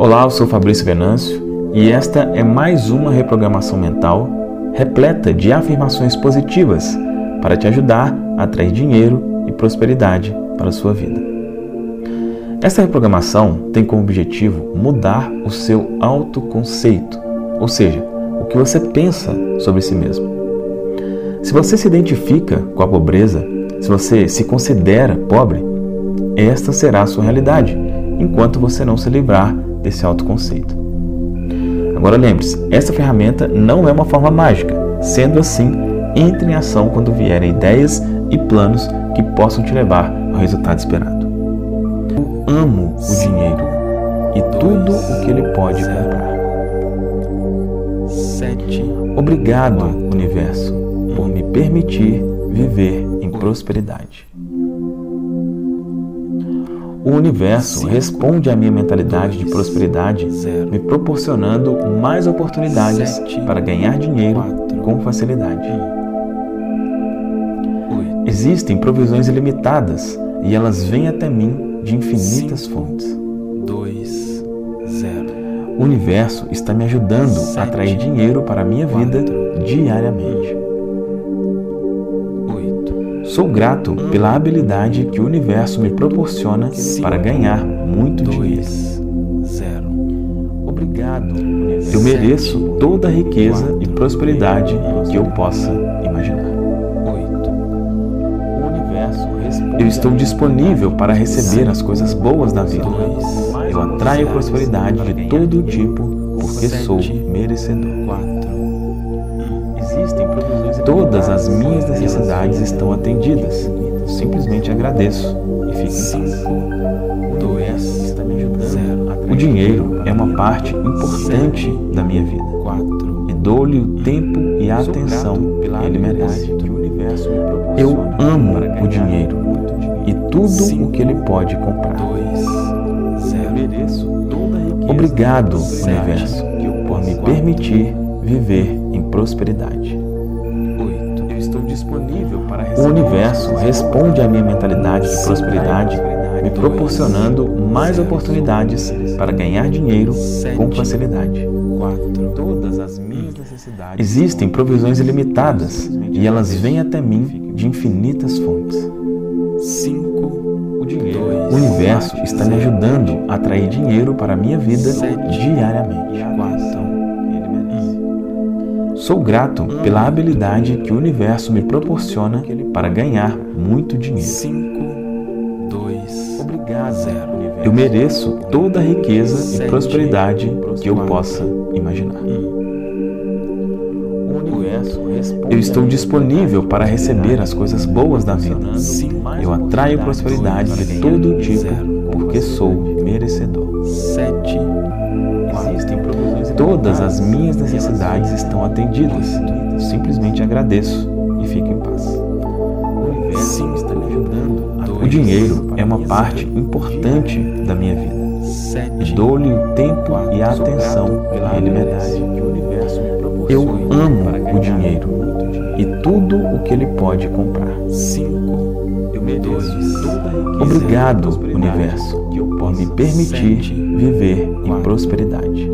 Olá, eu sou Fabrício Venâncio e esta é mais uma reprogramação mental repleta de afirmações positivas para te ajudar a atrair dinheiro e prosperidade para a sua vida. Essa reprogramação tem como objetivo mudar o seu autoconceito, ou seja, o que você pensa sobre si mesmo. Se você se identifica com a pobreza, se você se considera pobre, esta será a sua realidade, enquanto você não se livrar desse autoconceito. Agora lembre-se, essa ferramenta não é uma forma mágica. Sendo assim, entre em ação quando vierem ideias e planos que possam te levar ao resultado esperado. Eu amo o dinheiro e tudo o que ele pode comprar. Obrigado, Universo, por me permitir viver em prosperidade. O Universo responde à minha mentalidade de prosperidade, me proporcionando mais oportunidades para ganhar dinheiro com facilidade. Existem provisões ilimitadas e elas vêm até mim de infinitas fontes. O Universo está me ajudando a atrair dinheiro para a minha vida diariamente. Sou grato pela habilidade que o Universo me proporciona para ganhar muito dinheiro. Obrigado. Eu mereço toda a riqueza e prosperidade que eu possa imaginar. Eu estou disponível para receber as coisas boas da vida. Eu atraio prosperidade de todo tipo porque sou merecedor. Todas as minhas necessidades estão atendidas. Eu simplesmente agradeço e fico em paz. O dinheiro é uma parte importante da minha vida. E dou-lhe o tempo e a atenção que ele merece. Eu amo o dinheiro e tudo o que ele pode comprar. Obrigado, Universo, por me permitir viver em prosperidade. O Universo responde à minha mentalidade de prosperidade, me proporcionando mais oportunidades para ganhar dinheiro com facilidade. Existem provisões ilimitadas e elas vêm até mim de infinitas fontes. O Universo está me ajudando a atrair dinheiro para a minha vida diariamente. Sou grato pela habilidade que o Universo me proporciona para ganhar muito dinheiro. Eu mereço toda a riqueza e prosperidade que eu possa imaginar. Eu estou disponível para receber as coisas boas da vida. Eu atraio prosperidade de todo tipo porque sou merecedor. Todas as minhas necessidades estão atendidas. Eu simplesmente agradeço e fico em paz. O dinheiro é uma parte importante da minha vida. Dou-lhe o tempo e a atenção que ele merece. Eu amo o dinheiro e tudo o que ele pode comprar. Obrigado, Universo, por me permitir viver em prosperidade.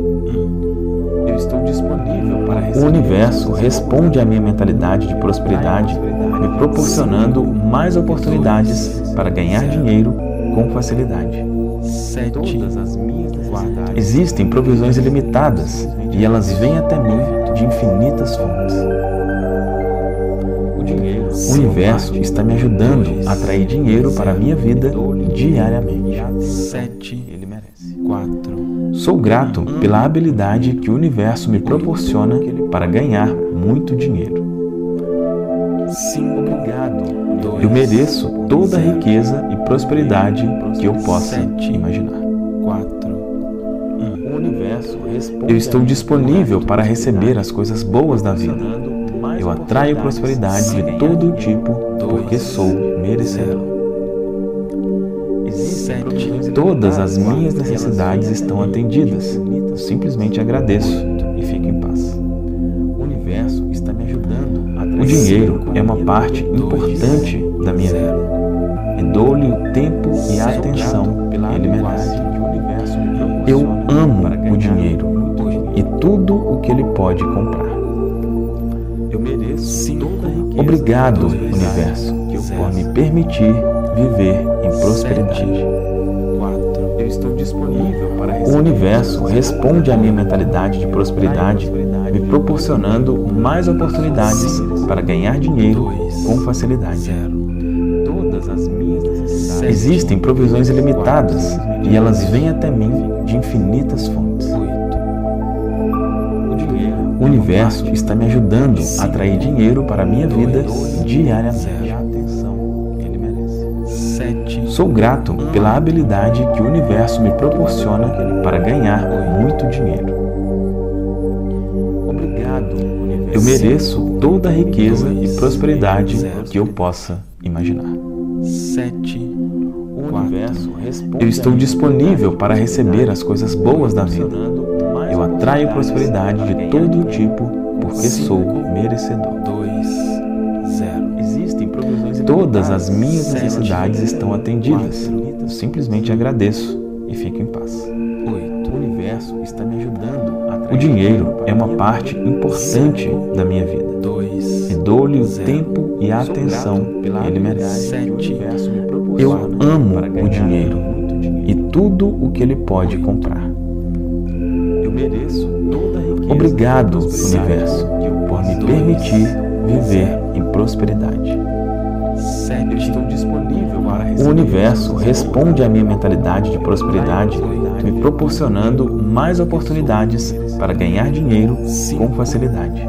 O Universo responde à minha mentalidade de prosperidade, me proporcionando mais oportunidades para ganhar dinheiro com facilidade. Existem provisões ilimitadas e elas vêm até mim de infinitas fontes. O Universo está me ajudando a atrair dinheiro para a minha vida diariamente. Sou grato pela habilidade que o Universo me proporciona para ganhar muito dinheiro. Eu mereço toda a riqueza e prosperidade que eu possa imaginar. Eu estou disponível para receber as coisas boas da vida. Eu atraio prosperidade de todo tipo porque sou merecedor. Todas as minhas necessidades estão atendidas. Eu simplesmente agradeço e fico em paz. O Universo está me ajudando a atrair. O dinheiro é uma parte importante da minha vida. E dou-lhe o tempo e a atenção que ele merece. Eu amo o dinheiro e tudo o que ele pode comprar. Obrigado, universo, por me permitir viver em prosperidade. O universo responde à minha mentalidade de prosperidade, me proporcionando mais oportunidades para ganhar dinheiro com facilidade. Existem provisões ilimitadas e elas vêm até mim de infinitas fontes. O universo está me ajudando a atrair dinheiro para a minha vida diariamente. Sou grato pela habilidade que o universo me proporciona para ganhar muito dinheiro. Eu mereço toda a riqueza e prosperidade que eu possa imaginar. Eu estou disponível para receber as coisas boas da vida. Eu atraio prosperidade de todo tipo porque sou merecedor. Todas as minhas necessidades estão atendidas. Eu simplesmente agradeço e fico em paz. O universo está me ajudando a atrair. O dinheiro é uma parte importante da minha vida. E dou-lhe o tempo e a atenção que ele merece. Eu amo o dinheiro e tudo o que ele pode comprar. Obrigado, universo, por me permitir viver em prosperidade. O universo responde à minha mentalidade de prosperidade, me proporcionando mais oportunidades para ganhar dinheiro com facilidade.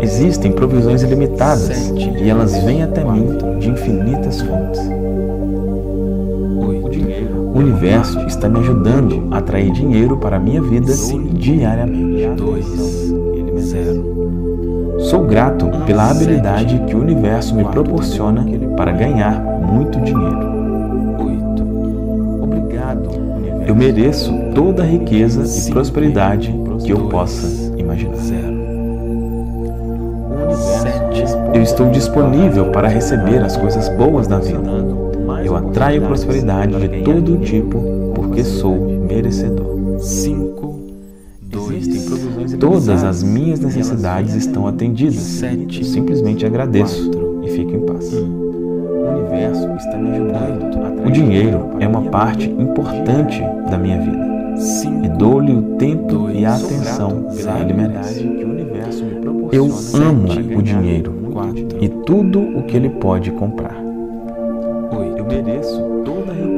Existem provisões ilimitadas e elas vêm até mim de infinitas fontes. O universo está me ajudando a atrair dinheiro para a minha vida diariamente. Sou grato pela habilidade que o universo me proporciona para ganhar muito dinheiro. Eu mereço toda a riqueza e prosperidade que eu possa imaginar. Eu estou disponível para receber as coisas boas da vida. Eu atraio prosperidade de todo tipo porque sou merecedor. Todas as minhas necessidades estão atendidas. Eu simplesmente agradeço e fico em paz. O dinheiro é uma parte importante da minha vida. E dou-lhe o tempo e a atenção que ele merece. Eu amo o dinheiro e tudo o que ele pode comprar.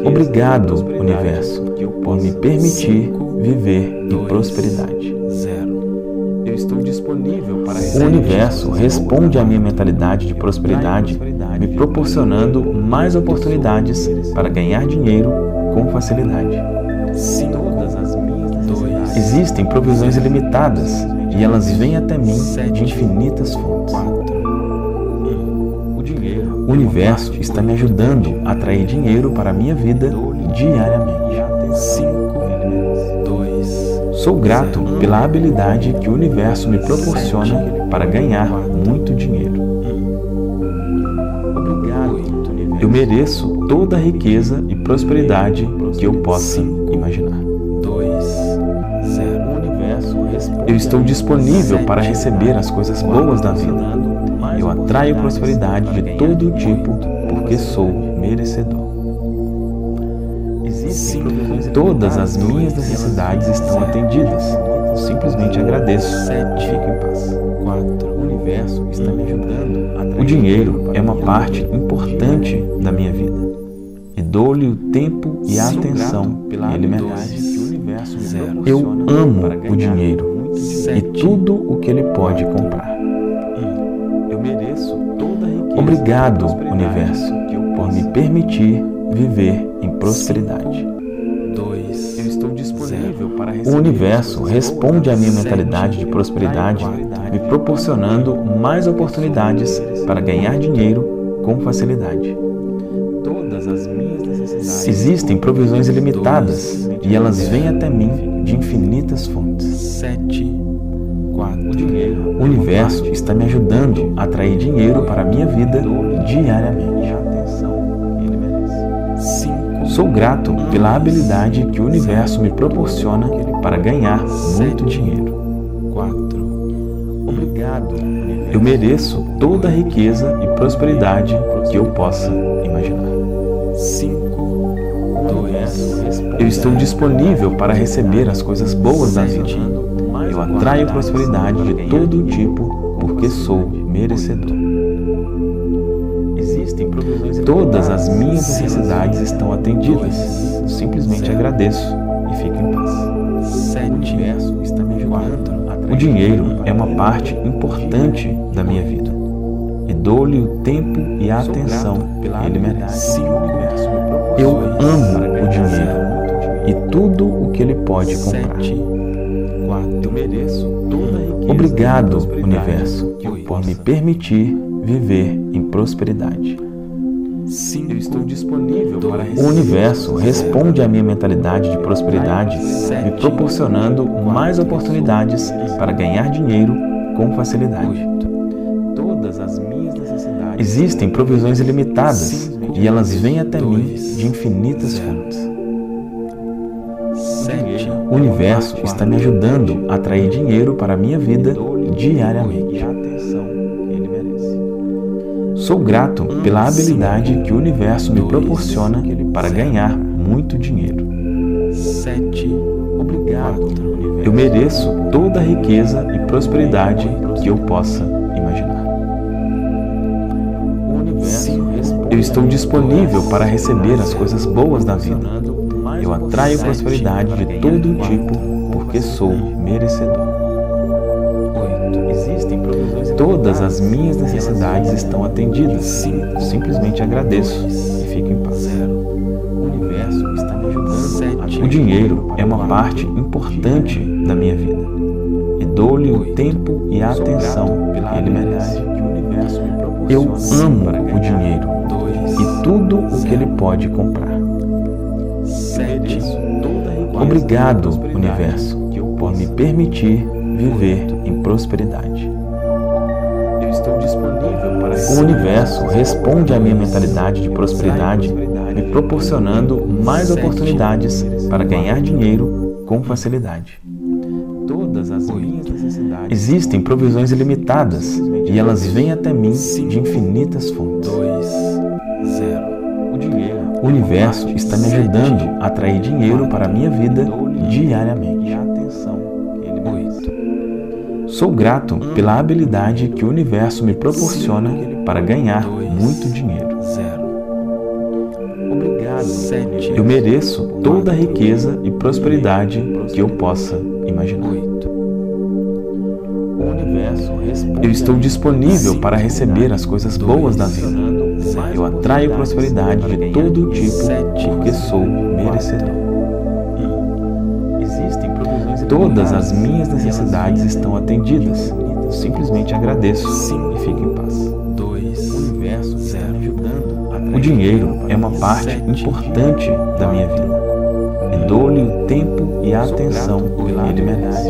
Obrigado, universo, por me permitir viver em prosperidade. O universo responde à minha mentalidade de prosperidade, me proporcionando mais oportunidades para ganhar dinheiro com facilidade. Existem provisões ilimitadas e elas vêm até mim de infinitas fontes. O universo está me ajudando a atrair dinheiro para a minha vida diariamente. Sou grato pela habilidade que o universo me proporciona para ganhar muito dinheiro. Eu mereço toda a riqueza e prosperidade que eu possa imaginar. Eu estou disponível para receber as coisas boas da vida. Eu atraio prosperidade de todo tipo porque sou merecedor. Todas as minhas necessidades estão atendidas. Eu simplesmente agradeço e fico em paz. O universo está me ajudando. O dinheiro é uma parte importante da minha vida. E dou-lhe o tempo e a atenção que ele merece. Eu amo o dinheiro e tudo o que ele pode comprar. Obrigado, universo, por me permitir viver em prosperidade. O universo responde à minha mentalidade de prosperidade, me proporcionando mais oportunidades para ganhar dinheiro com facilidade. Existem provisões ilimitadas e elas vêm até mim de infinitas fontes. O universo está me ajudando a atrair dinheiro para a minha vida diariamente. Sou grato pela habilidade que o universo me proporciona para ganhar muito dinheiro. Eu mereço toda a riqueza e prosperidade que eu possa imaginar. Eu estou disponível para receber as coisas boas da vida. Eu atraio prosperidade de todo tipo porque sou merecedor. Todas as minhas necessidades estão atendidas. Simplesmente agradeço e fico em paz. O dinheiro é uma parte importante da minha vida e dou-lhe o tempo e a atenção que ele merece. Eu amo o dinheiro e tudo o que ele pode comprar. Obrigado, universo, por me permitir viver em prosperidade. Eu estou disponível para receber. O universo responde à minha mentalidade de prosperidade, me proporcionando mais oportunidades para ganhar dinheiro com facilidade. Existem provisões ilimitadas e elas vêm até mim de infinitas fontes. O universo está me ajudando a atrair dinheiro para a minha vida diariamente. Sou grato pela habilidade que o universo me proporciona para ganhar muito dinheiro. Eu mereço toda a riqueza e prosperidade que eu possa imaginar. Eu estou disponível para receber as coisas boas da vida. Eu atraio prosperidade de todo tipo porque sou merecedor. Todas as minhas necessidades estão atendidas. Simplesmente agradeço e fico em paz. O dinheiro é uma parte importante da minha vida e dou-lhe o tempo e a atenção que ele merece. Eu amo o dinheiro e tudo o que ele pode comprar. Obrigado, universo, por me permitir viver em prosperidade. O universo responde à minha mentalidade de prosperidade, me proporcionando mais oportunidades para ganhar dinheiro com facilidade. Existem provisões ilimitadas e elas vêm até mim de infinitas fontes. O universo está me ajudando a atrair dinheiro para a minha vida diariamente. Sou grato pela habilidade que o universo me proporciona para ganhar muito dinheiro. Eu mereço toda a riqueza e prosperidade que eu possa imaginar. Eu estou disponível para receber as coisas boas da vida. Eu atraio prosperidade de todo tipo porque sou merecedor. Todas as minhas necessidades estão atendidas. Simplesmente agradeço e fico em paz. O dinheiro é uma parte importante da minha vida e dou-lhe o tempo e a atenção que ele merece.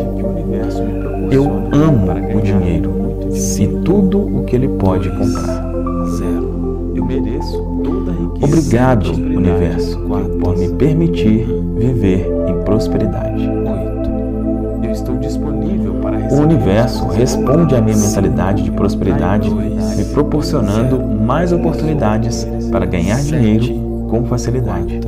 Eu amo o dinheiro e tudo o que ele pode comprar. Obrigado, universo, por me permitir viver em prosperidade. O universo responde à minha mentalidade de prosperidade, me proporcionando mais oportunidades para ganhar dinheiro com facilidade.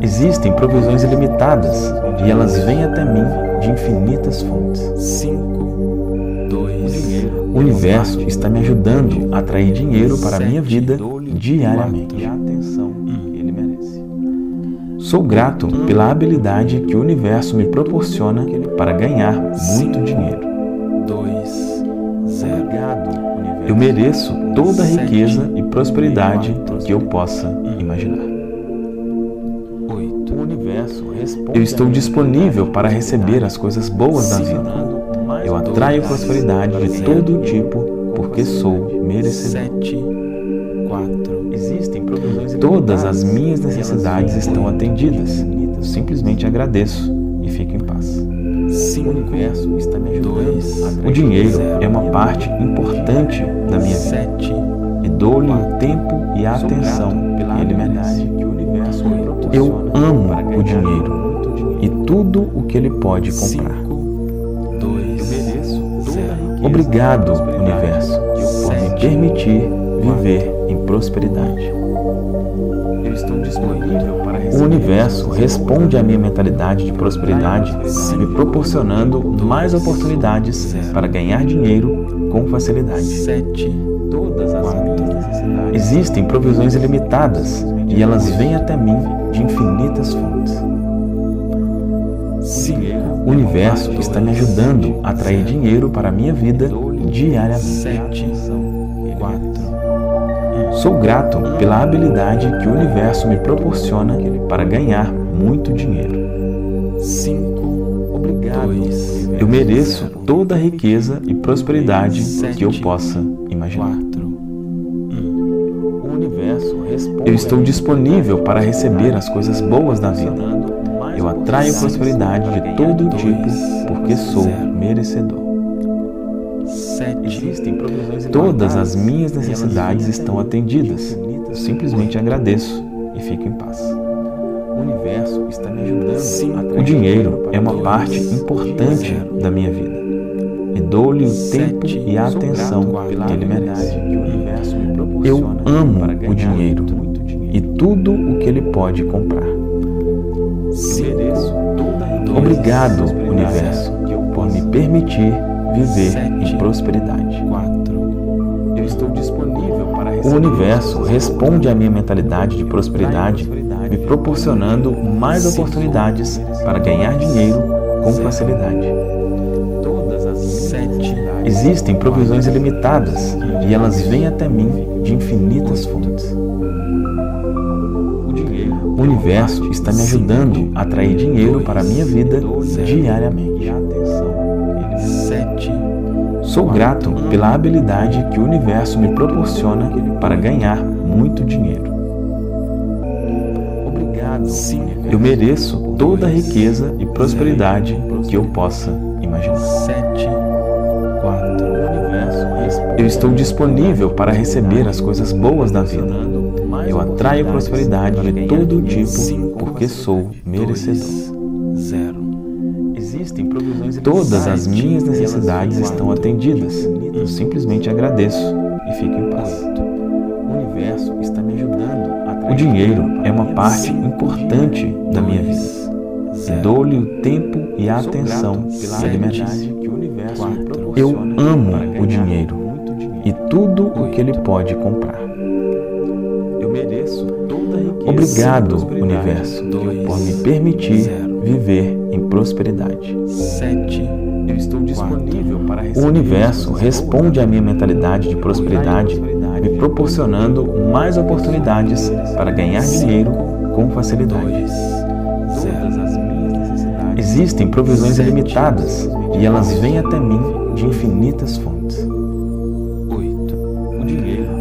Existem provisões ilimitadas e elas vêm até mim de infinitas fontes. O universo está me ajudando a atrair dinheiro para a minha vida diariamente. Sou grato pela habilidade que o universo me proporciona para ganhar muito dinheiro. Eu mereço toda a riqueza e prosperidade que eu possa imaginar. Eu estou disponível para receber as coisas boas da vida. Eu atraio prosperidade de todo tipo porque sou merecedor. Todas as minhas necessidades estão atendidas. Simplesmente agradeço e fico em paz. O dinheiro é uma parte importante da minha vida e dou-lhe o tempo e a atenção que ele merece. Eu amo o dinheiro e tudo o que ele pode comprar. Obrigado, universo, por me permitir viver em prosperidade. O universo responde à minha mentalidade de prosperidade, me proporcionando mais oportunidades para ganhar dinheiro com facilidade. Existem provisões ilimitadas e elas vêm até mim de infinitas fontes. O universo está me ajudando a atrair dinheiro para a minha vida diariamente. Sou grato pela habilidade que o universo me proporciona para ganhar muito dinheiro. Eu mereço toda a riqueza e prosperidade que eu possa imaginar. Eu estou disponível para receber as coisas boas da vida. Eu atraio prosperidade de todo tipo porque sou merecedor. Todas as minhas necessidades estão atendidas. Eu simplesmente agradeço e fico em paz. O dinheiro é uma parte importante da minha vida. E dou-lhe o tempo e a atenção que ele merece. Eu amo o dinheiro e tudo o que ele pode comprar. Obrigado, universo, por me permitir viver em prosperidade. O universo responde à minha mentalidade de prosperidade, me proporcionando mais oportunidades para ganhar dinheiro com facilidade. Existem provisões ilimitadas e elas vêm até mim de infinitas fontes. O universo está me ajudando a atrair dinheiro para a minha vida diariamente. Sou grato pela habilidade que o universo me proporciona para ganhar muito dinheiro. Eu mereço toda a riqueza e prosperidade que eu possa imaginar. Eu estou disponível para receber as coisas boas da vida. Eu atraio prosperidade de todo tipo porque sou merecedor. Todas as minhas necessidades estão atendidas. Eu simplesmente agradeço e fico em paz. O dinheiro é uma parte importante da minha vida. Dou-lhe o tempo e a atenção que ele merece. Eu amo o dinheiro e tudo o que ele pode comprar. Obrigado, universo, por me permitir viver em prosperidade. O universo responde à minha mentalidade de prosperidade, me proporcionando mais oportunidades para ganhar dinheiro com facilidade. Existem provisões ilimitadas e elas vêm até mim de infinitas fontes.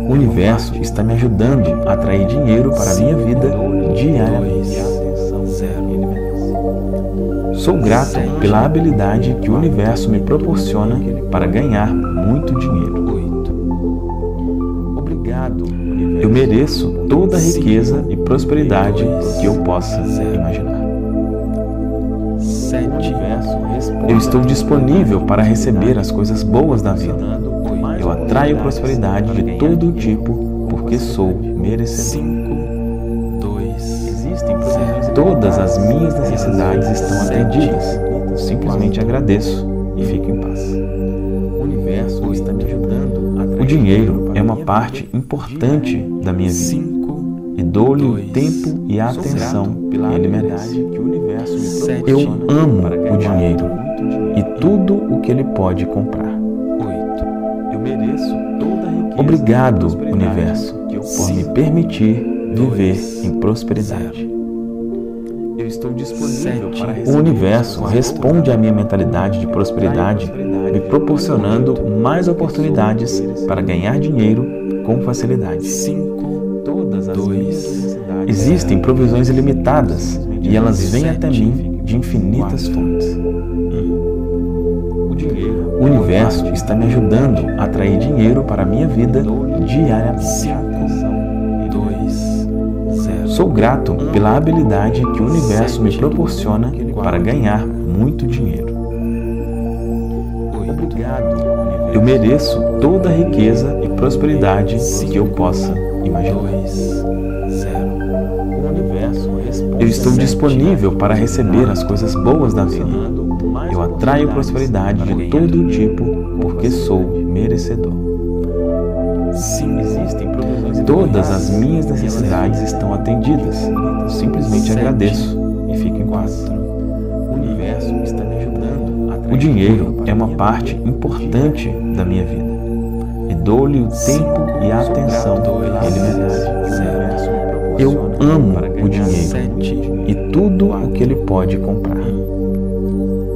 O universo está me ajudando a atrair dinheiro para a minha vida diariamente. Sou grato pela habilidade que o universo me proporciona para ganhar muito dinheiro. Eu mereço toda a riqueza e prosperidade que eu possa imaginar. Eu estou disponível para receber as coisas boas da vida. Eu atraio prosperidade de todo tipo porque sou merecedor. Todas as minhas necessidades estão atendidas. Eu simplesmente agradeço e fico em paz. O universo está me ajudando. O dinheiro é uma parte importante da minha vida. E dou-lhe o tempo e a atenção que ele merece. Eu amo o dinheiro e tudo o que ele pode comprar. Obrigado, universo, por me permitir viver em prosperidade. O universo responde à minha mentalidade de prosperidade, me proporcionando mais oportunidades para ganhar dinheiro com facilidade. Existem provisões ilimitadas e elas vêm até mim de infinitas fontes. O universo está me ajudando a atrair dinheiro para a minha vida diariamente. 2, 0. Sou grato pela habilidade que o universo me proporciona para ganhar muito dinheiro. Eu mereço toda a riqueza e prosperidade que eu possa imaginar. Eu estou disponível para receber as coisas boas da vida. Eu atraio prosperidade de todo tipo porque sou merecedor. Todas as minhas necessidades estão atendidas. Eu simplesmente agradeço e fico em paz. O dinheiro é uma parte importante da minha vida e dou-lhe o tempo e a atenção que ele merece. Eu amo o dinheiro e tudo o que ele pode comprar.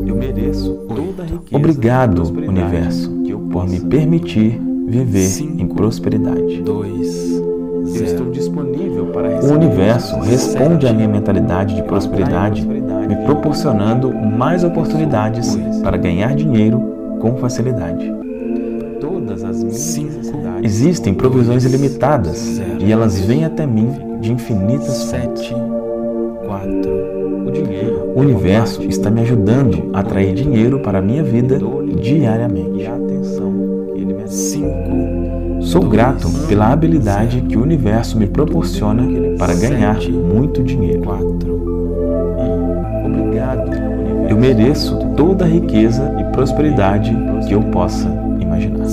Eu mereço toda a riqueza. Obrigado, universo, por me permitir viver em prosperidade. 2, 0. Estou disponível para o universo responde à minha mentalidade de prosperidade, me proporcionando mais oportunidades para ganhar dinheiro com facilidade. Existem provisões ilimitadas e elas vêm até mim de infinitas fontes. O universo está me ajudando a atrair dinheiro para a minha vida diariamente. Sou grato pela habilidade que o universo me proporciona para ganhar muito dinheiro. Eu mereço toda a riqueza e prosperidade que eu possa imaginar.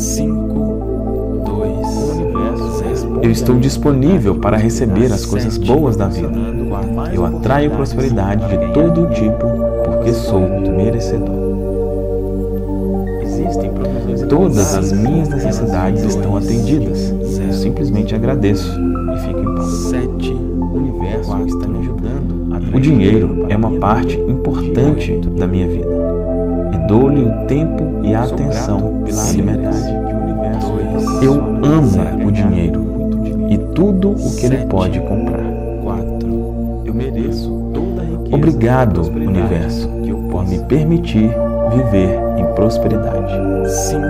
Eu estou disponível para receber as coisas boas da vida. Eu atraio prosperidade de todo tipo porque sou merecedor. Todas as minhas necessidades estão atendidas. Eu simplesmente agradeço e fico em paz. 7. O universo está me ajudando. O dinheiro é uma parte importante da minha vida e dou-lhe o tempo e a atenção que ele merece. Eu amo o dinheiro e tudo o que ele pode comprar. 4. Eu mereço toda a riqueza. Obrigado, universo, por me permitir viver em prosperidade. 5.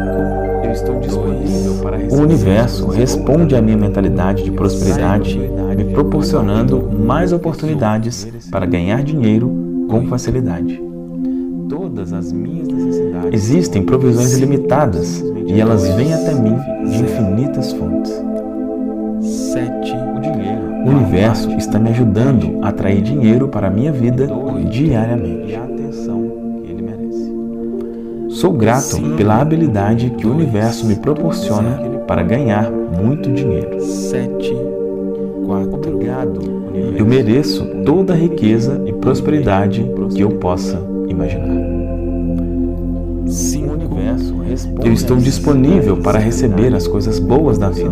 Eu estou disponível para receber. O universo responde à minha mentalidade de prosperidade, me proporcionando mais oportunidades para ganhar dinheiro com facilidade. Todas as minhas necessidades. Existem provisões ilimitadas e elas vêm até mim de infinitas fontes. 7. O universo está me ajudando a atrair dinheiro para a minha vida diariamente. Sou grato pela habilidade que o universo me proporciona para ganhar muito dinheiro. 4. Eu mereço toda a riqueza e prosperidade que eu possa imaginar. 5. Eu estou disponível para receber as coisas boas da vida.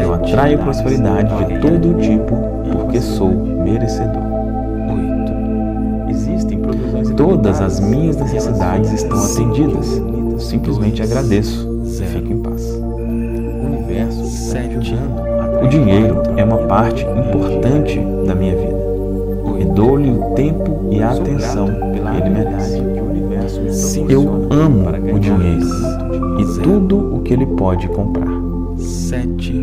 Eu atraio prosperidade de todo tipo porque sou merecedor. Todas as minhas necessidades estão atendidas. Eu simplesmente agradeço e fico em paz. O dinheiro é uma parte importante da minha vida e dou-lhe o tempo e a atenção que ele merece. Eu amo o dinheiro e tudo o que ele pode comprar. 4.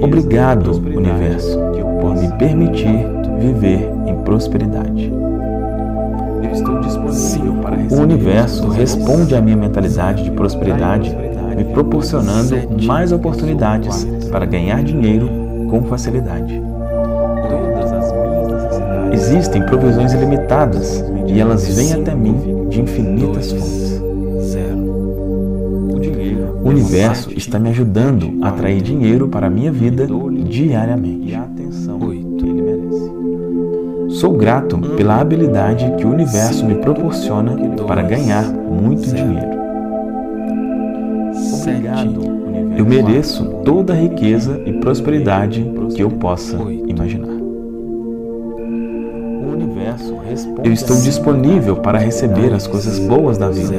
Obrigado, universo, por me permitir viver em prosperidade. O universo responde à minha mentalidade de prosperidade, me proporcionando mais oportunidades para ganhar dinheiro com facilidade. Existem provisões ilimitadas e elas vêm até mim de infinitas fontes. O universo está me ajudando a atrair dinheiro para a minha vida diariamente. Sou grato pela habilidade que o universo me proporciona para ganhar muito dinheiro. Eu mereço toda a riqueza e prosperidade que eu possa imaginar. Eu estou disponível para receber as coisas boas da vida.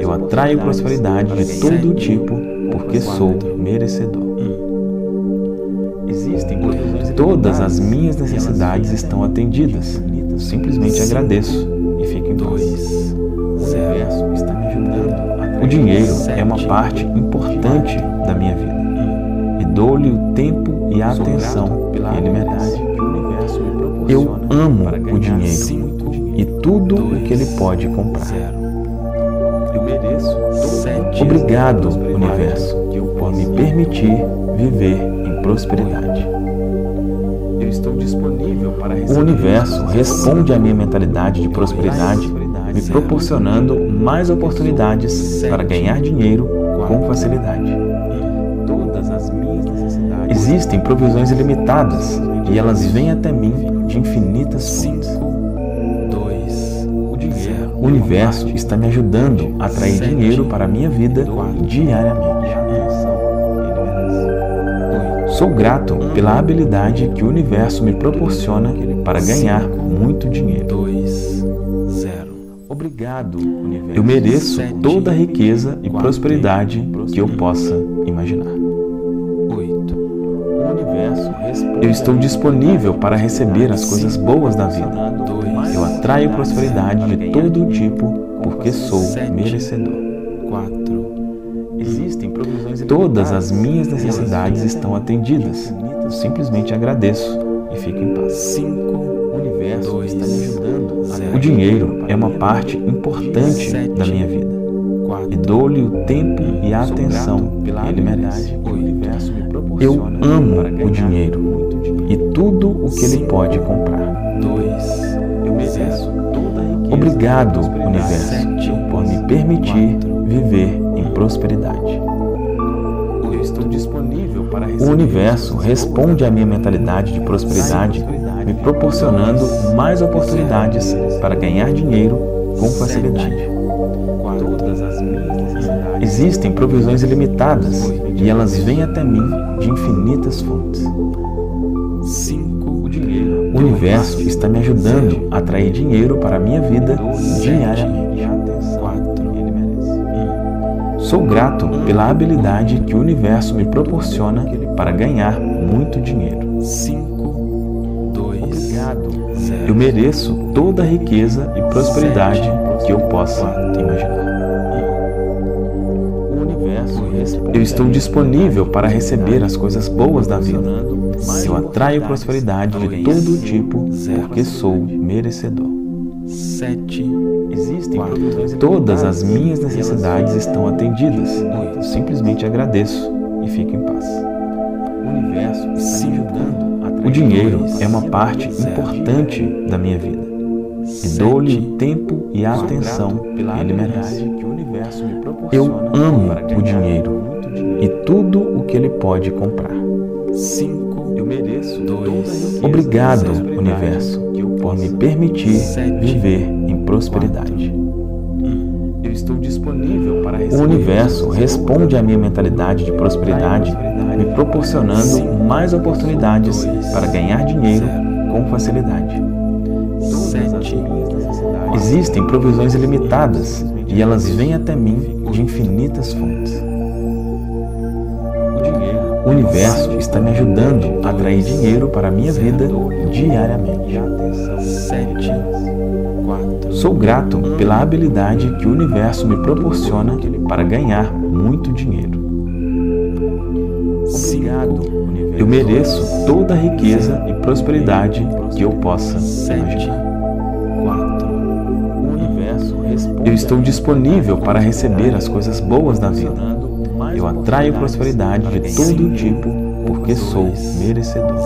Eu atraio prosperidade de todo tipo porque sou merecedor. Todas as minhas necessidades estão atendidas. Eu simplesmente agradeço e fico em paz. O universo está me ajudando. O dinheiro é uma parte importante da minha vida Dou-lhe o tempo e a atenção que ele merece. Eu amo o dinheiro e tudo o que ele pode comprar. Obrigado, universo, por me permitir viver em prosperidade. O universo responde à minha mentalidade de prosperidade, me proporcionando mais oportunidades para ganhar dinheiro com facilidade. Existem provisões ilimitadas e elas vêm até mim de infinitas fontes. O universo está me ajudando a atrair dinheiro para a minha vida diariamente. Sou grato pela habilidade que o universo me proporciona para ganhar muito dinheiro. Obrigado, universo. Eu mereço toda a riqueza e prosperidade que eu possa imaginar. Eu estou disponível para receber as coisas boas da vida. Eu atraio prosperidade de todo tipo porque sou merecedor. Todas as minhas necessidades estão atendidas. Eu simplesmente agradeço e fico em paz. O dinheiro é uma parte importante da minha vida e dou-lhe o tempo e a atenção que ele merece. Eu amo o dinheiro e tudo o que ele pode comprar. Obrigado, universo, por me permitir viver em prosperidade. O universo responde à minha mentalidade de prosperidade, me proporcionando mais oportunidades para ganhar dinheiro com facilidade. Existem provisões ilimitadas e elas vêm até mim de infinitas fontes. O universo está me ajudando a atrair dinheiro para a minha vida diariamente. Sou grato pela habilidade que o universo me proporciona para ganhar muito dinheiro. Eu mereço toda a riqueza e prosperidade que eu possa imaginar. Eu estou disponível para receber as coisas boas da vida. Eu atraio prosperidade de todo tipo porque sou merecedor. Todas as minhas necessidades estão atendidas. Eu simplesmente agradeço e fico em paz. O dinheiro é uma parte importante da minha vida e dou-lhe o tempo e a atenção que ele merece. Eu amo o dinheiro e tudo o que ele pode comprar. Obrigado, universo, por me permitir viver em prosperidade. O universo responde à minha mentalidade de prosperidade, me proporcionando mais oportunidades para ganhar dinheiro com facilidade. Existem provisões ilimitadas e elas vêm até mim de infinitas fontes. O universo está me ajudando a atrair dinheiro para a minha vida diariamente. Sou grato pela habilidade que o universo me proporciona para ganhar muito dinheiro. Eu mereço toda a riqueza e prosperidade que eu possa imaginar. Eu estou disponível para receber as coisas boas da vida. Eu atraio prosperidade de todo tipo porque sou merecedor.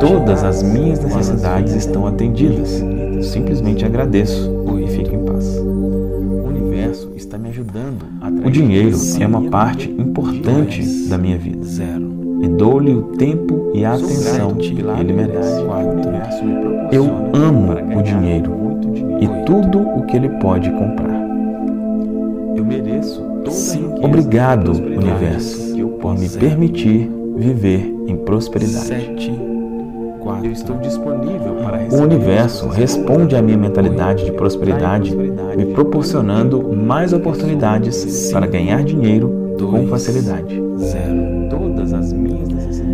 Todas as minhas necessidades estão atendidas. Eu simplesmente agradeço e fico em paz. O dinheiro é uma parte importante da minha vida e dou-lhe o tempo e a atenção que ele merece. Eu amo o dinheiro e tudo o que ele pode comprar. Obrigado, universo, por me permitir viver em prosperidade. O universo responde à minha mentalidade de prosperidade, me proporcionando mais oportunidades para ganhar dinheiro com facilidade. Existem provisões ilimitadas e elas vêm até mim de infinitas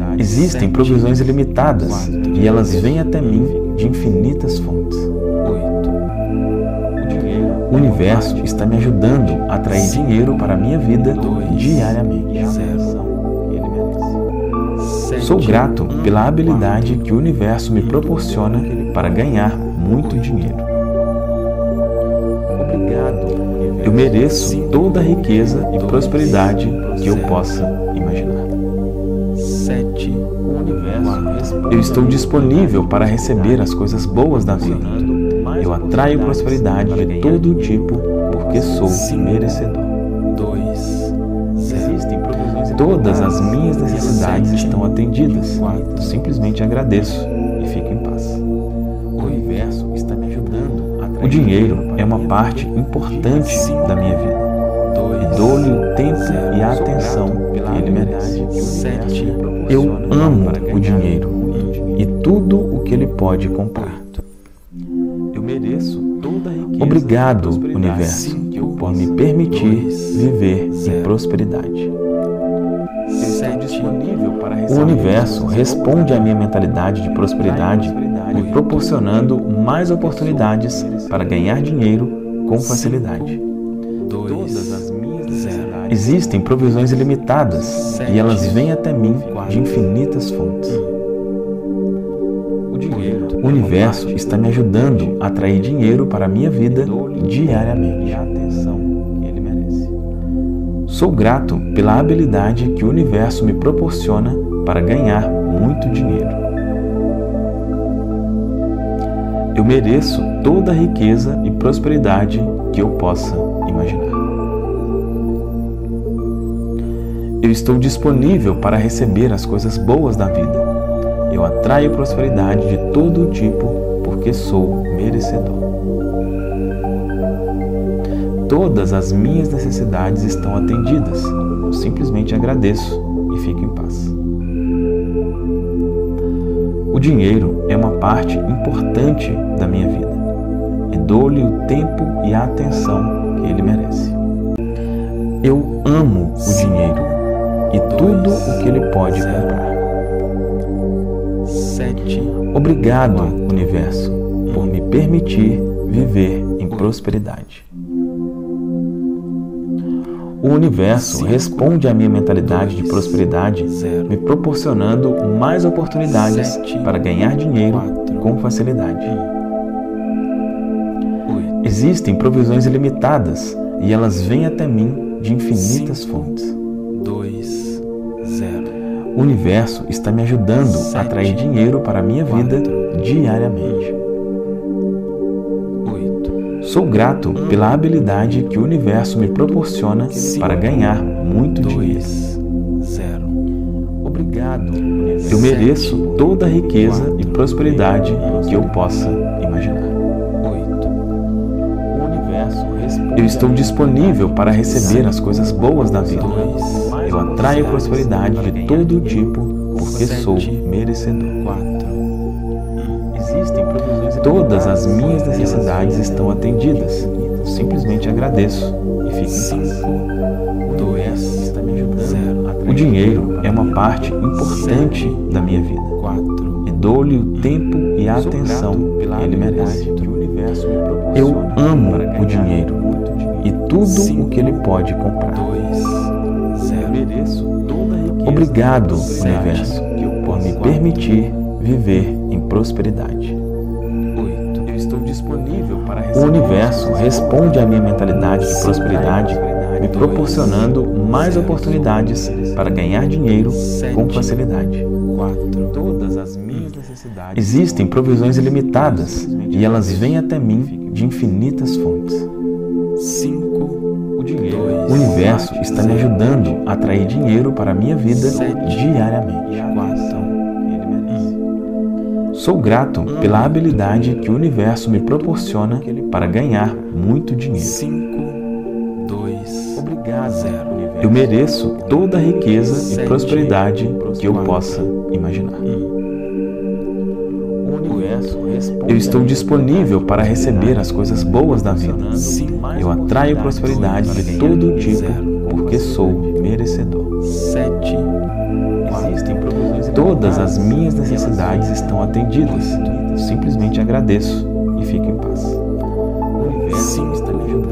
fontes. O universo está me ajudando a atrair dinheiro para a minha vida diariamente. Sou grato pela habilidade que o universo me proporciona para ganhar muito dinheiro. Eu mereço toda a riqueza e prosperidade que eu possa imaginar. Eu estou disponível para receber as coisas boas da vida. Eu atraio prosperidade de todo tipo porque sou merecedor. Todas as minhas necessidades estão atendidas. Eu simplesmente agradeço e fico em paz. O universo está me ajudando a atrair. O dinheiro é uma parte importante da minha vida. E dou-lhe o tempo e a atenção que ele merece. Eu amo o dinheiro e tudo o que ele pode comprar. Eu mereço toda a riqueza. Obrigado, universo, por me permitir viver em prosperidade. O universo responde à minha mentalidade de prosperidade, me proporcionando mais oportunidades para ganhar dinheiro com facilidade. Existem provisões ilimitadas e elas vêm até mim de infinitas fontes. O universo está me ajudando a atrair dinheiro para a minha vida diariamente. Sou grato pela habilidade que o universo me proporciona para ganhar muito dinheiro. Eu mereço toda a riqueza e prosperidade que eu possa imaginar. Eu estou disponível para receber as coisas boas da vida. Eu atraio prosperidade de todo tipo porque sou merecedor. Todas as minhas necessidades estão atendidas. Eu simplesmente agradeço e fico em paz. O dinheiro é uma parte importante da minha vida. E dou-lhe o tempo e a atenção que ele merece. Eu amo o dinheiro e tudo o que ele pode comprar. Obrigado, universo, por me permitir viver em prosperidade. O universo responde à minha mentalidade de prosperidade, me proporcionando mais oportunidades para ganhar dinheiro com facilidade. Existem provisões ilimitadas e elas vêm até mim de infinitas fontes. O universo está me ajudando a atrair dinheiro para a minha vida diariamente. Sou grato pela habilidade que o universo me proporciona para ganhar muito dinheiro. Obrigado. Eu mereço toda a riqueza e prosperidade que eu possa imaginar. Eu estou disponível para receber as coisas boas da vida. Eu atraio prosperidade de todo tipo porque sou merecedor. Todas as minhas necessidades estão atendidas. Eu simplesmente agradeço e fico em paz. O dinheiro é uma parte importante da minha vida. E dou-lhe o tempo e a atenção que ele merece. Eu amo o dinheiro e tudo o que ele pode comprar. Obrigado, universo, por me permitir viver em prosperidade. O universo responde à minha mentalidade de prosperidade, me proporcionando mais oportunidades para ganhar dinheiro com facilidade. Existem provisões ilimitadas e elas vêm até mim de infinitas fontes. O universo está me ajudando a atrair dinheiro para a minha vida diariamente. Sou grato pela habilidade que o universo me proporciona para ganhar muito dinheiro. Eu mereço toda a riqueza e prosperidade que eu possa imaginar. Eu estou disponível para receber as coisas boas da vida. Eu atraio prosperidade de todo tipo porque sou merecedor. Todas as minhas necessidades estão atendidas. Eu simplesmente agradeço e fico em paz. O universo está me ajudando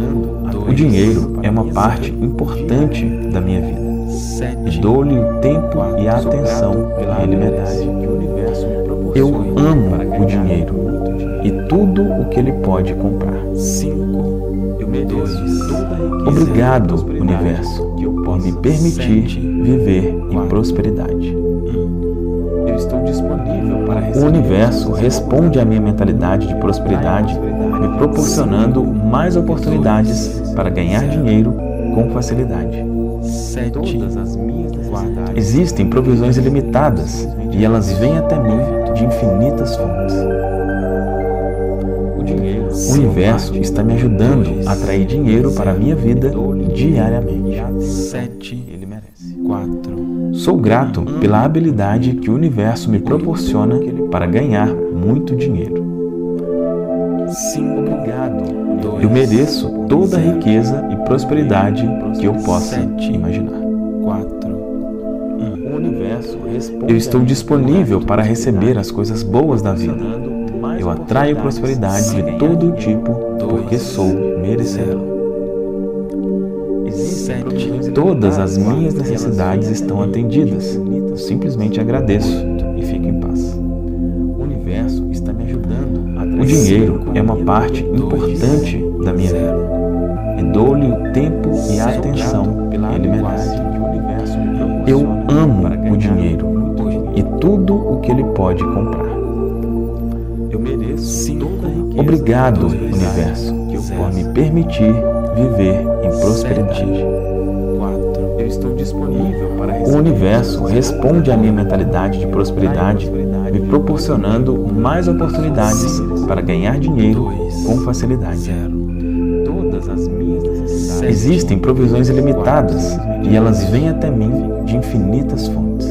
dinheiro é uma parte importante da minha vida. E dou-lhe o tempo e a atenção pela liberdade. Eu amo o dinheiro e tudo o que ele pode comprar. 2. Obrigado, Universo, por me permitir viver em prosperidade. O Universo responde à minha mentalidade de prosperidade, me proporcionando mais oportunidades para ganhar dinheiro com facilidade. 7. Existem provisões ilimitadas e elas vêm até mim de infinitas fontes. O Universo está me ajudando a atrair dinheiro para a minha vida diariamente. 4. Sou grato pela habilidade que o Universo me proporciona para ganhar muito dinheiro. 5. Eu mereço toda a riqueza e prosperidade que eu possa imaginar. 4. Eu estou disponível para receber as coisas boas da vida. Eu atraio prosperidade de todo tipo porque sou merecedor. 7. Todas as minhas necessidades estão atendidas. Eu simplesmente agradeço e fico em paz. O dinheiro é uma parte importante da minha vida. E dou-lhe o tempo e a atenção que ele merece. Eu amo o dinheiro e tudo o que ele pode comprar. Obrigado, Universo, por me permitir viver em prosperidade. 4. O Universo responde à minha mentalidade de prosperidade, me proporcionando mais oportunidades para ganhar dinheiro com facilidade. Existem provisões ilimitadas e elas vêm até mim de infinitas fontes.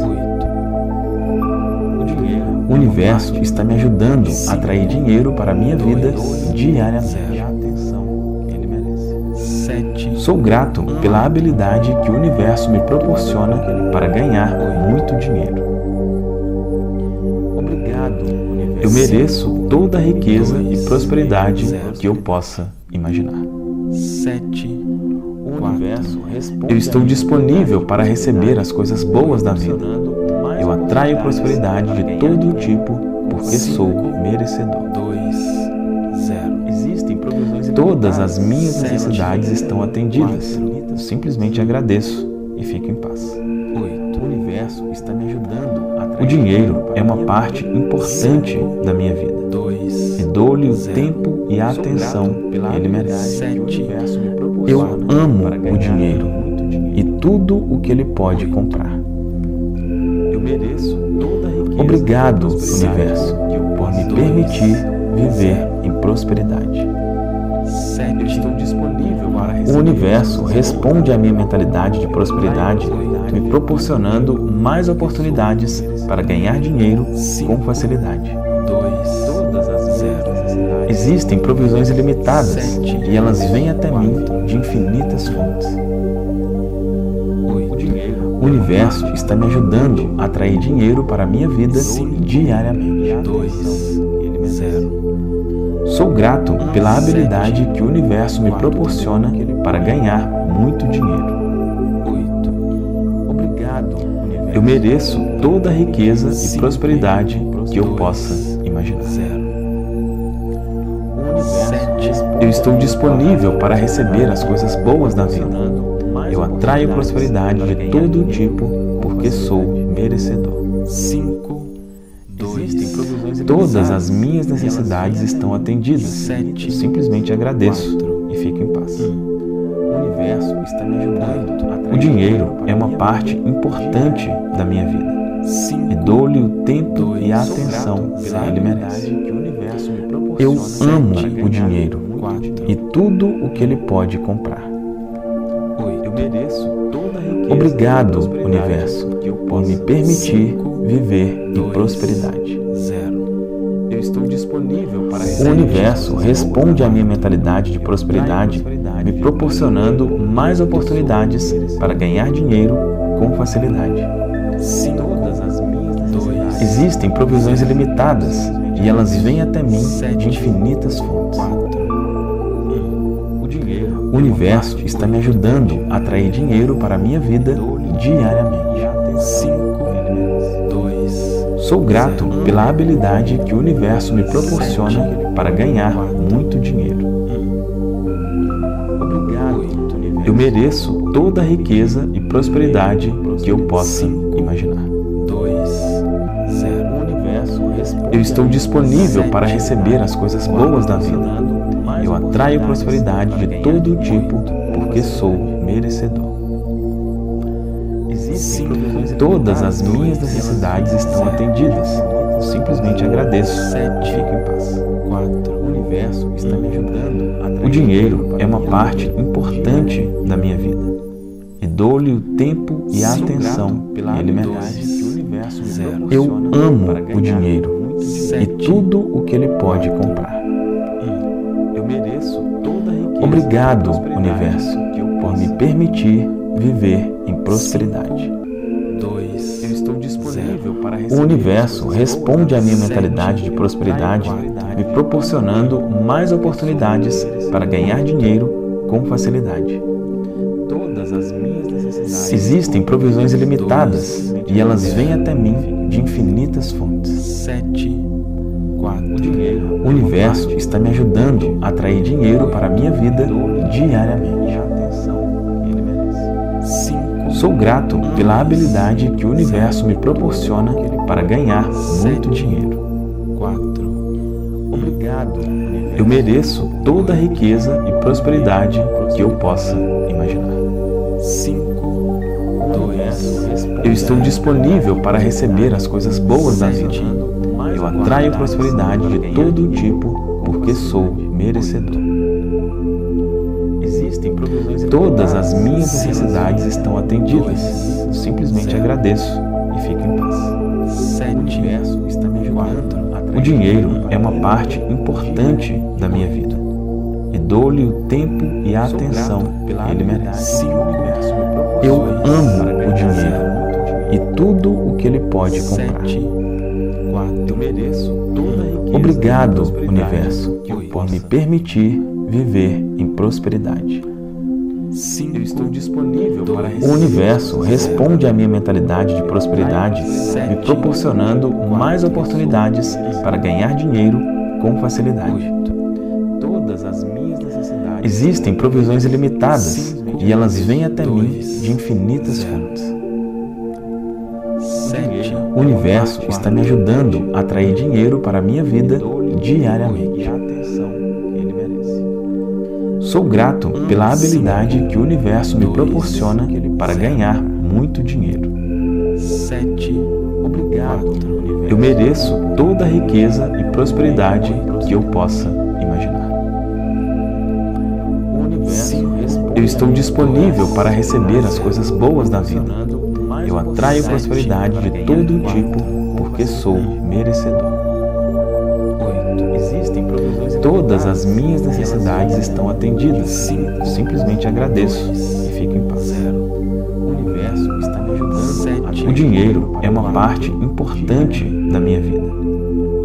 O Universo está me ajudando a atrair dinheiro para a minha vida diariamente. Sou grato pela habilidade que o Universo me proporciona para ganhar muito dinheiro. Eu mereço toda a riqueza e prosperidade que eu possa imaginar. 4. Eu estou disponível para receber as coisas boas da vida. Eu atraio prosperidade de todo tipo porque sou merecedor. 2. Todas as minhas necessidades estão atendidas. Eu simplesmente agradeço e fico em paz. 8. O Universo está me ajudando a atrair. O dinheiro é uma parte importante da minha vida. 2. E dou-lhe o tempo e a atenção que ele merece. 7. Eu amo o dinheiro e tudo o que ele pode comprar. Eu mereço toda a riqueza. Obrigado, Universo, por me permitir viver em prosperidade. 7. O Universo responde à minha mentalidade de prosperidade, me proporcionando mais oportunidades para ganhar dinheiro com facilidade. 2. Existem provisões ilimitadas e elas vêm até mim de infinitas fontes. O Universo está me ajudando a atrair dinheiro para a minha vida diariamente. 2. Sou grato pela habilidade que o Universo me proporciona para ganhar muito dinheiro. 8. Eu mereço toda a riqueza e prosperidade que eu possa imaginar. 7. Eu estou disponível para receber as coisas boas da vida. Eu atraio prosperidade de todo tipo porque sou merecedor. 5. Todas as minhas necessidades estão atendidas. 7. Eu simplesmente agradeço e fico em paz. O Universo está me ajudando. O dinheiro é uma parte importante da minha vida. 5. E dou-lhe o tempo e a atenção que ele merece. Eu amo o dinheiro e tudo o que ele pode comprar. Eu mereço toda a riqueza. Obrigado, Universo, por me permitir viver em prosperidade. O Universo responde à minha mentalidade de prosperidade, me proporcionando mais oportunidades para ganhar dinheiro com facilidade. 5. Existem provisões ilimitadas e elas vêm até mim de infinitas fontes. 4. O O universo está me ajudando a atrair dinheiro para a minha vida diariamente. 5, 2, sou grato pela habilidade que o universo me proporciona para ganhar muito dinheiro. Eu mereço toda a riqueza e prosperidade que eu possa imaginar. Eu estou disponível para receber as coisas boas da vida. Eu atraio prosperidade de todo tipo porque sou merecedor. 5. Todas as minhas necessidades estão atendidas. Simplesmente agradeço e fico em paz. 4. O universo está me ajudando. O dinheiro é uma parte importante da minha vida. E dou-lhe o tempo e a atenção que ele merece. Eu amo o dinheiro e tudo o que ele pode comprar. Obrigado, universo, por me permitir viver em prosperidade. 2, 0. O universo responde à minha mentalidade de prosperidade, me proporcionando mais oportunidades para ganhar dinheiro com facilidade. Existem provisões ilimitadas e elas vêm até mim de infinitas fontes. 7, 4. O universo está me ajudando a atrair dinheiro para a minha vida diariamente. 5. Sou grato pela habilidade que o universo me proporciona para ganhar muito dinheiro. 4. Eu mereço toda a riqueza e prosperidade que eu possa imaginar. 5, 2. Eu estou disponível para receber as coisas boas da vida. Eu atraio prosperidade de todo tipo porque sou merecedor. Todas as minhas necessidades estão atendidas. Simplesmente agradeço e fico em paz. 4. O dinheiro é uma parte importante da minha vida. E dou-lhe o tempo e a atenção que ele merece. 5. Eu amo o dinheiro e tudo o que ele pode comprar. Eu mereço toda a riqueza. Obrigado, universo, por me permitir viver em prosperidade. 5. Eu estou disponível para receber. O universo responde à minha mentalidade de prosperidade, me proporcionando mais oportunidades para ganhar dinheiro com facilidade. Todas as minhas necessidades. Existem provisões ilimitadas e elas vêm até mim de infinitas fontes. O universo está me ajudando a atrair dinheiro para a minha vida diariamente. Sou grato pela habilidade que o universo me proporciona para ganhar muito dinheiro. 7, 4. Eu mereço toda a riqueza e prosperidade que eu possa imaginar. Eu estou disponível para receber as coisas boas da vida. Eu atraio prosperidade de todo tipo porque sou merecedor. 8. Todas as minhas necessidades estão atendidas. 5. Simplesmente agradeço e fico em paz. 0. O universo está me ajudando. 7. O dinheiro é uma parte importante da minha vida.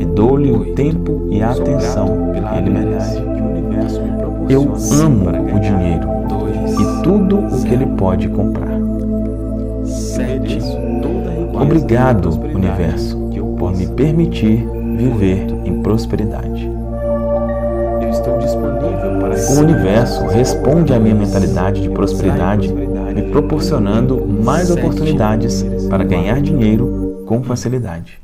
E dou-lhe o tempo e a atenção que ele merece. Eu amo o dinheiro e tudo o que ele pode comprar. 7. Obrigado, universo, por me permitir viver em prosperidade. O universo responde à minha mentalidade de prosperidade, me proporcionando mais oportunidades para ganhar dinheiro com facilidade.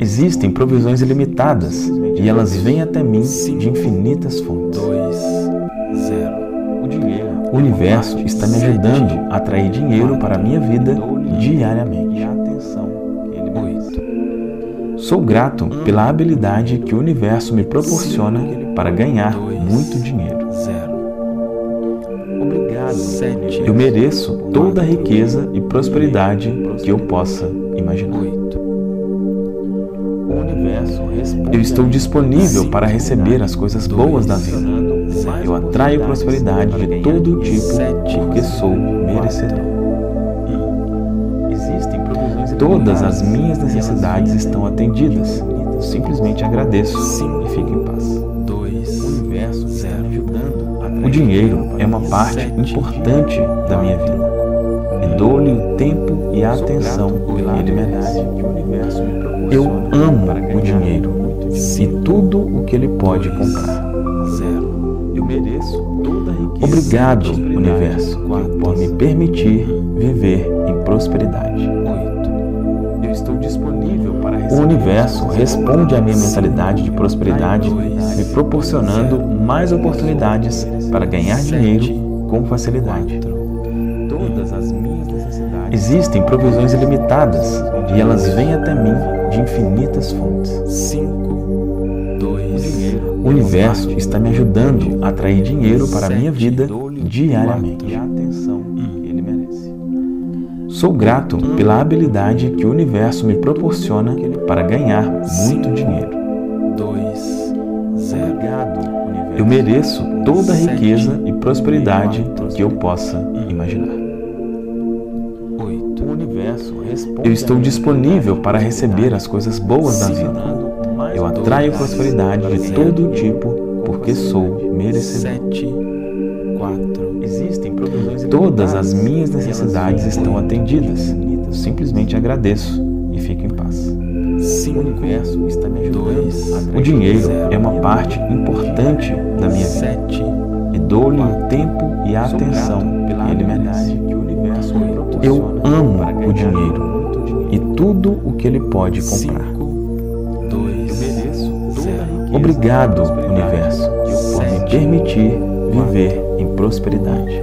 Existem provisões ilimitadas e elas vêm até mim de infinitas fontes. O universo está me ajudando a atrair dinheiro para a minha vida diariamente. Sou grato pela habilidade que o universo me proporciona para ganhar muito dinheiro. Eu mereço toda a riqueza e prosperidade que eu possa imaginar. Eu estou disponível para receber as coisas boas da vida. Eu atraio prosperidade de todo tipo porque sou merecedor. Todas as minhas necessidades estão atendidas. Simplesmente agradeço e fico em paz. 2, 0. O dinheiro é uma parte importante da minha vida. E dou-lhe o tempo e a atenção que ele merece. Eu amo o dinheiro e tudo o que ele pode comprar. Obrigado, Universo, por me permitir viver em prosperidade. O Universo responde à minha mentalidade de prosperidade, me proporcionando mais oportunidades para ganhar dinheiro com facilidade. Existem provisões ilimitadas e elas vêm até mim de infinitas fontes. O Universo está me ajudando a atrair dinheiro para a minha vida diariamente. Sou grato pela habilidade que o Universo me proporciona para ganhar muito dinheiro. Eu mereço toda a riqueza e prosperidade que eu possa imaginar. Eu estou disponível para receber as coisas boas da vida. Eu atraio prosperidade de todo tipo porque sou merecedor. Todas as minhas necessidades estão atendidas. Simplesmente agradeço e fico em paz. O dinheiro é uma parte importante da minha vida. E dou-lhe o tempo e a atenção que ele merece. Eu amo o dinheiro e tudo o que ele pode comprar. Obrigado, Universo, por me permitir viver em prosperidade.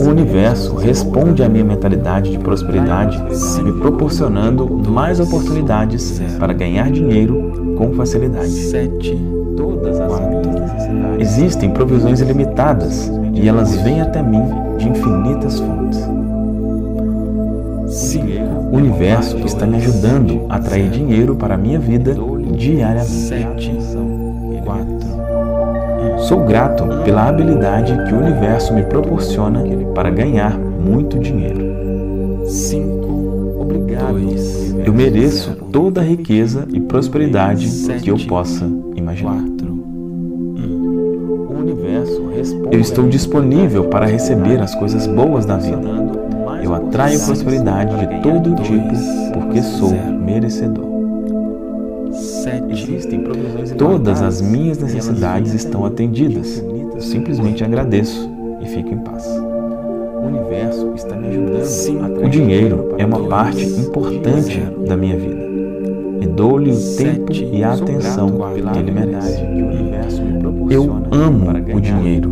O Universo responde à minha mentalidade de prosperidade, me proporcionando mais oportunidades para ganhar dinheiro com facilidade. Existem provisões ilimitadas e elas vêm até mim de infinitas fontes. O Universo está me ajudando a atrair dinheiro para a minha vida diariamente. Sou grato pela habilidade que o Universo me proporciona para ganhar muito dinheiro. Eu mereço toda a riqueza e prosperidade que eu possa imaginar. Eu estou disponível para receber as coisas boas da vida. Eu atraio prosperidade de todo tipo porque sou merecedor. Todas as minhas necessidades estão atendidas. Eu simplesmente agradeço e fico em paz. O dinheiro é uma parte importante da minha vida. E dou-lhe o tempo e a atenção que ele merece. Eu amo o dinheiro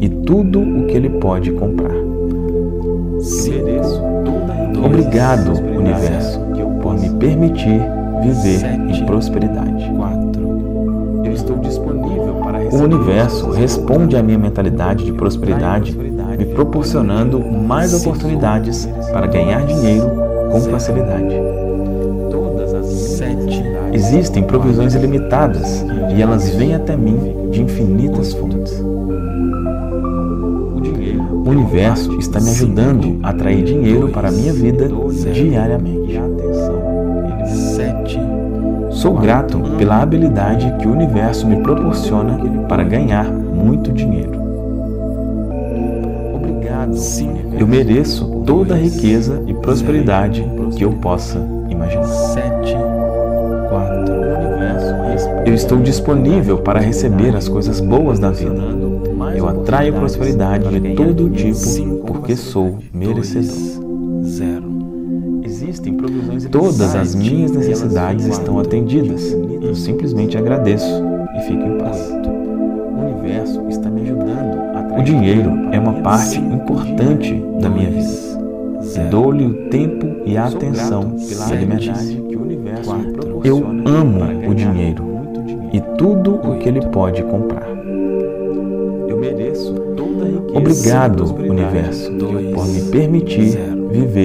e tudo o que ele pode comprar. Obrigado, Universo, por me permitir viver em prosperidade. O Universo responde à minha mentalidade de prosperidade, me proporcionando mais oportunidades para ganhar dinheiro com facilidade. Existem provisões ilimitadas e elas vêm até mim de infinitas fontes. O Universo está me ajudando a atrair dinheiro para a minha vida diariamente. Sou grato pela habilidade que o Universo me proporciona para ganhar muito dinheiro. Eu mereço toda a riqueza e prosperidade que eu possa imaginar. Eu estou disponível para receber as coisas boas da vida. Eu atraio prosperidade de todo tipo porque sou merecedor. Todas as minhas necessidades estão atendidas. Eu simplesmente agradeço e fico em paz. O dinheiro é uma parte importante da minha vida. Dou-lhe o tempo e a atenção que ele merece. Eu amo o dinheiro e tudo o que ele pode comprar. Obrigado, Universo, por me permitir viver em prosperidade. O Universo responde à minha mentalidade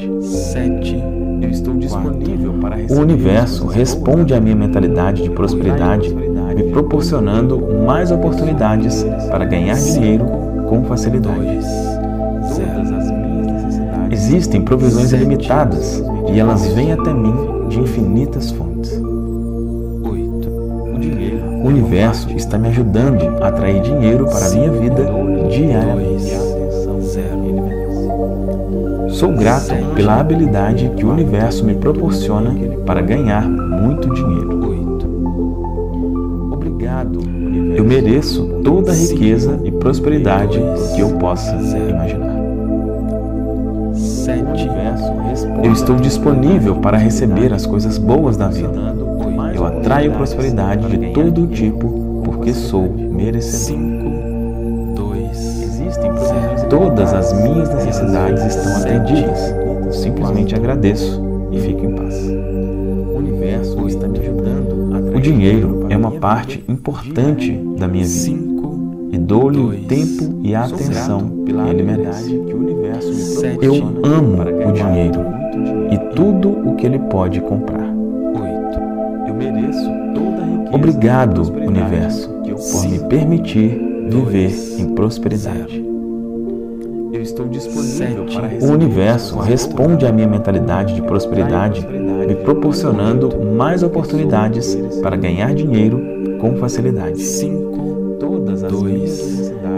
de prosperidade, me proporcionando mais oportunidades para ganhar dinheiro com facilidade. Existem provisões ilimitadas e elas vêm até mim de infinitas fontes. O universo está me ajudando a atrair dinheiro para a minha vida diariamente. Sou grato pela habilidade que o universo me proporciona para ganhar muito dinheiro. Eu mereço toda a riqueza e prosperidade que eu possa imaginar. Eu estou disponível para receber as coisas boas da vida. Eu atraio prosperidade de todo tipo porque sou merecedor. Todas as minhas necessidades estão atendidas. Eu simplesmente agradeço e fico em paz. O universo está me ajudando. O dinheiro é uma parte importante da minha vida. E dou-lhe o tempo e a atenção que ele merece. Eu amo o dinheiro e tudo o que ele pode comprar. Obrigado, universo, por me permitir viver em prosperidade. O universo responde à minha mentalidade de prosperidade, me proporcionando mais oportunidades para ganhar dinheiro com facilidade.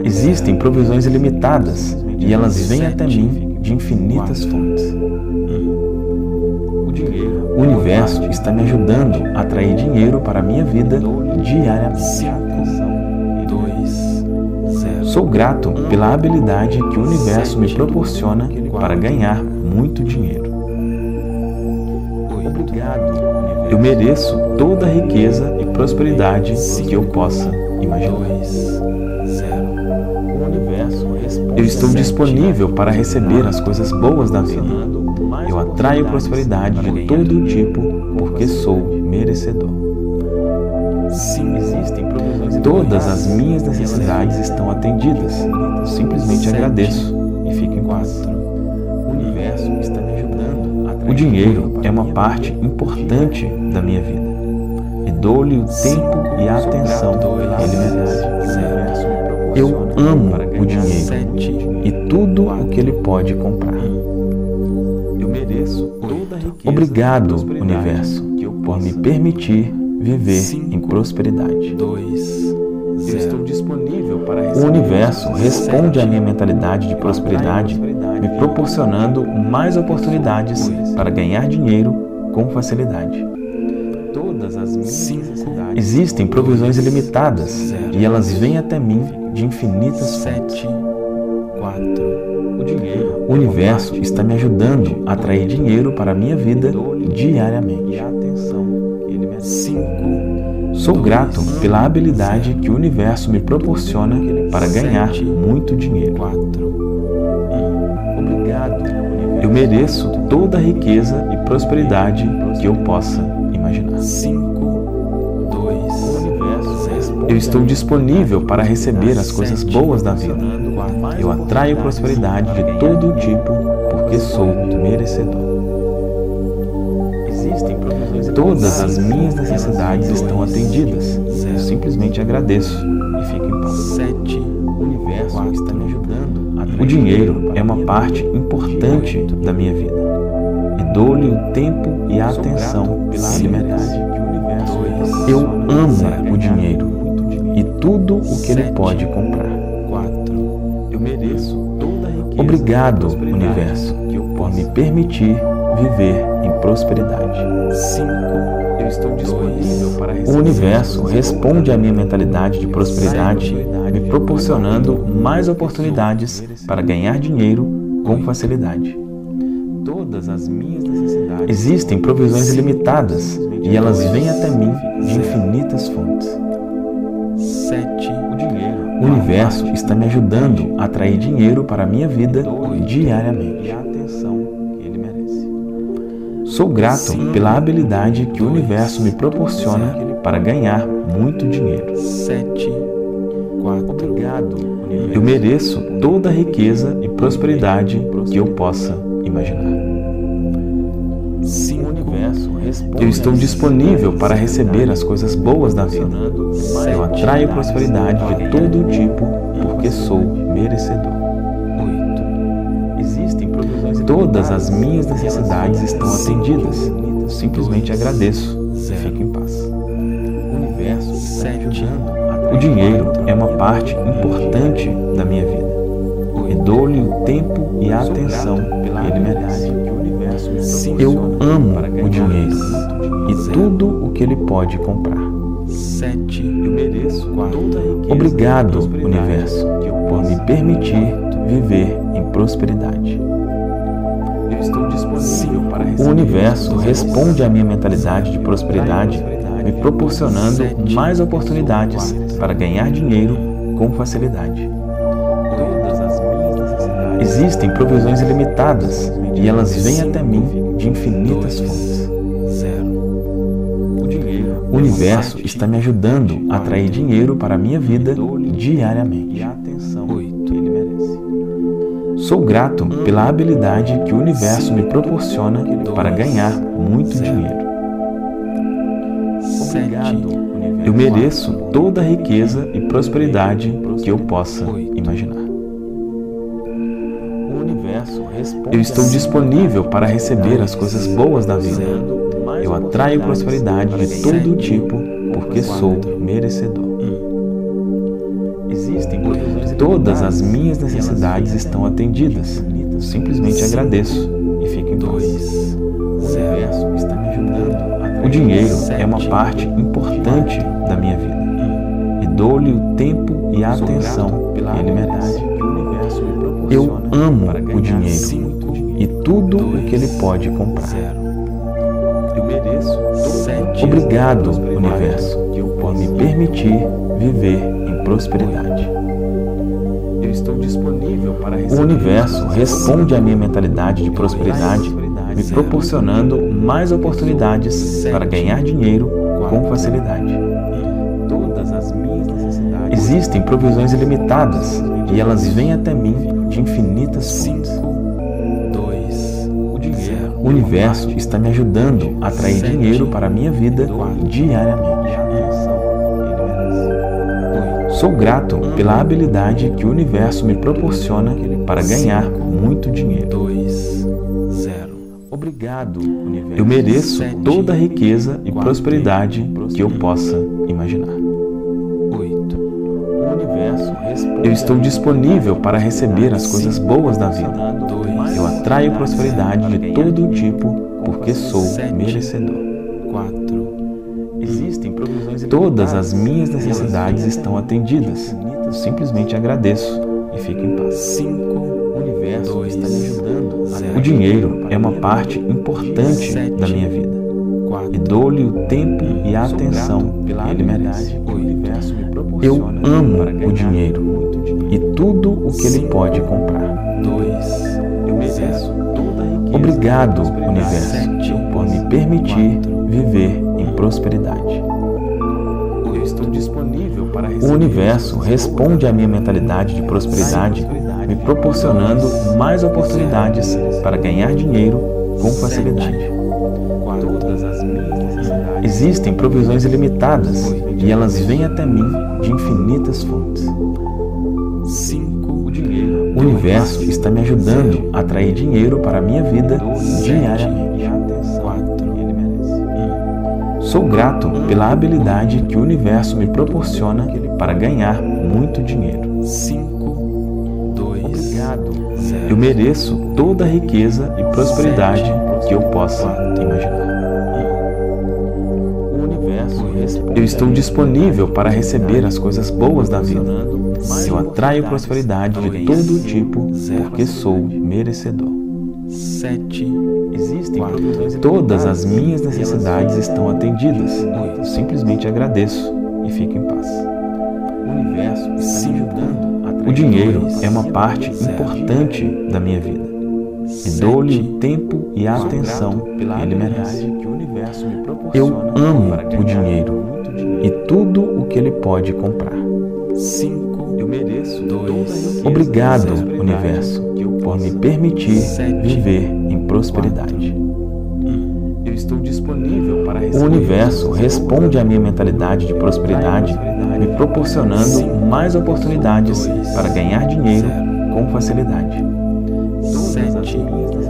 Existem provisões ilimitadas e elas vêm até mim de infinitas fontes. O universo está me ajudando a atrair dinheiro para a minha vida diariamente. Sou grato pela habilidade que o universo me proporciona para ganhar muito dinheiro. Eu mereço toda a riqueza e prosperidade que eu possa imaginar. Eu estou disponível para receber as coisas boas da vida. Eu atraio prosperidade de todo tipo porque sou merecedor. Todas as minhas necessidades estão atendidas. Eu simplesmente agradeço e fico em paz. O dinheiro é uma parte importante da minha vida. E dou-lhe o tempo e a atenção que ele merece. Eu amo o dinheiro e tudo o que ele pode comprar. Obrigado, universo, por me permitir viver em prosperidade. O universo responde à minha mentalidade de prosperidade, me proporcionando mais oportunidades para ganhar dinheiro com facilidade. Existem provisões ilimitadas e elas vêm até mim de infinitas fontes. O universo está me ajudando a atrair dinheiro para a minha vida diariamente. Sou grato pela habilidade que o universo me proporciona para ganhar muito dinheiro. Eu mereço toda a riqueza e prosperidade que eu possa imaginar. Eu estou disponível para receber as coisas boas da vida. Eu atraio prosperidade de todo tipo porque sou merecedor. Todas as minhas necessidades estão atendidas. Eu simplesmente agradeço e fico em paz. O universo está me ajudando. O dinheiro é uma parte importante da minha vida. E dou-lhe o tempo e a atenção que ele merece. Eu amo o dinheiro e tudo o que ele pode comprar. Obrigado, universo, por me permitir viver em prosperidade. O universo responde à minha mentalidade de prosperidade, me proporcionando mais oportunidades para ganhar dinheiro com facilidade. Existem provisões ilimitadas e elas vêm até mim de infinitas fontes. O universo está me ajudando a atrair dinheiro para a minha vida diariamente. Sou grato pela habilidade que o universo me proporciona para ganhar muito dinheiro. Eu mereço toda a riqueza e prosperidade que eu possa imaginar. Eu estou disponível para receber as coisas boas da vida. Eu atraio prosperidade de todo tipo porque sou merecedor. Todas as minhas necessidades estão atendidas. Eu simplesmente agradeço e fico em paz. O dinheiro é uma parte importante da minha vida. E dou-lhe o tempo e a atenção que ele merece. Eu amo o dinheiro e tudo o que ele pode comprar. Obrigado, Universo, por me permitir viver em prosperidade. O Universo responde à minha mentalidade de prosperidade, me proporcionando mais oportunidades para ganhar dinheiro com facilidade. Existem provisões ilimitadas e elas vêm até mim de infinitas fontes. O Universo está me ajudando a atrair dinheiro para a minha vida diariamente. Sou grato pela habilidade que o Universo me proporciona para ganhar muito dinheiro. Eu mereço toda a riqueza e prosperidade que eu possa imaginar. Eu estou disponível para receber as coisas boas da vida. Eu atraio prosperidade de todo tipo porque sou merecedor. Todas as minhas necessidades estão atendidas. Eu simplesmente agradeço e fico em paz. O dinheiro é uma parte importante da minha vida. E dou-lhe o tempo e a atenção que ele merece. Eu amo o dinheiro e tudo o que ele pode comprar. Obrigado, Universo, por me permitir viver em prosperidade. O Universo responde à minha mentalidade de prosperidade, me proporcionando mais oportunidades para ganhar dinheiro com facilidade. Existem provisões ilimitadas e elas vêm até mim de infinitas fontes. O Universo está me ajudando a atrair dinheiro para a minha vida diariamente. Sou grato pela habilidade que o Universo me proporciona para ganhar muito dinheiro. Obrigado, Universo. Eu mereço toda a riqueza e prosperidade que eu possa imaginar. Eu estou disponível para receber as coisas boas da vida. Eu atraio prosperidade de todo tipo porque sou merecedor. Todas as minhas necessidades estão atendidas. Eu simplesmente agradeço e fico em paz. O dinheiro é uma parte importante da minha vida. E dou-lhe o tempo e a atenção que ele merece. Eu amo o dinheiro e tudo o que ele pode comprar. Obrigado, Universo, por me permitir viver em prosperidade. O Universo responde à minha mentalidade de prosperidade, me proporcionando mais oportunidades para ganhar dinheiro com facilidade. Existem provisões ilimitadas e elas vêm até mim de infinitas fontes. O Universo está me ajudando a atrair dinheiro para a minha vida diariamente. Sou grato pela habilidade que o Universo me proporciona para ganhar muito dinheiro. Eu mereço toda a riqueza e prosperidade que eu possa imaginar. Eu estou disponível para receber as coisas boas da vida. Eu atraio prosperidade de todo tipo porque sou merecedor. Todas as minhas necessidades estão atendidas. Eu simplesmente agradeço e fico em paz. O dinheiro é uma parte importante da minha vida. E dou-lhe o tempo e a atenção que ele merece. Eu amo o dinheiro e tudo o que ele pode comprar. Obrigado, Universo, por me permitir viver em prosperidade. O Universo responde à minha mentalidade de prosperidade, me proporcionando mais oportunidades para ganhar dinheiro com facilidade. Existem provisões ilimitadas e elas vêm até mim de infinitas fontes.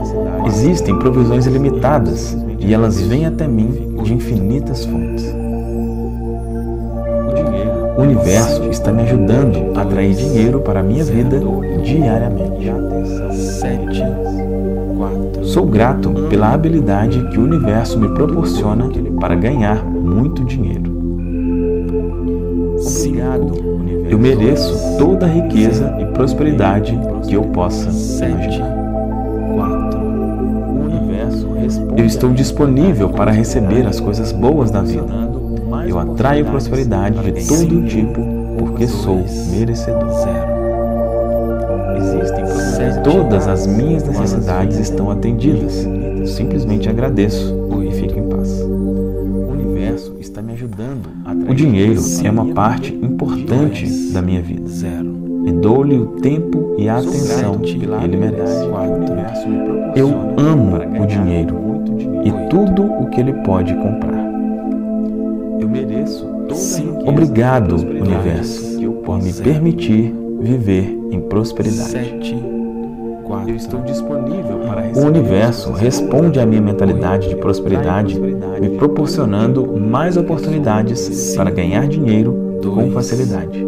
O universo está me ajudando a atrair dinheiro para a minha vida diariamente. Sou grato pela habilidade que o universo me proporciona para ganhar muito dinheiro. Eu mereço toda a riqueza e prosperidade que eu possa imaginar. Eu estou disponível para receber as coisas boas da vida. Eu atraio prosperidade de todo tipo porque sou merecedor. Todas as minhas necessidades estão atendidas. Eu simplesmente agradeço e fico em paz. O dinheiro é uma parte importante da minha vida. E dou-lhe o tempo e a atenção que ele merece. Eu amo o dinheiro e tudo o que ele pode comprar. Eu mereço toda. Obrigado, universo, por me permitir viver em prosperidade. Eu estou disponível para o universo responde à minha mentalidade de prosperidade, me proporcionando mais oportunidades para ganhar dinheiro com facilidade.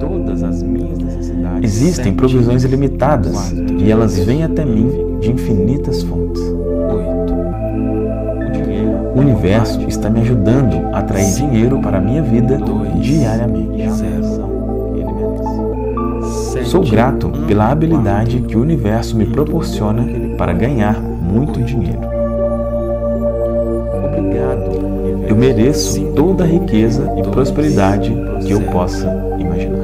Todas as minhas necessidades. Existem provisões ilimitadas e elas vêm até mim de infinitas fontes. O universo está me ajudando a atrair dinheiro para a minha vida diariamente. Sou grato pela habilidade que o universo me proporciona para ganhar muito dinheiro. Eu mereço toda a riqueza e prosperidade que eu possa imaginar.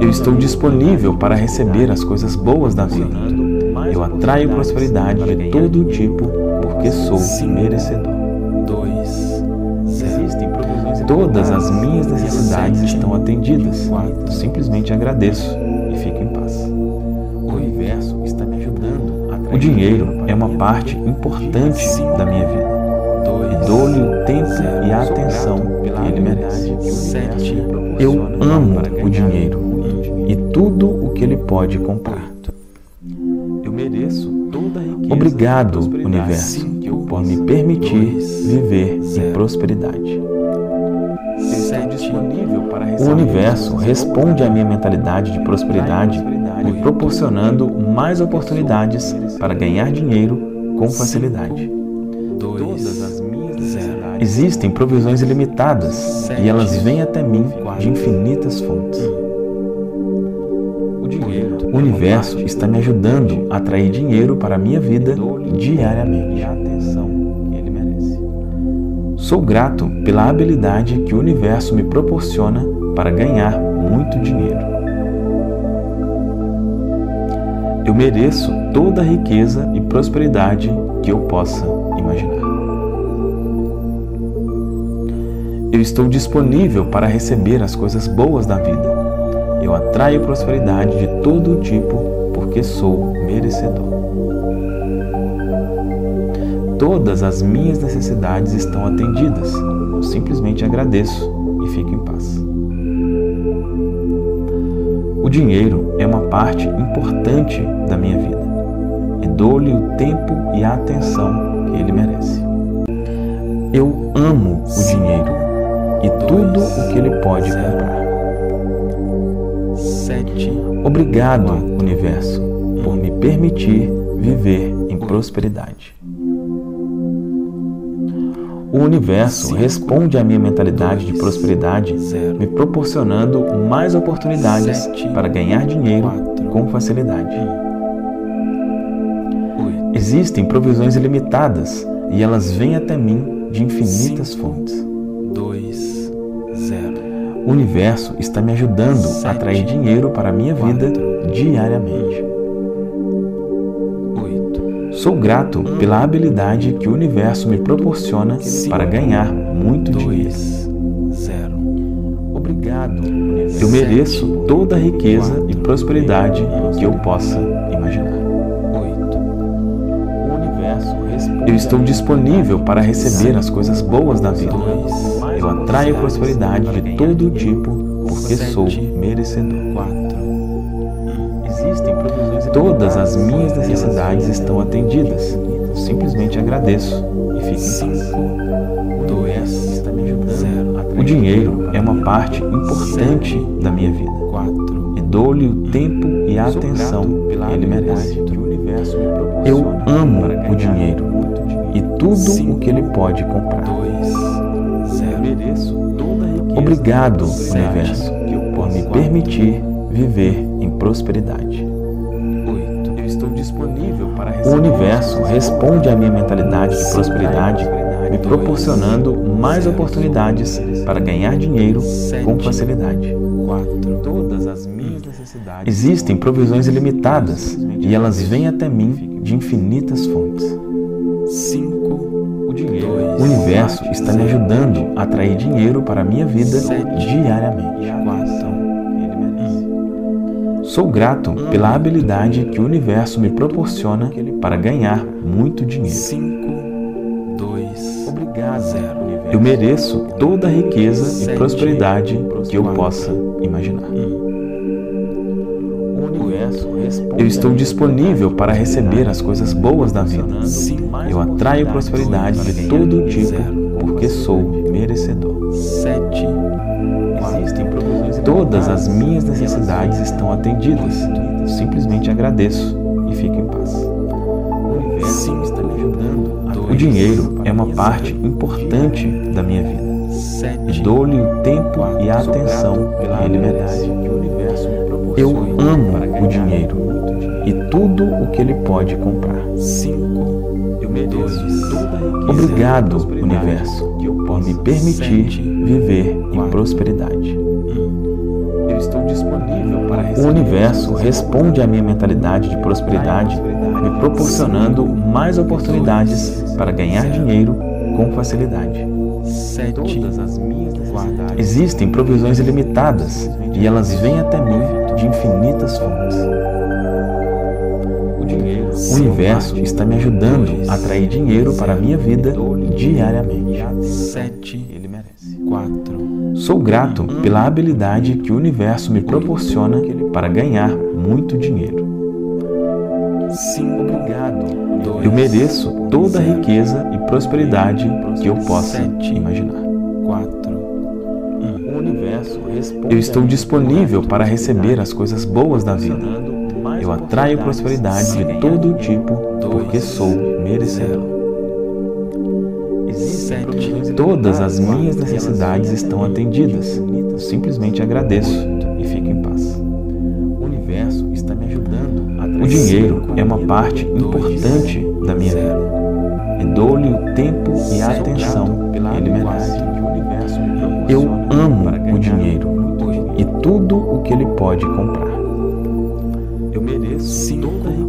Eu estou disponível para receber as coisas boas da vida. Eu atraio prosperidade de todo tipo porque sou merecedor. Todas as minhas necessidades estão atendidas. Eu simplesmente agradeço e fico em paz. O universo está me ajudando. O dinheiro é uma parte importante da minha vida. E dou-lhe o tempo e a atenção que ele merece. Eu amo o dinheiro e tudo o que ele pode comprar. Obrigado, universo, por me permitir viver em prosperidade. O universo responde à minha mentalidade de prosperidade, me proporcionando mais oportunidades para ganhar dinheiro com facilidade. Existem provisões ilimitadas e elas vêm até mim de infinitas fontes. O universo está me ajudando a atrair dinheiro para a minha vida diariamente. Sou grato pela habilidade que o universo me proporciona para ganhar muito dinheiro. Eu mereço toda a riqueza e prosperidade que eu possa imaginar. Eu estou disponível para receber as coisas boas da vida. Eu atraio prosperidade de todo tipo porque sou merecedor. Todas as minhas necessidades estão atendidas. Eu simplesmente agradeço e fico em paz. O dinheiro é uma parte importante da minha vida. E dou-lhe o tempo e a atenção que ele merece. Eu amo o dinheiro e tudo o que ele pode comprar. Obrigado, universo, por me permitir viver em prosperidade. O universo responde à minha mentalidade de prosperidade, me proporcionando mais oportunidades para ganhar dinheiro com facilidade. Existem provisões ilimitadas e elas vêm até mim de infinitas fontes. O universo está me ajudando a atrair dinheiro para a minha vida diariamente. Sou grato pela habilidade que o universo me proporciona para ganhar muito dinheiro. Eu mereço toda a riqueza e prosperidade que eu possa imaginar. Eu estou disponível para receber as coisas boas da vida. Eu atraio prosperidade de todo tipo porque sou merecedor. Todas as minhas necessidades estão atendidas. Eu simplesmente agradeço e fico em paz. O dinheiro é uma parte importante da minha vida. E dou-lhe o tempo e a atenção que ele merece. Eu amo o dinheiro e tudo o que ele pode comprar. Obrigado, universo, por me permitir viver em prosperidade. O universo responde à minha mentalidade de prosperidade, me proporcionando mais oportunidades para ganhar dinheiro com facilidade. Existem provisões ilimitadas e elas vêm até mim de infinitas fontes. O universo está me ajudando a atrair dinheiro para a minha vida diariamente. Sou grato pela habilidade que o universo me proporciona para ganhar muito dinheiro. Eu mereço toda a riqueza e prosperidade que eu possa imaginar. Eu estou disponível para receber as coisas boas da vida. Eu atraio prosperidade de todo tipo porque sou merecedor. Todas as minhas necessidades estão atendidas. Simplesmente agradeço e fico em paz. O dinheiro é uma parte importante da minha vida. Dou-lhe o tempo e a atenção que ele merece. Eu amo o dinheiro e tudo o que ele pode comprar. Obrigado, universo, por me permitir viver em prosperidade. O universo responde à minha mentalidade de prosperidade, me proporcionando mais oportunidades para ganhar dinheiro com facilidade. Existem provisões ilimitadas e elas vêm até mim de infinitas fontes. O universo está me ajudando a atrair dinheiro para a minha vida diariamente. Sou grato pela habilidade que o universo me proporciona para ganhar muito dinheiro. Eu mereço toda a riqueza e prosperidade que eu possa imaginar. Eu estou disponível para receber as coisas boas da vida. Eu atraio prosperidade de todo tipo porque sou merecedor. Todas as minhas necessidades estão atendidas. Simplesmente agradeço e fico em paz. O dinheiro é uma parte importante da minha vida. E dou-lhe o tempo e a atenção que ele merece. Eu amo o dinheiro e tudo o que ele pode comprar.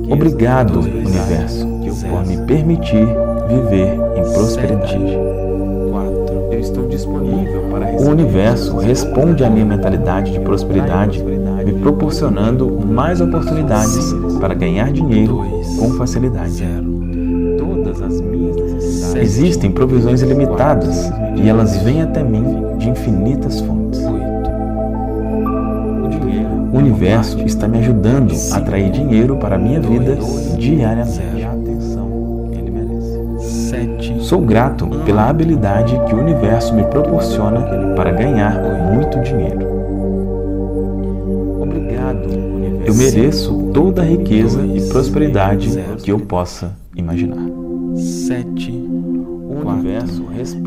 Obrigado, universo, por me permitir viver em prosperidade. O universo responde à minha mentalidade de prosperidade, me proporcionando mais oportunidades para ganhar dinheiro com facilidade. Existem provisões ilimitadas e elas vêm até mim de infinitas fontes. O universo está me ajudando a atrair dinheiro para a minha vida diariamente. Sou grato pela habilidade que o universo me proporciona para ganhar muito dinheiro. Eu mereço toda a riqueza e prosperidade que eu possa imaginar.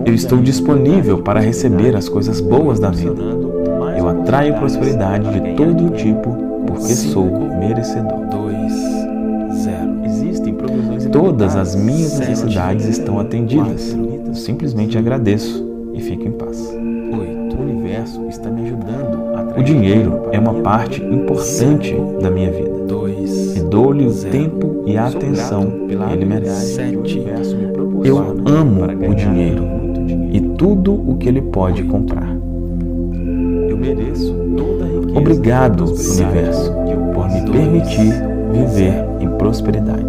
Eu estou disponível para receber as coisas boas da vida. Eu atraio prosperidade de todo tipo porque sou merecedor. Todas as minhas necessidades estão atendidas. Simplesmente agradeço e fico em paz. O universo está me ajudando a atrair. O dinheiro é uma parte importante da minha vida. E dou-lhe o tempo e a atenção que ele merece. Eu amo o dinheiro e tudo o que ele pode comprar. Obrigado, universo, por me permitir viver em prosperidade. O universo responde à minha mentalidade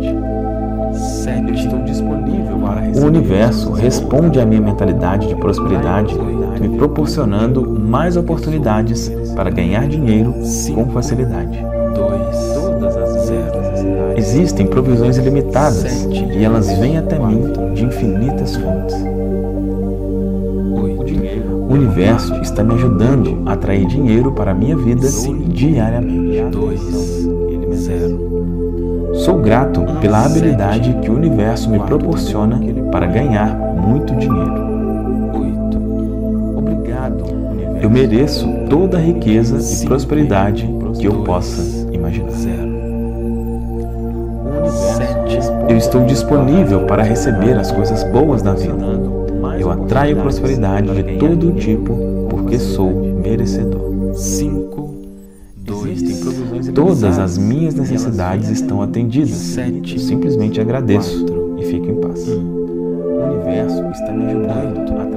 de prosperidade, me proporcionando mais oportunidades para ganhar dinheiro com facilidade. Existem provisões ilimitadas e elas vêm até mim de infinitas fontes. O universo está me ajudando a atrair dinheiro para a minha vida diariamente. Sou grato pela habilidade que o universo me proporciona para ganhar muito dinheiro. Eu mereço toda a riqueza e prosperidade que eu possa imaginar. Eu estou disponível para receber as coisas boas da vida. Eu atraio prosperidade de todo tipo porque sou merecedor. Todas as minhas necessidades estão atendidas. Eu simplesmente agradeço e fico em paz.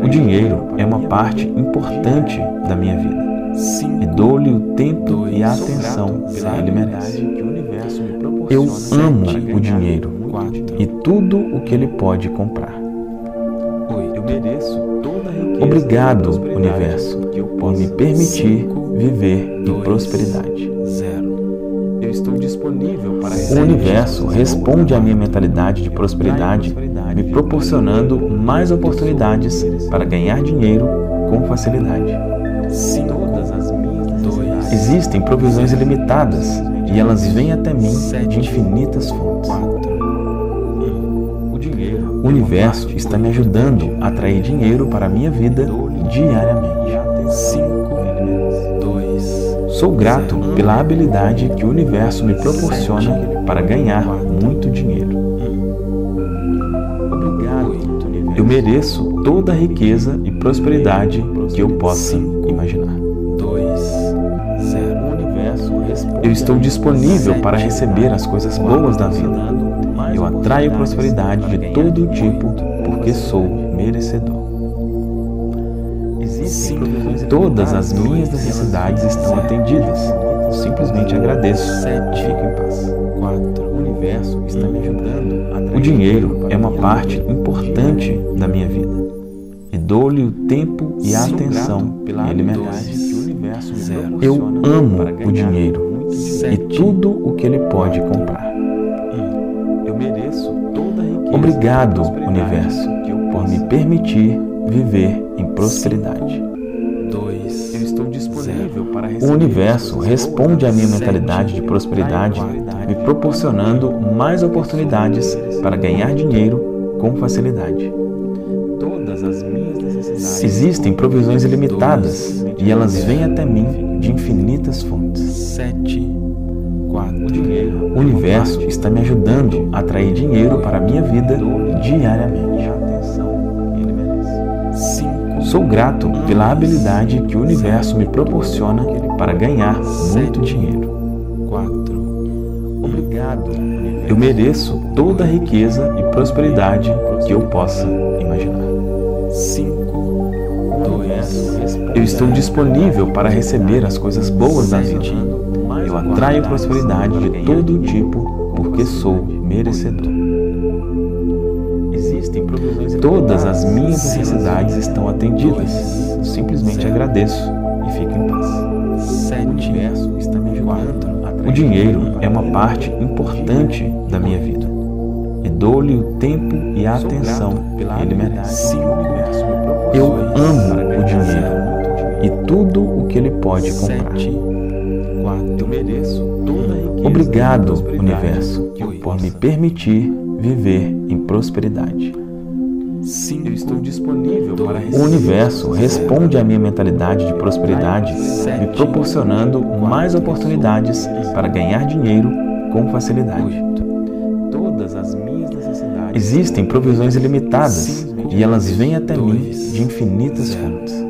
O dinheiro é uma parte importante da minha vida. E dou-lhe o tempo e a atenção que ele merece. Eu amo o dinheiro e tudo o que ele pode comprar. Obrigado, universo, por me permitir viver em prosperidade. O universo responde à minha mentalidade de prosperidade, me proporcionando mais oportunidades para ganhar dinheiro com facilidade. Existem provisões ilimitadas e elas vêm até mim de infinitas fontes. O universo está me ajudando a atrair dinheiro para a minha vida diariamente. Sou grato pela habilidade que o universo me proporciona para ganhar muito dinheiro. Eu mereço toda a riqueza e prosperidade que eu possa imaginar. Eu estou disponível para receber as coisas boas da vida. Eu atraio prosperidade de todo tipo porque sou merecedor. Todas as minhas necessidades estão atendidas. Eu simplesmente agradeço e fico em paz. O universo está me ajudando. O dinheiro é uma parte importante da minha vida. E dou-lhe o tempo e a atenção que ele merece. Eu amo o dinheiro e tudo o que ele pode comprar. Obrigado, universo, por me permitir viver em prosperidade. O universo responde à minha mentalidade de prosperidade, me proporcionando mais oportunidades para ganhar dinheiro com facilidade. Existem provisões ilimitadas e elas vêm até mim de infinitas fontes. O universo está me ajudando a atrair dinheiro para a minha vida diariamente. Sou grato pela habilidade que o universo me proporciona para ganhar muito dinheiro. Eu mereço toda a riqueza e prosperidade que eu possa imaginar. Eu estou disponível para receber as coisas boas da vida. Eu atraio prosperidade de todo tipo porque sou merecedor. Todas as minhas necessidades estão atendidas. Eu simplesmente agradeço e fico em paz. O dinheiro é uma parte importante da minha vida. E dou-lhe o tempo e a atenção que ele merece. Eu amo o dinheiro e tudo o que ele pode comprar. Obrigado, universo, por me permitir viver em prosperidade. Eu estou disponível para receber. O universo responde à minha mentalidade de prosperidade, me proporcionando mais oportunidades para ganhar dinheiro com facilidade. Existem provisões ilimitadas e elas vêm até mim de infinitas fontes.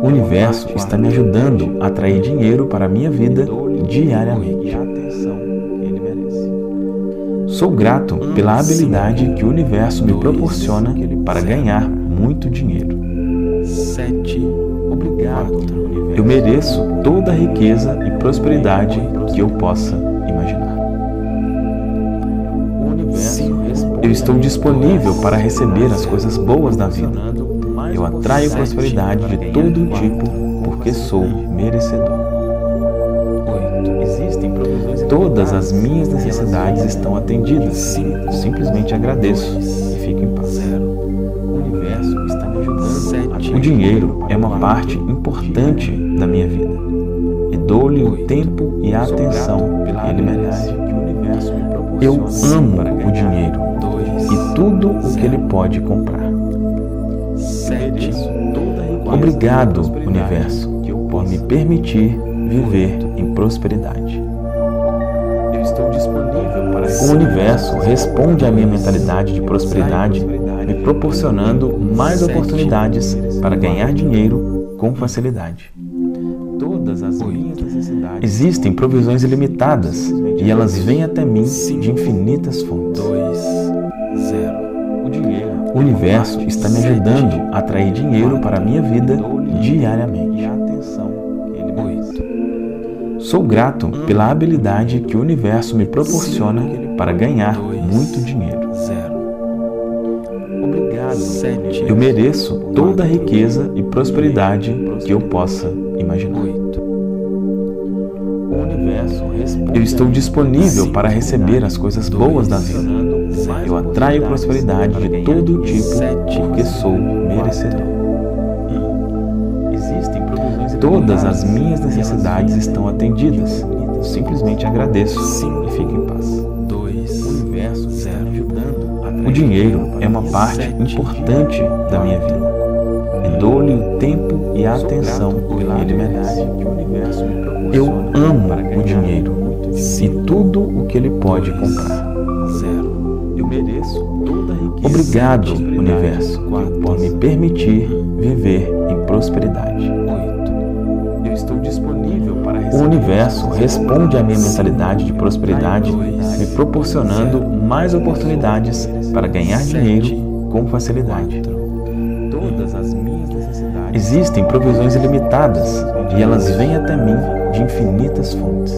O universo está me ajudando a atrair dinheiro para a minha vida diariamente. Sou grato pela habilidade que o universo me proporciona para ganhar muito dinheiro. Eu mereço toda a riqueza e prosperidade que eu possa imaginar. Eu estou disponível para receber as coisas boas da vida. Eu atraio prosperidade de todo tipo porque sou merecedor. Todas as minhas necessidades estão atendidas. Eu simplesmente agradeço e fico em paz. O universo está me ajudando. O dinheiro é uma parte importante da minha vida e dou-lhe o tempo e a atenção que ele merece. Eu amo o dinheiro e tudo o que ele pode comprar. 7. Obrigado, Universo, por me permitir viver em prosperidade. O Universo responde à minha mentalidade de prosperidade, me proporcionando mais oportunidades para ganhar dinheiro com facilidade. Existem provisões ilimitadas e elas vêm até mim de infinitas fontes. O Universo está me ajudando a atrair dinheiro para a minha vida diariamente. Sou grato pela habilidade que o Universo me proporciona para ganhar muito dinheiro. Eu mereço toda a riqueza e prosperidade que eu possa imaginar. Eu estou disponível para receber as coisas boas da vida. Eu atraio prosperidade de todo tipo porque sou merecedor. Todas as minhas necessidades estão atendidas. Eu simplesmente agradeço e fico em paz. O dinheiro é uma parte importante da minha vida. E dou-lhe o tempo e a atenção que ele merece. Eu amo o dinheiro e tudo o que ele pode comprar. Obrigado, Universo, por me permitir viver em prosperidade. O Universo responde à minha mentalidade de prosperidade, me proporcionando mais oportunidades para ganhar dinheiro com facilidade. Existem provisões ilimitadas e elas vêm até mim de infinitas fontes.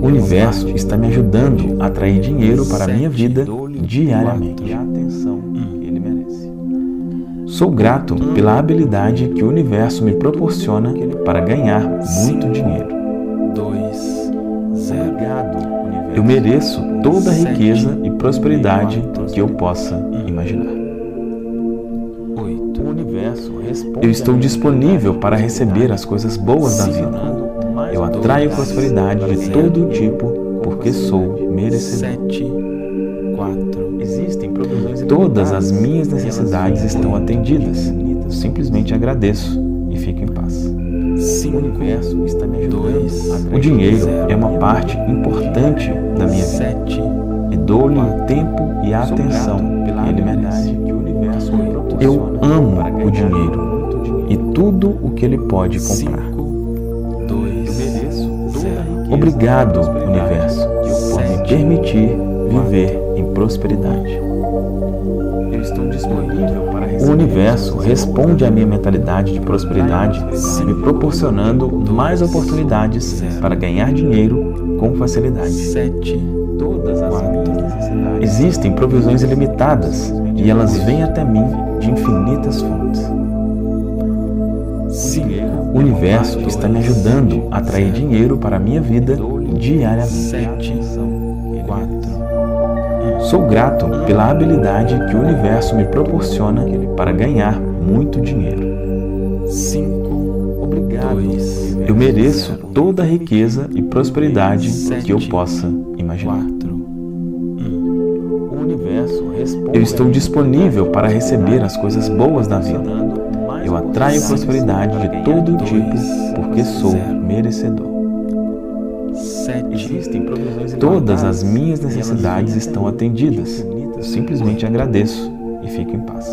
O Universo está me ajudando a atrair dinheiro para a minha vida diariamente. Sou grato pela habilidade que o Universo me proporciona para ganhar muito dinheiro. Eu mereço toda a riqueza e prosperidade que eu possa imaginar. Eu estou disponível para receber as coisas boas da vida. Eu atraio prosperidade de todo tipo porque sou merecedor. Todas as minhas necessidades estão atendidas. Eu simplesmente agradeço e fico em paz. O dinheiro é uma parte importante da minha vida e dou-lhe o tempo e a atenção que ele merece. Eu amo o dinheiro e tudo o que ele pode comprar. Obrigado, Universo, por me permitir viver em prosperidade. O Universo responde à minha mentalidade de prosperidade, me proporcionando mais oportunidades para ganhar dinheiro com facilidade. Existem provisões ilimitadas e elas vêm até mim de infinitas fontes. O Universo está me ajudando a atrair dinheiro para a minha vida diariamente. Sou grato pela habilidade que o Universo me proporciona para ganhar muito dinheiro. Eu mereço toda a riqueza e prosperidade que eu possa imaginar. Eu estou disponível para receber as coisas boas da vida. Eu atraio prosperidade de todo tipo porque sou merecedor. Todas as minhas necessidades estão atendidas. Eu simplesmente agradeço e fico em paz.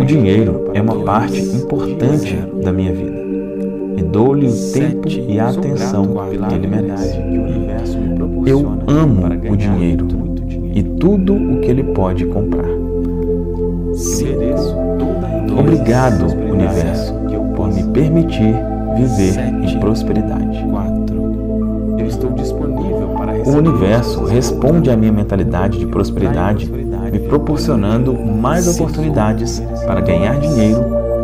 O dinheiro é uma parte importante da minha vida e dou-lhe o tempo e a atenção que ele merece. Eu amo o dinheiro e tudo o que ele pode comprar. Obrigado, Universo, por me permitir viver em prosperidade. O Universo responde à minha mentalidade de prosperidade, me proporcionando mais oportunidades para ganhar dinheiro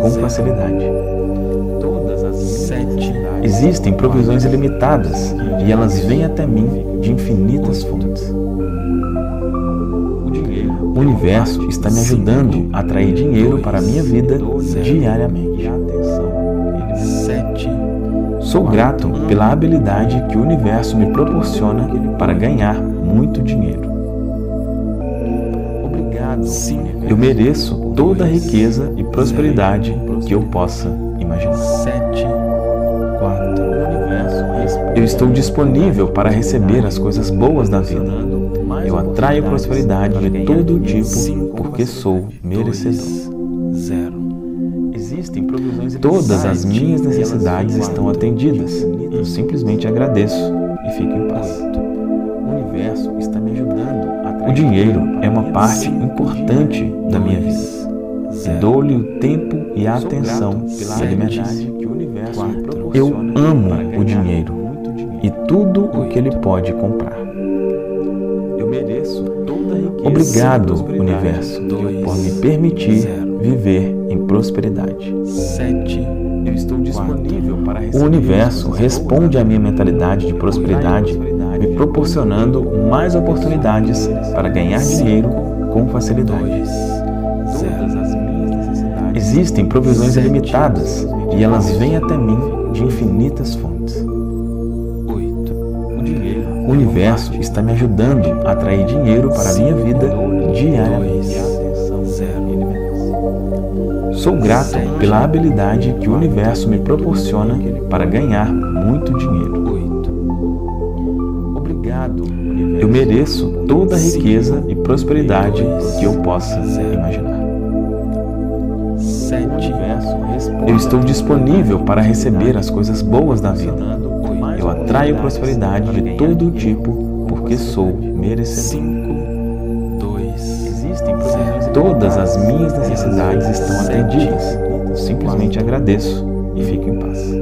com facilidade. Existem provisões ilimitadas e elas vêm até mim de infinitas fontes. O universo está me ajudando a atrair dinheiro para a minha vida diariamente. Sou grato pela habilidade que o universo me proporciona para ganhar muito dinheiro. Eu mereço toda a riqueza e prosperidade que eu possa imaginar. Eu estou disponível para receber as coisas boas da vida. Eu atraio prosperidade de todo tipo porque sou merecedor. Todas as minhas necessidades estão atendidas. Eu simplesmente agradeço e fico em paz. O dinheiro é uma parte importante da minha vida. Dou-lhe o tempo e a atenção que ele merece. Eu amo o dinheiro e tudo o que ele pode comprar. Obrigado, universo, por me permitir viver em prosperidade. O universo responde à minha mentalidade de prosperidade, me proporcionando mais oportunidades para ganhar dinheiro com facilidade. Existem provisões ilimitadas e elas vêm até mim de infinitas fontes. O universo está me ajudando a atrair dinheiro para a minha vida diariamente. Sou grato pela habilidade que o universo me proporciona para ganhar muito dinheiro. Eu mereço toda a riqueza e prosperidade que eu possa imaginar. Eu estou disponível para receber as coisas boas da vida. Eu atraio prosperidade de todo tipo porque sou merecedor. Todas as minhas necessidades estão atendidas. Eu simplesmente agradeço e fico em paz.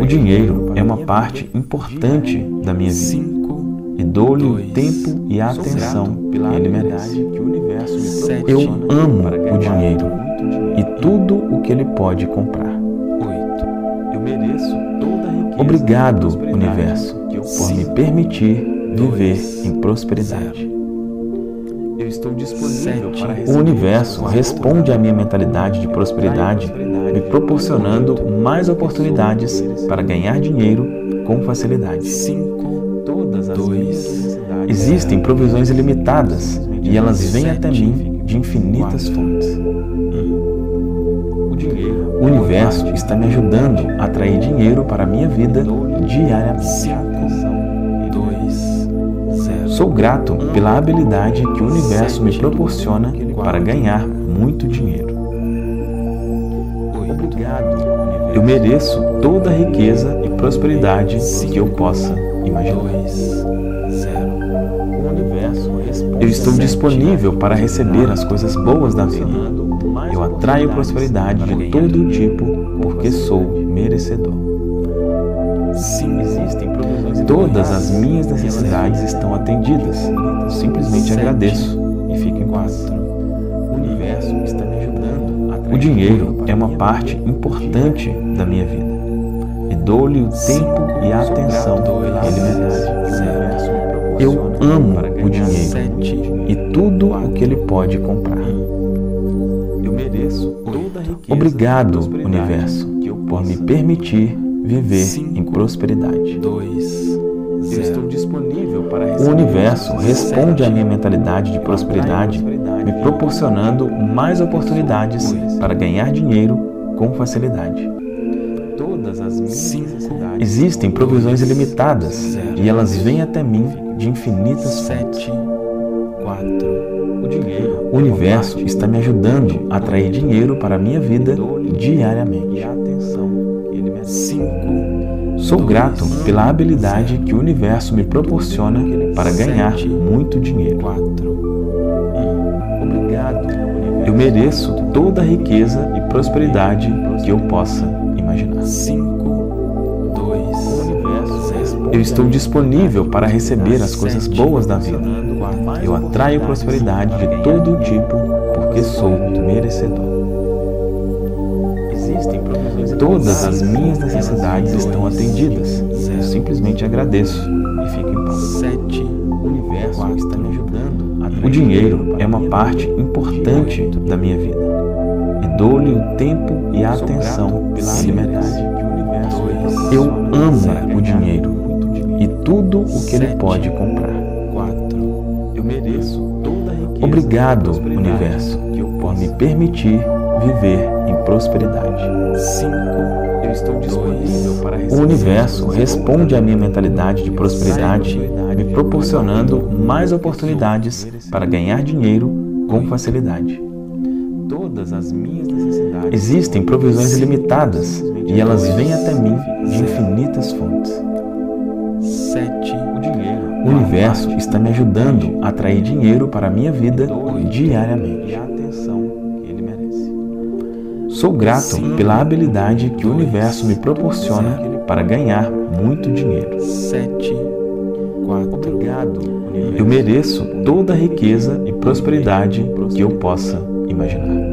O dinheiro é uma parte importante da minha vida. E dou-lhe o tempo e a atenção que ele merece. Eu amo o dinheiro e tudo o que ele pode comprar. Obrigado, universo, por me permitir viver em prosperidade. O universo responde à minha mentalidade de prosperidade, me proporcionando mais oportunidades para ganhar dinheiro com facilidade. Existem provisões ilimitadas e elas vêm até mim de infinitas fontes. O universo está me ajudando a atrair dinheiro para a minha vida diariamente. Sou grato pela habilidade que o universo me proporciona para ganhar muito dinheiro. Eu mereço toda a riqueza e prosperidade que eu possa imaginar. Eu estou disponível para receber as coisas boas da vida. Eu atraio prosperidade de todo tipo porque sou merecedor. Todas as minhas necessidades estão atendidas. Eu simplesmente agradeço e fico em paz. O dinheiro é uma parte importante da minha vida. E dou-lhe o tempo e a atenção que ele merece. Eu amo o dinheiro e tudo o que ele pode comprar. Obrigado, universo, por me permitir viver em prosperidade. O universo responde à minha mentalidade de prosperidade, me proporcionando mais oportunidades para ganhar dinheiro com facilidade. Existem provisões ilimitadas e elas vêm até mim de infinitas fontes. O universo está me ajudando a atrair dinheiro para a minha vida diariamente. Sou grato pela habilidade que o universo me proporciona para ganhar muito dinheiro. Eu mereço toda a riqueza e prosperidade que eu possa imaginar. Eu estou disponível para receber as coisas boas da vida. Eu atraio prosperidade de todo tipo porque sou merecedor. Todas as minhas necessidades estão atendidas. Eu simplesmente agradeço e fico em paz. O universo está me ajudando. O dinheiro é uma parte importante da minha vida. E dou-lhe o tempo e a atenção pela metade. Eu amo o dinheiro e tudo o que ele pode comprar. Obrigado, universo, por me permitir viver em prosperidade. O universo responde à minha mentalidade de prosperidade, me proporcionando mais oportunidades para ganhar dinheiro com facilidade. Existem provisões ilimitadas e elas vêm até mim de infinitas fontes. O universo está me ajudando a atrair dinheiro para a minha vida diariamente. Sou grato pela habilidade que o universo me proporciona para ganhar muito dinheiro. Eu mereço toda a riqueza e prosperidade que eu possa imaginar.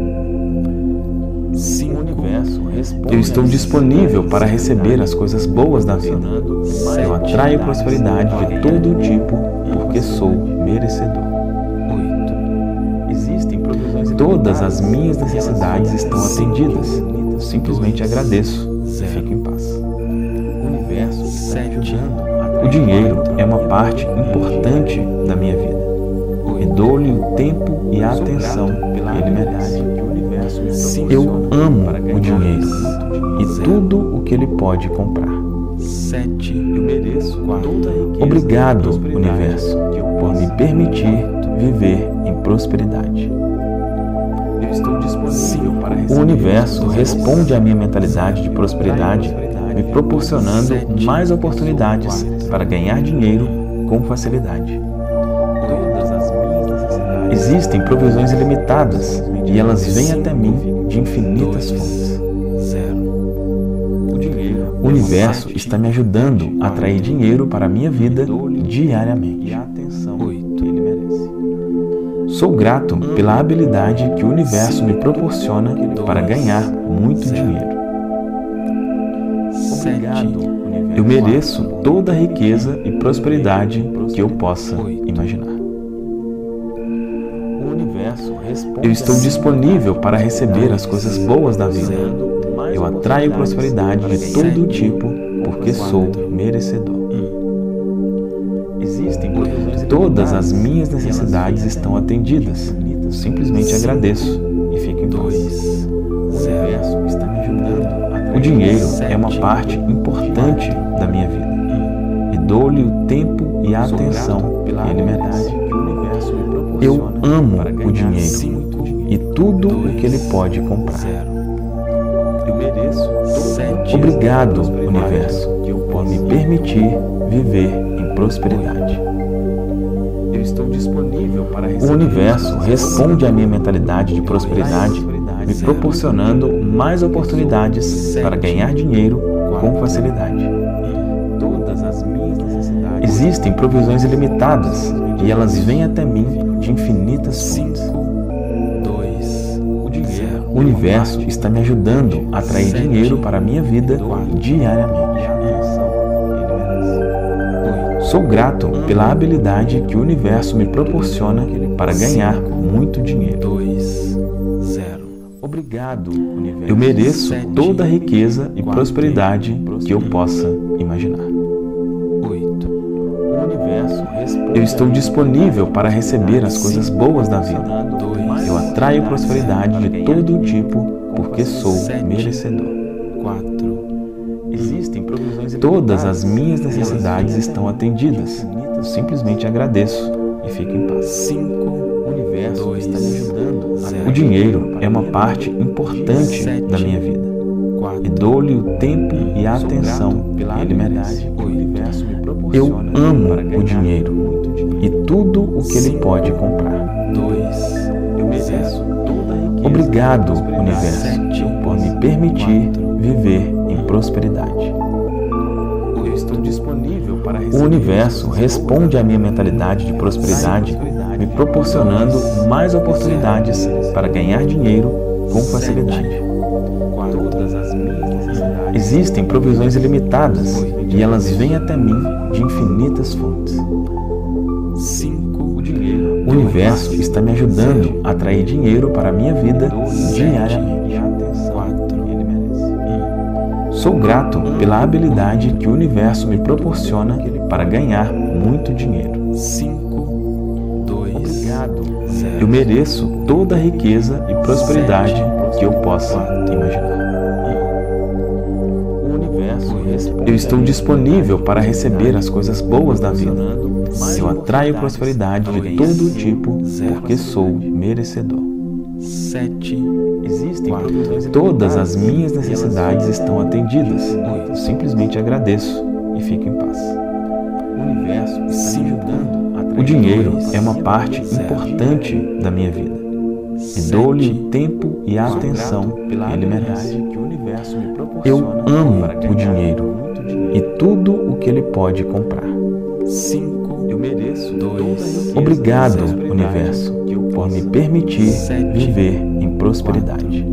Eu estou disponível para receber as coisas boas da vida. Eu atraio prosperidade de todo tipo porque sou merecedor. Todas as minhas necessidades estão atendidas. Simplesmente agradeço e fico em paz. O dinheiro é uma parte importante da minha vida. E dou-lhe o tempo e a atenção que ele merece. Eu amo o dinheiro e tudo o que ele pode comprar. Obrigado, universo, por me permitir viver em prosperidade. O universo responde à minha mentalidade de prosperidade, me proporcionando mais oportunidades para ganhar dinheiro com facilidade. Existem provisões ilimitadas e elas vêm até mim de infinitas fontes. O universo está me ajudando a atrair dinheiro para a minha vida diariamente. Sou grato pela habilidade que o universo me proporciona para ganhar muito dinheiro. Eu mereço toda a riqueza e prosperidade que eu possa imaginar. Eu estou disponível para receber as coisas boas da vida. Eu atraio prosperidade de todo tipo porque sou merecedor. Todas as minhas necessidades estão atendidas. Simplesmente agradeço e fico em paz. O dinheiro é uma parte importante da minha vida. E dou-lhe o tempo e a atenção que ele merece. Eu amo o dinheiro e tudo o que ele pode comprar. Obrigado, universo, por me permitir viver em prosperidade. O universo responde à minha mentalidade de prosperidade, me proporcionando mais oportunidades para ganhar dinheiro com facilidade. Existem provisões ilimitadas e elas vêm até mim de infinitas fontes. O universo está me ajudando a atrair dinheiro para a minha vida diariamente. Sou grato pela habilidade que o universo me proporciona para ganhar muito dinheiro. Obrigado, universo. Eu mereço toda a riqueza e prosperidade que eu possa imaginar. Eu estou disponível para receber as coisas boas da vida. Eu atraio prosperidade de todo tipo porque sou merecedor. Todas as minhas necessidades estão atendidas. Simplesmente agradeço e fico em paz. O dinheiro é uma parte importante da minha vida. E dou-lhe o tempo e a atenção que ele merece. Eu amo o dinheiro e tudo o que ele pode comprar. Obrigado, universo, por me permitir viver em prosperidade. O universo responde à minha mentalidade de prosperidade, me proporcionando mais oportunidades para ganhar dinheiro com facilidade. Existem provisões ilimitadas e elas vêm até mim de infinitas fontes. 5 dinheiro. O universo está me ajudando a atrair dinheiro para a minha vida diariamente. Sou grato pela habilidade que o universo me proporciona para ganhar muito dinheiro. Eu mereço toda a riqueza e prosperidade que eu possa imaginar. Eu estou disponível para receber as coisas boas da vida. Eu atraio prosperidade de todo tipo porque sou merecedor. Todas as minhas necessidades estão atendidas. Eu simplesmente agradeço e fico em paz. O dinheiro é uma parte importante da minha vida. E dou-lhe o tempo e a atenção que ele merece. Eu amo o dinheiro e tudo o que ele pode comprar. Obrigado, universo, por me permitir viver em prosperidade.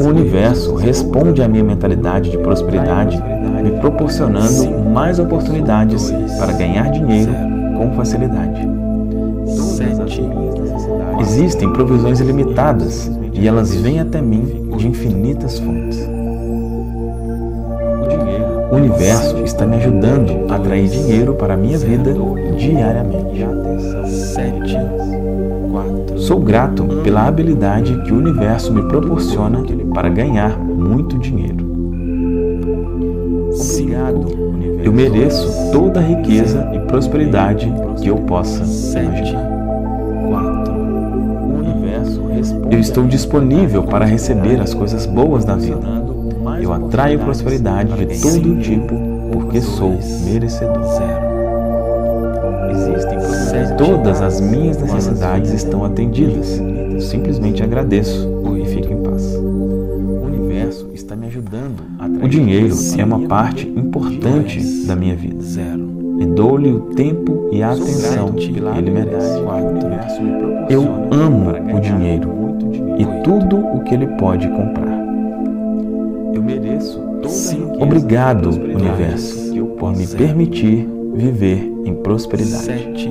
O universo responde à minha mentalidade de prosperidade, me proporcionando mais oportunidades para ganhar dinheiro com facilidade. Existem provisões ilimitadas e elas vêm até mim de infinitas fontes. O universo está me ajudando a atrair dinheiro para a minha vida diariamente. Sou grato pela habilidade que o universo me proporciona para ganhar muito dinheiro. Eu mereço toda a riqueza e prosperidade que eu possa imaginar. Eu estou disponível para receber as coisas boas da vida. Eu atraio prosperidade de todo tipo porque sou merecedor. Todas as minhas necessidades estão atendidas. Eu simplesmente agradeço e fico em paz. O universo está me ajudando a atrair. O dinheiro é uma parte importante da minha vida. E dou-lhe o tempo e a atenção que ele merece. Eu amo o dinheiro e tudo o que ele pode comprar. Eu mereço toda. Obrigado, universo, por me permitir viver em prosperidade.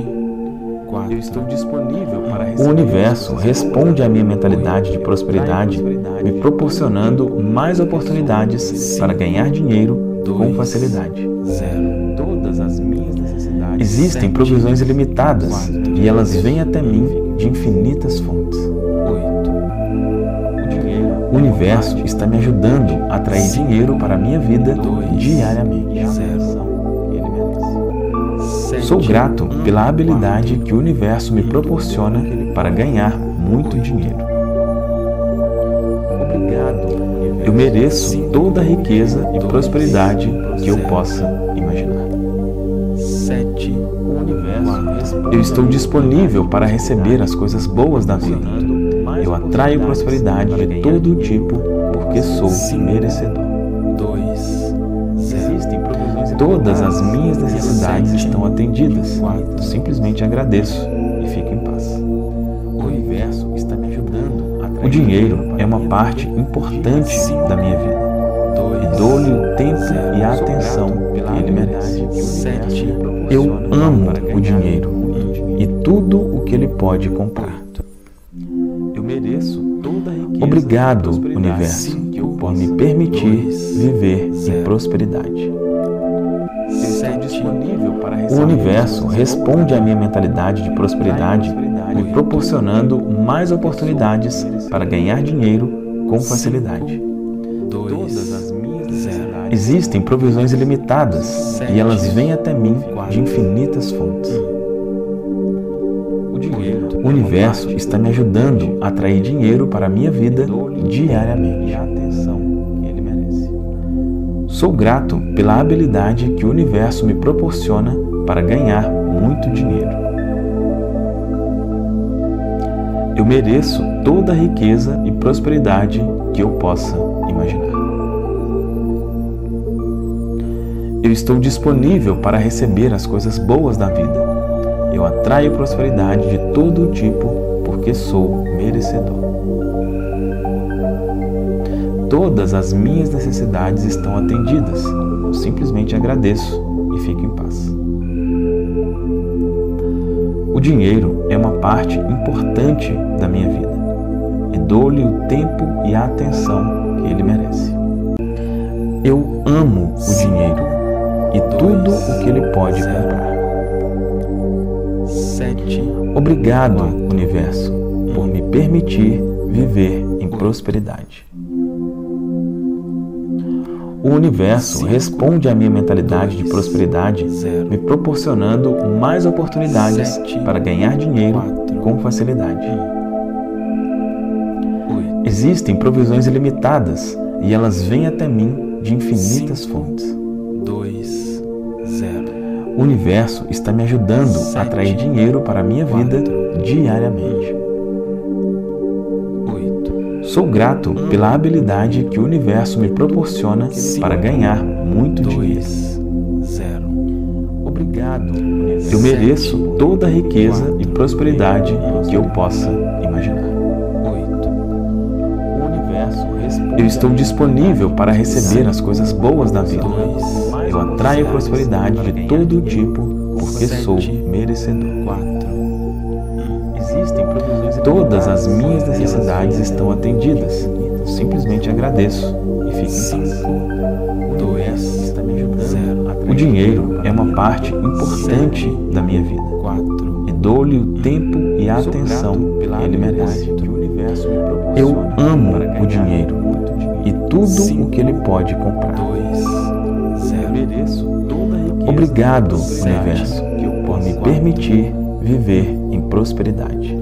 Eu estou disponível para o universo responde à minha mentalidade de prosperidade, me proporcionando mais oportunidades para ganhar dinheiro com facilidade. Existem provisões ilimitadas e elas vêm até mim de infinitas fontes. O universo está me ajudando a atrair dinheiro para a minha vida diariamente. Sou grato pela habilidade que o universo me proporciona para ganhar muito dinheiro. Eu mereço toda a riqueza e prosperidade que eu possa imaginar. Eu estou disponível para receber as coisas boas da vida. Eu atraio prosperidade de todo tipo porque sou merecedor. Todas as minhas necessidades estão atendidas. Eu simplesmente agradeço e fico em paz. O universo está me ajudando a atrair. O dinheiro é uma parte importante da minha vida. E dou-lhe o tempo e a atenção que ele merece. Eu amo o dinheiro e tudo o que ele pode comprar. Eu mereço toda a riqueza. Obrigado, universo, por me permitir viver em prosperidade. O universo responde à minha mentalidade de prosperidade, me proporcionando mais oportunidades para ganhar dinheiro com facilidade. Existem provisões ilimitadas e elas vêm até mim de infinitas fontes. O universo está me ajudando a atrair dinheiro para a minha vida diariamente. Sou grato pela habilidade que o universo me proporciona para ganhar muito dinheiro. Eu mereço toda a riqueza e prosperidade que eu possa imaginar. Eu estou disponível para receber as coisas boas da vida. Eu atraio prosperidade de todo tipo porque sou merecedor. Todas as minhas necessidades estão atendidas. Eu simplesmente agradeço e fico em paz. O dinheiro é uma parte importante da minha vida e dou-lhe o tempo e a atenção que ele merece. Eu amo o dinheiro e tudo o que ele pode comprar. Obrigado, universo, por me permitir viver em prosperidade. O universo responde à minha mentalidade de prosperidade, me proporcionando mais oportunidades para ganhar dinheiro com facilidade. Existem provisões ilimitadas e elas vêm até mim de infinitas fontes. O universo está me ajudando a atrair dinheiro para a minha vida diariamente. Sou grato pela habilidade que o universo me proporciona para ganhar muito dinheiro. Obrigado. Eu mereço toda a riqueza e prosperidade que eu possa imaginar. Eu estou disponível para receber as coisas boas da vida. Eu atraio prosperidade de todo tipo porque sou merecedor. Todas as minhas necessidades estão atendidas. Eu simplesmente agradeço e fico em paz. O dinheiro é uma parte importante da minha vida e dou-lhe o tempo e a atenção que ele merece. Eu amo o dinheiro e tudo o que ele pode comprar. Obrigado, universo, por me permitir viver em prosperidade.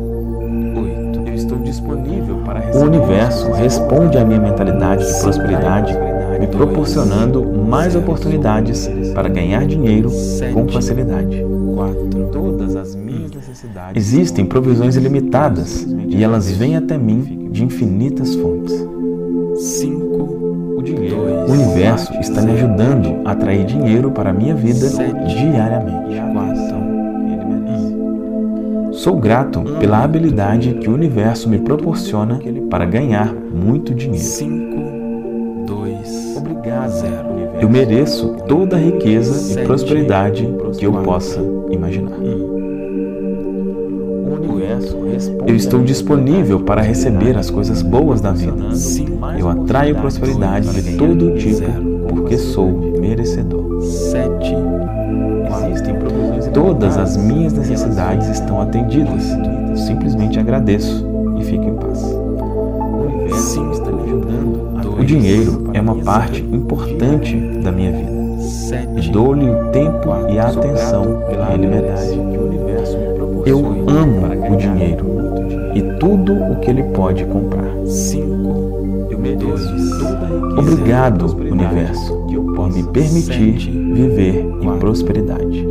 O universo responde à minha mentalidade de prosperidade, me proporcionando mais oportunidades para ganhar dinheiro com facilidade. Existem provisões ilimitadas e elas vêm até mim de infinitas fontes. O universo está me ajudando a atrair dinheiro para a minha vida diariamente. Sou grato pela habilidade que o universo me proporciona para ganhar muito dinheiro. Eu mereço toda a riqueza e prosperidade que eu possa imaginar. Eu estou disponível para receber as coisas boas da vida. Eu atraio prosperidade de todo tipo porque sou merecedor. Todas as minhas necessidades estão atendidas. Eu simplesmente agradeço e fico em paz. O dinheiro é uma parte importante da minha vida. E dou-lhe o tempo e a atenção que ele merece. Eu amo o dinheiro e tudo o que ele pode comprar. Obrigado, universo, por me permitir viver em prosperidade.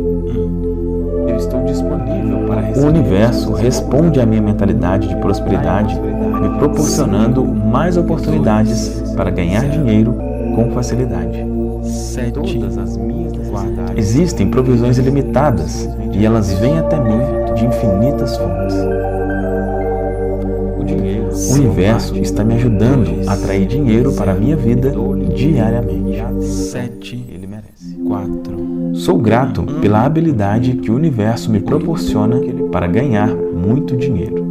O universo responde à minha mentalidade de prosperidade, me proporcionando mais oportunidades para ganhar dinheiro com facilidade. Existem provisões ilimitadas e elas vêm até mim de infinitas fontes. O universo está me ajudando a atrair dinheiro para a minha vida diariamente. Sou grato pela habilidade que o universo me proporciona para ganhar muito dinheiro.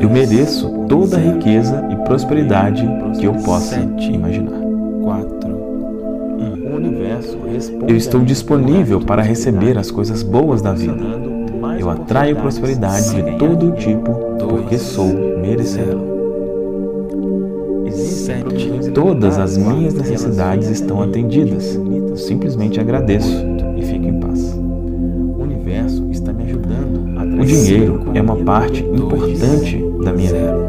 Eu mereço toda a riqueza e prosperidade que eu possa imaginar. Eu estou disponível para receber as coisas boas da vida. Eu atraio prosperidade de todo tipo porque sou merecedor. Todas as minhas necessidades estão atendidas. Eu simplesmente agradeço e fico em paz. O universo está me ajudando a atrair. O dinheiro é uma parte importante da minha vida.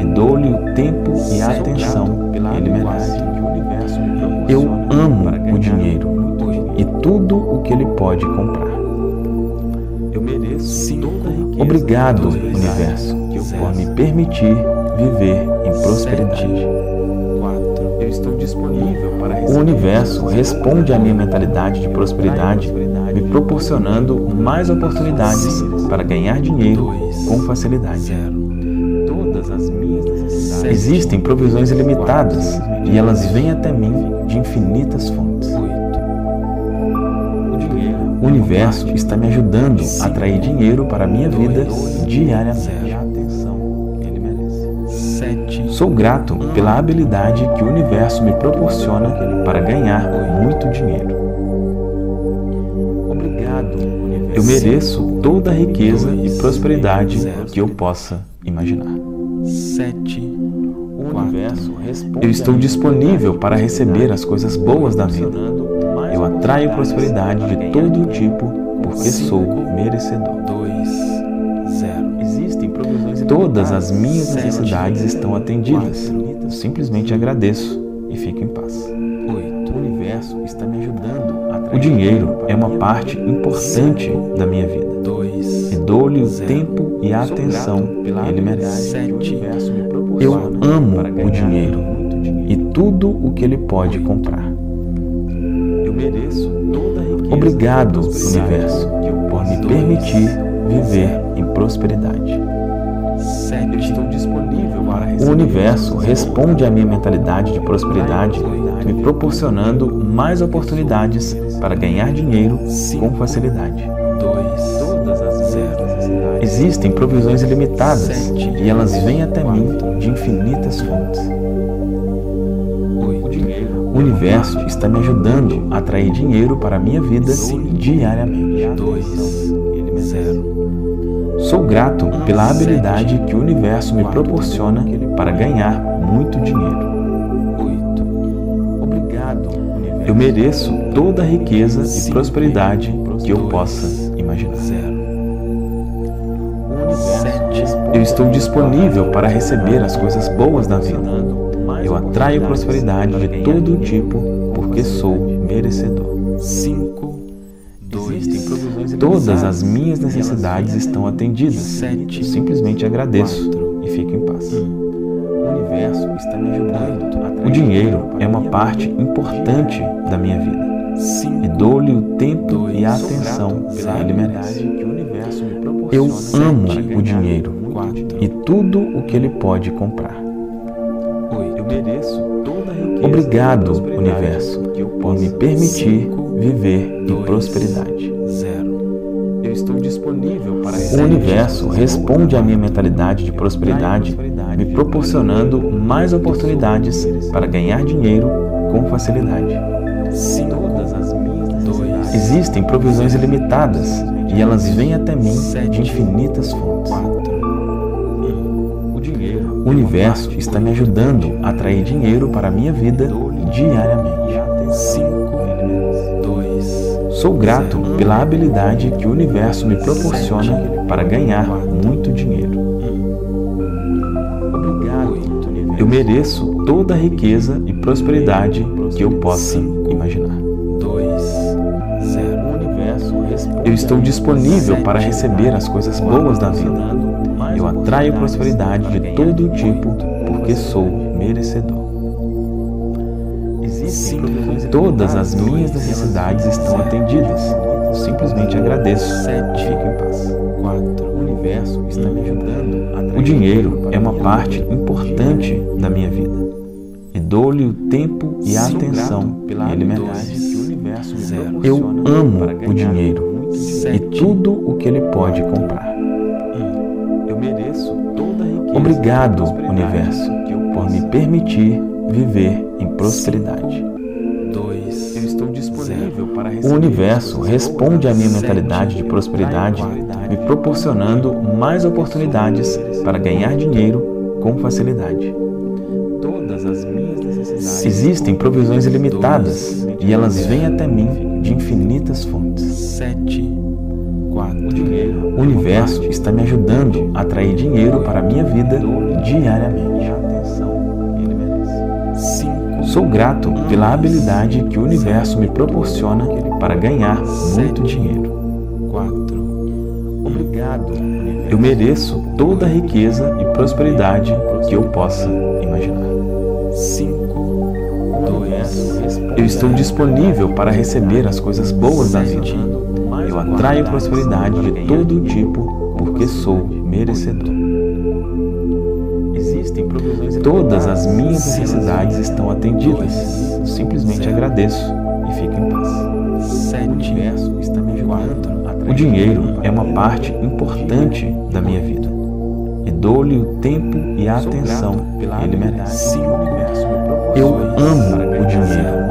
E dou-lhe o tempo e a atenção que ele merece. Eu amo o dinheiro e tudo o que ele pode comprar. Eu mereço. Obrigado, universo, por me permitir viver em prosperidade. O universo responde à minha mentalidade de prosperidade, me proporcionando mais oportunidades para ganhar dinheiro com facilidade. Existem provisões ilimitadas e elas vêm até mim de infinitas fontes. O universo está me ajudando a atrair dinheiro para a minha vida diariamente. Sou grato pela habilidade que o universo me proporciona para ganhar muito dinheiro. Eu mereço toda a riqueza e prosperidade que eu possa imaginar. Eu estou disponível para receber as coisas boas da vida. Eu atraio prosperidade de todo tipo porque sou merecedor. Todas as minhas necessidades estão atendidas. Eu simplesmente agradeço e fico em paz. O universo está me ajudando a atrair. O dinheiro é uma parte importante da minha vida. E dou-lhe o tempo e a atenção que ele merece. Eu amo o dinheiro e tudo o que ele pode comprar. Obrigado, universo, por me permitir viver em prosperidade. O universo responde à minha mentalidade de prosperidade, me proporcionando mais oportunidades para ganhar dinheiro com facilidade. Existem provisões ilimitadas e elas vêm até mim de infinitas fontes. O universo está me ajudando a atrair dinheiro para a minha vida diariamente. Sou grato pela habilidade que o universo me proporciona para ganhar muito dinheiro. Eu mereço toda a riqueza e prosperidade que eu possa imaginar. Eu estou disponível para receber as coisas boas da vida. Eu atraio prosperidade de todo tipo porque sou merecedor. Todas as minhas necessidades estão atendidas. Eu simplesmente agradeço e fico em paz. O dinheiro é uma parte importante da minha vida. E dou-lhe o tempo e a atenção que ele merece. Eu amo o dinheiro e tudo o que ele pode comprar. Obrigado, universo, por me permitir viver em prosperidade. O universo responde à minha mentalidade de prosperidade, me proporcionando mais oportunidades para ganhar dinheiro com facilidade. Existem provisões ilimitadas e elas vêm até mim de infinitas fontes. O universo está me ajudando a atrair dinheiro para a minha vida diariamente. Sou grato pela habilidade que o universo me proporciona para ganhar muito dinheiro. Eu mereço toda a riqueza e prosperidade que eu possa imaginar. Eu estou disponível para receber as coisas boas da vida. Eu atraio prosperidade de todo tipo porque sou merecedor. Todas as minhas necessidades estão atendidas. Eu simplesmente agradeço e fico em paz. O universo está me ajudando a atrair. O dinheiro é uma parte importante da minha vida. E dou-lhe o tempo e a atenção que ele merece. Eu amo o dinheiro e tudo o que ele pode comprar. Obrigado, universo, por me permitir viver em prosperidade. O universo responde à minha mentalidade de prosperidade, me proporcionando mais oportunidades para ganhar dinheiro com facilidade. Existem provisões ilimitadas e elas vêm até mim de infinitas fontes. O universo está me ajudando a atrair dinheiro para a minha vida diariamente. Sou grato pela habilidade que o universo me proporciona para ganhar muito dinheiro. Eu mereço toda a riqueza e prosperidade que eu possa imaginar. Eu estou disponível para receber as coisas boas da vida. Eu atraio prosperidade de todo tipo porque sou merecedor. Todas as minhas necessidades estão atendidas. Eu simplesmente agradeço e fico em paz. O universo está me ajudando O dinheiro é uma parte importante da minha vida e dou-lhe o tempo e a atenção que ele merece. Eu amo o dinheiro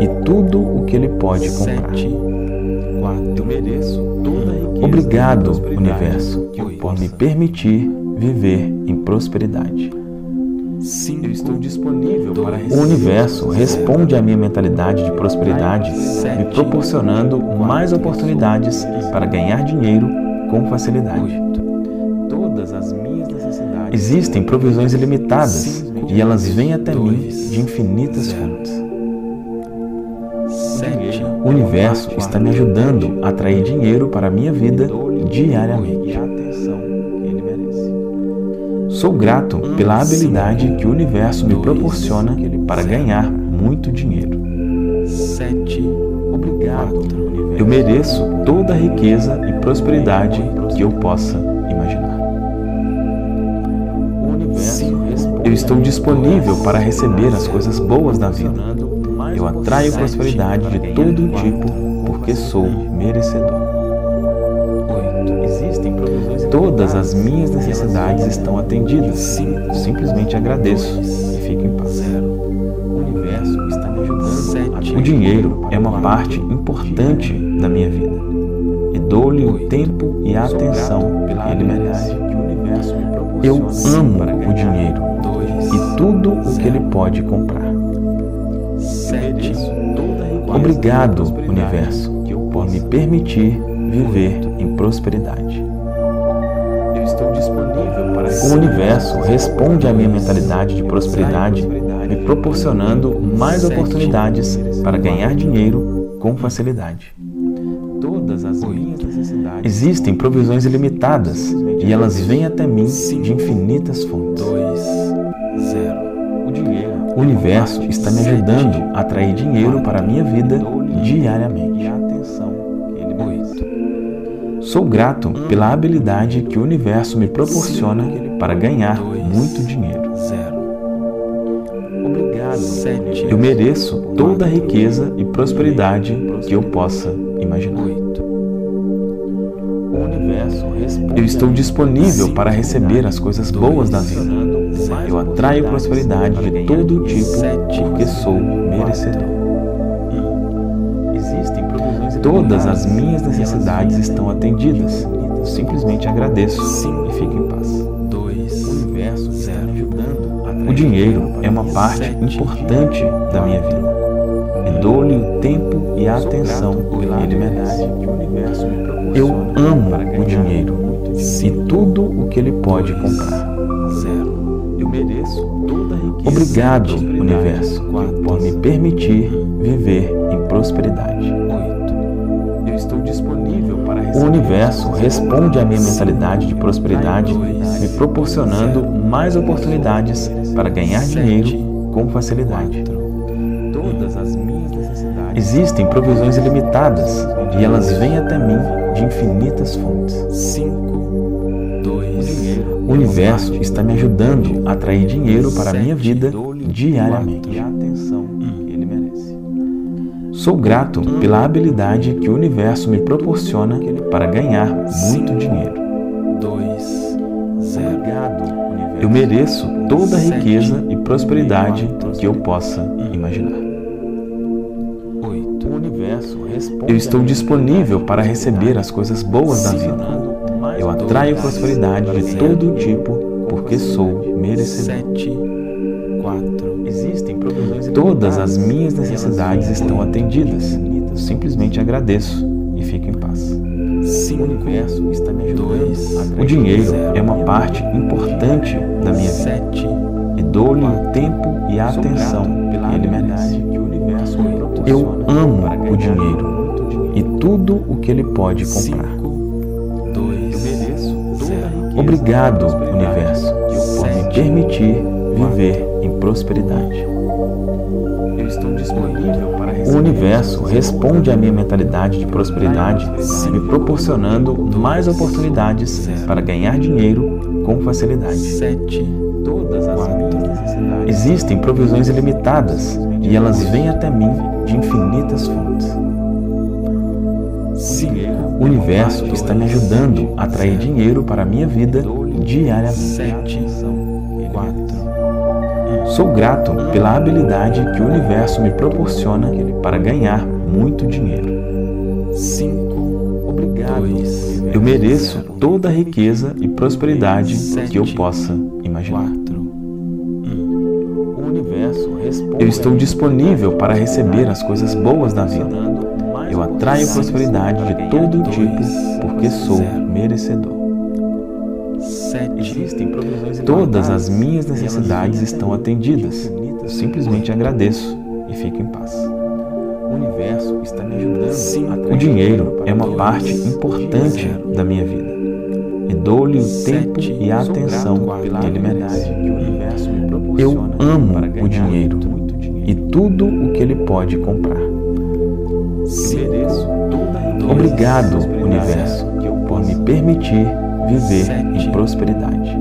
e tudo o que ele pode comprar. Obrigado, universo, por me permitir viver em prosperidade. Sim, eu estou disponível para receber. O universo responde à minha mentalidade de prosperidade, me proporcionando mais oportunidades para ganhar dinheiro com facilidade. Existem provisões ilimitadas e elas vêm até mim de infinitas fontes. O universo está me ajudando a atrair dinheiro para a minha vida diariamente. Sou grato pela habilidade que o universo me proporciona para ganhar muito dinheiro. Eu mereço toda a riqueza e prosperidade que eu possa imaginar. Eu estou disponível para receber as coisas boas da vida. Eu atraio prosperidade de todo tipo porque sou merecedor. Todas as minhas necessidades estão atendidas. Simplesmente agradeço e fico em paz. O dinheiro é uma parte importante da minha vida e dou-lhe o tempo e a atenção que ele merece. Eu amo o dinheiro e tudo o que ele pode comprar. Obrigado, universo, por me permitir viver em prosperidade. O universo responde à minha mentalidade de prosperidade, me proporcionando mais oportunidades para ganhar dinheiro com facilidade. Existem provisões ilimitadas e elas vêm até mim de infinitas fontes. O universo está me ajudando a atrair dinheiro para a minha vida diariamente. Sou grato pela habilidade que o universo me proporciona para ganhar muito dinheiro. Eu mereço toda a riqueza e prosperidade que eu possa imaginar. Eu estou disponível para receber as coisas boas da vida. Eu atraio prosperidade de todo tipo porque sou merecedor. Todas as minhas necessidades estão atendidas. Simplesmente agradeço e fico em paz. O dinheiro é uma parte importante da minha vida e dou-lhe o tempo e a atenção que ele merece. Eu amo o dinheiro e tudo o que ele pode comprar. Obrigado, universo, por me permitir viver em prosperidade. O universo responde à minha mentalidade de prosperidade, me proporcionando mais oportunidades para ganhar dinheiro com facilidade. Existem provisões ilimitadas e elas vêm até mim de infinitas fontes. O universo está me ajudando a atrair dinheiro para a minha vida diariamente. Sou grato pela habilidade que o universo me proporciona para ganhar muito dinheiro. Eu mereço toda a riqueza e prosperidade que eu possa imaginar. Eu estou disponível para receber as coisas boas da vida. Eu atraio prosperidade de todo tipo porque sou merecedor. Todas as minhas necessidades estão atendidas. Simplesmente agradeço e fico em paz. O universo está me ajudando. O dinheiro é uma parte importante da minha vida e dou-lhe o tempo e a atenção que ele merece. Eu amo o dinheiro e tudo o que ele pode comprar. Obrigado, universo, por me permitir viver em prosperidade. O universo responde à minha mentalidade de prosperidade, me proporcionando mais oportunidades para ganhar dinheiro com facilidade. Existem provisões ilimitadas e elas vêm até mim de infinitas fontes. O universo está me ajudando a atrair dinheiro para a minha vida diariamente. Sou grato pela habilidade que o universo me proporciona para ganhar muito dinheiro. Eu mereço toda a riqueza e prosperidade que eu possa imaginar. Eu estou disponível para receber as coisas boas da vida. Eu atraio prosperidade de todo tipo porque sou merecedor. Todas as minhas necessidades estão atendidas. Eu simplesmente agradeço e fico em paz. O dinheiro é uma parte importante da minha vida. E dou-lhe o tempo e a atenção que ele merece. Eu amo o dinheiro e tudo o que ele pode comprar. Obrigado, universo, por me permitir viver em prosperidade.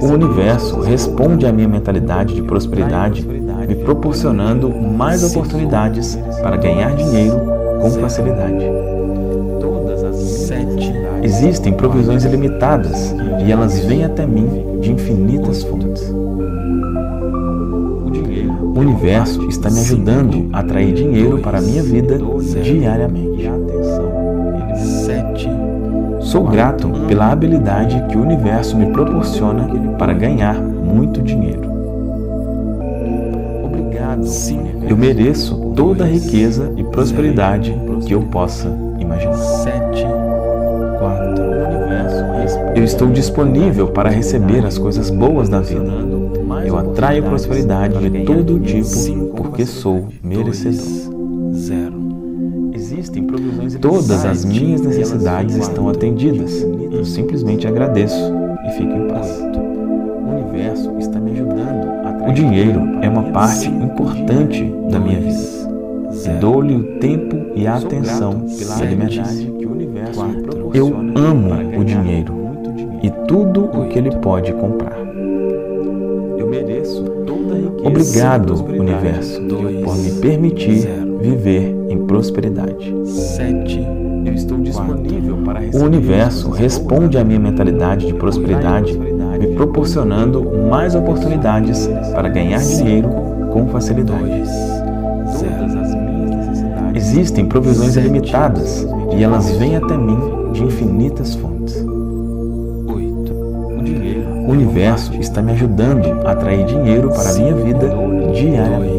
O universo responde à minha mentalidade de prosperidade, me proporcionando mais oportunidades para ganhar dinheiro com facilidade. Existem provisões ilimitadas e elas vêm até mim de infinitas fontes. O universo está me ajudando a atrair dinheiro para a minha vida diariamente. Sou grato pela habilidade que o universo me proporciona para ganhar muito dinheiro. Eu mereço toda a riqueza e prosperidade que eu possa imaginar. Eu estou disponível para receber as coisas boas da vida. Eu atraio prosperidade de todo tipo porque sou merecedor. Todas as minhas necessidades estão atendidas. Eu simplesmente agradeço e fico em paz. O dinheiro é uma parte importante da minha vida. Dou-lhe o tempo e a atenção que ele merece. Eu amo o dinheiro e tudo o que ele pode comprar. Obrigado, universo, por me permitir viver em prosperidade. O universo responde à minha mentalidade de prosperidade, me proporcionando mais oportunidades para ganhar dinheiro com facilidade. Existem provisões ilimitadas e elas vêm até mim de infinitas fontes. O universo está me ajudando a atrair dinheiro para a minha vida diariamente.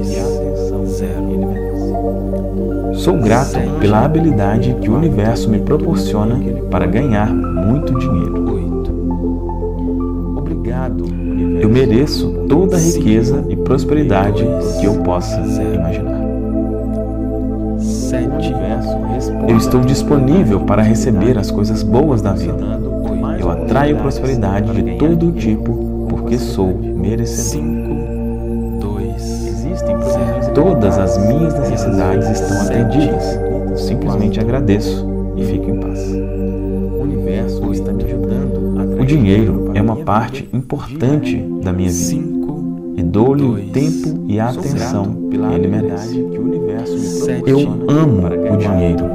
Sou grato pela habilidade que o universo me proporciona para ganhar muito dinheiro. Eu mereço toda a riqueza e prosperidade que eu possa imaginar. Eu estou disponível para receber as coisas boas da vida. Eu atraio prosperidade de todo tipo porque sou merecedor. Todas as minhas necessidades estão atendidas. Eu simplesmente agradeço e fico em paz. O dinheiro é uma parte importante da minha vida. E dou-lhe o tempo e a atenção que ele merece. Eu amo o dinheiro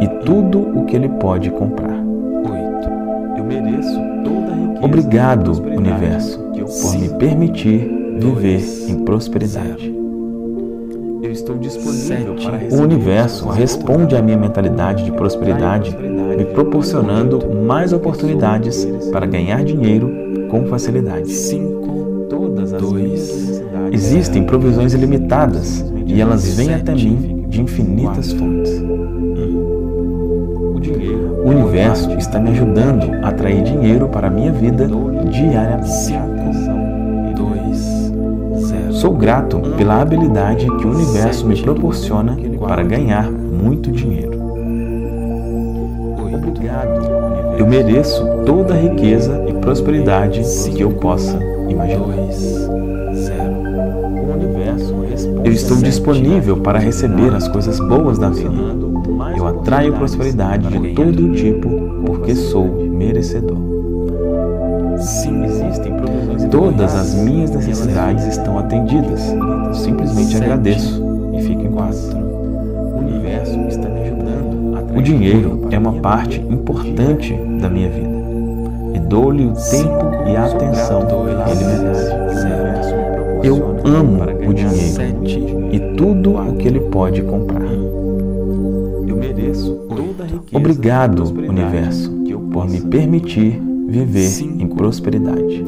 e tudo o que ele pode comprar. Obrigado, universo, por me permitir viver em prosperidade. O universo responde à minha mentalidade de prosperidade, me proporcionando mais oportunidades para ganhar dinheiro com facilidade. Existem provisões ilimitadas e elas vêm até mim de infinitas fontes. O universo está me ajudando a atrair dinheiro para a minha vida diariamente. Sou grato pela habilidade que o universo me proporciona para ganhar muito dinheiro. Eu mereço toda a riqueza e prosperidade que eu possa imaginar. Eu estou disponível para receber as coisas boas da vida. Eu atraio prosperidade de todo tipo porque sou merecedor. Todas as minhas necessidades estão atendidas. Eu simplesmente agradeço e fico em paz. O universo está me ajudando dinheiro é uma parte importante da minha vida e dou-lhe o tempo e a atenção que ele me dá. Eu amo o dinheiro e tudo o que ele pode comprar. Eu mereço toda a riqueza. Obrigado, universo, por me permitir viver em prosperidade.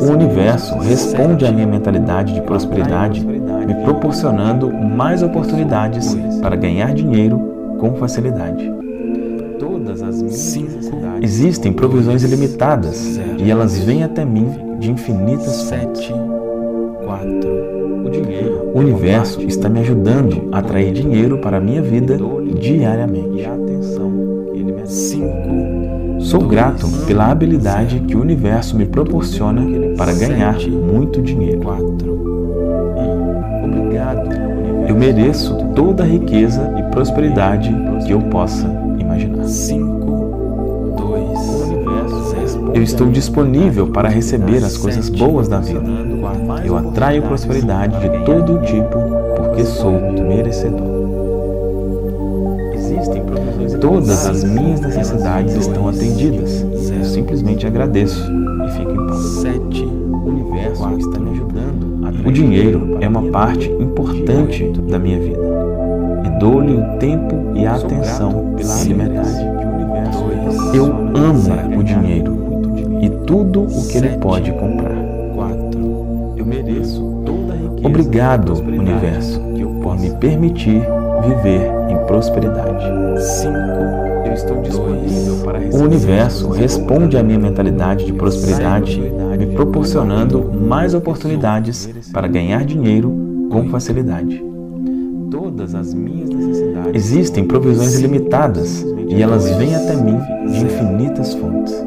O universo responde à minha mentalidade de prosperidade, me proporcionando mais oportunidades para ganhar dinheiro com facilidade. Existem provisões ilimitadas e elas vêm até mim de infinitas fontes. O universo está me ajudando a atrair dinheiro para a minha vida diariamente. Sou grato pela habilidade que o universo me proporciona para ganhar muito dinheiro. Eu mereço toda a riqueza e prosperidade que eu possa imaginar. Eu estou disponível para receber as coisas boas da vida. Eu atraio prosperidade de todo tipo porque sou merecedor. Todas as minhas necessidades estão atendidas. Eu simplesmente agradeço e fico em paz. O dinheiro é uma parte importante da minha vida e dou-lhe o tempo e a atenção que merece. Eu amo o dinheiro e tudo o que ele pode comprar. Obrigado, universo, por me permitir viver em prosperidade. O universo responde à minha mentalidade de prosperidade, me proporcionando mais oportunidades para ganhar dinheiro com facilidade. Existem provisões ilimitadas e elas vêm até mim de infinitas fontes.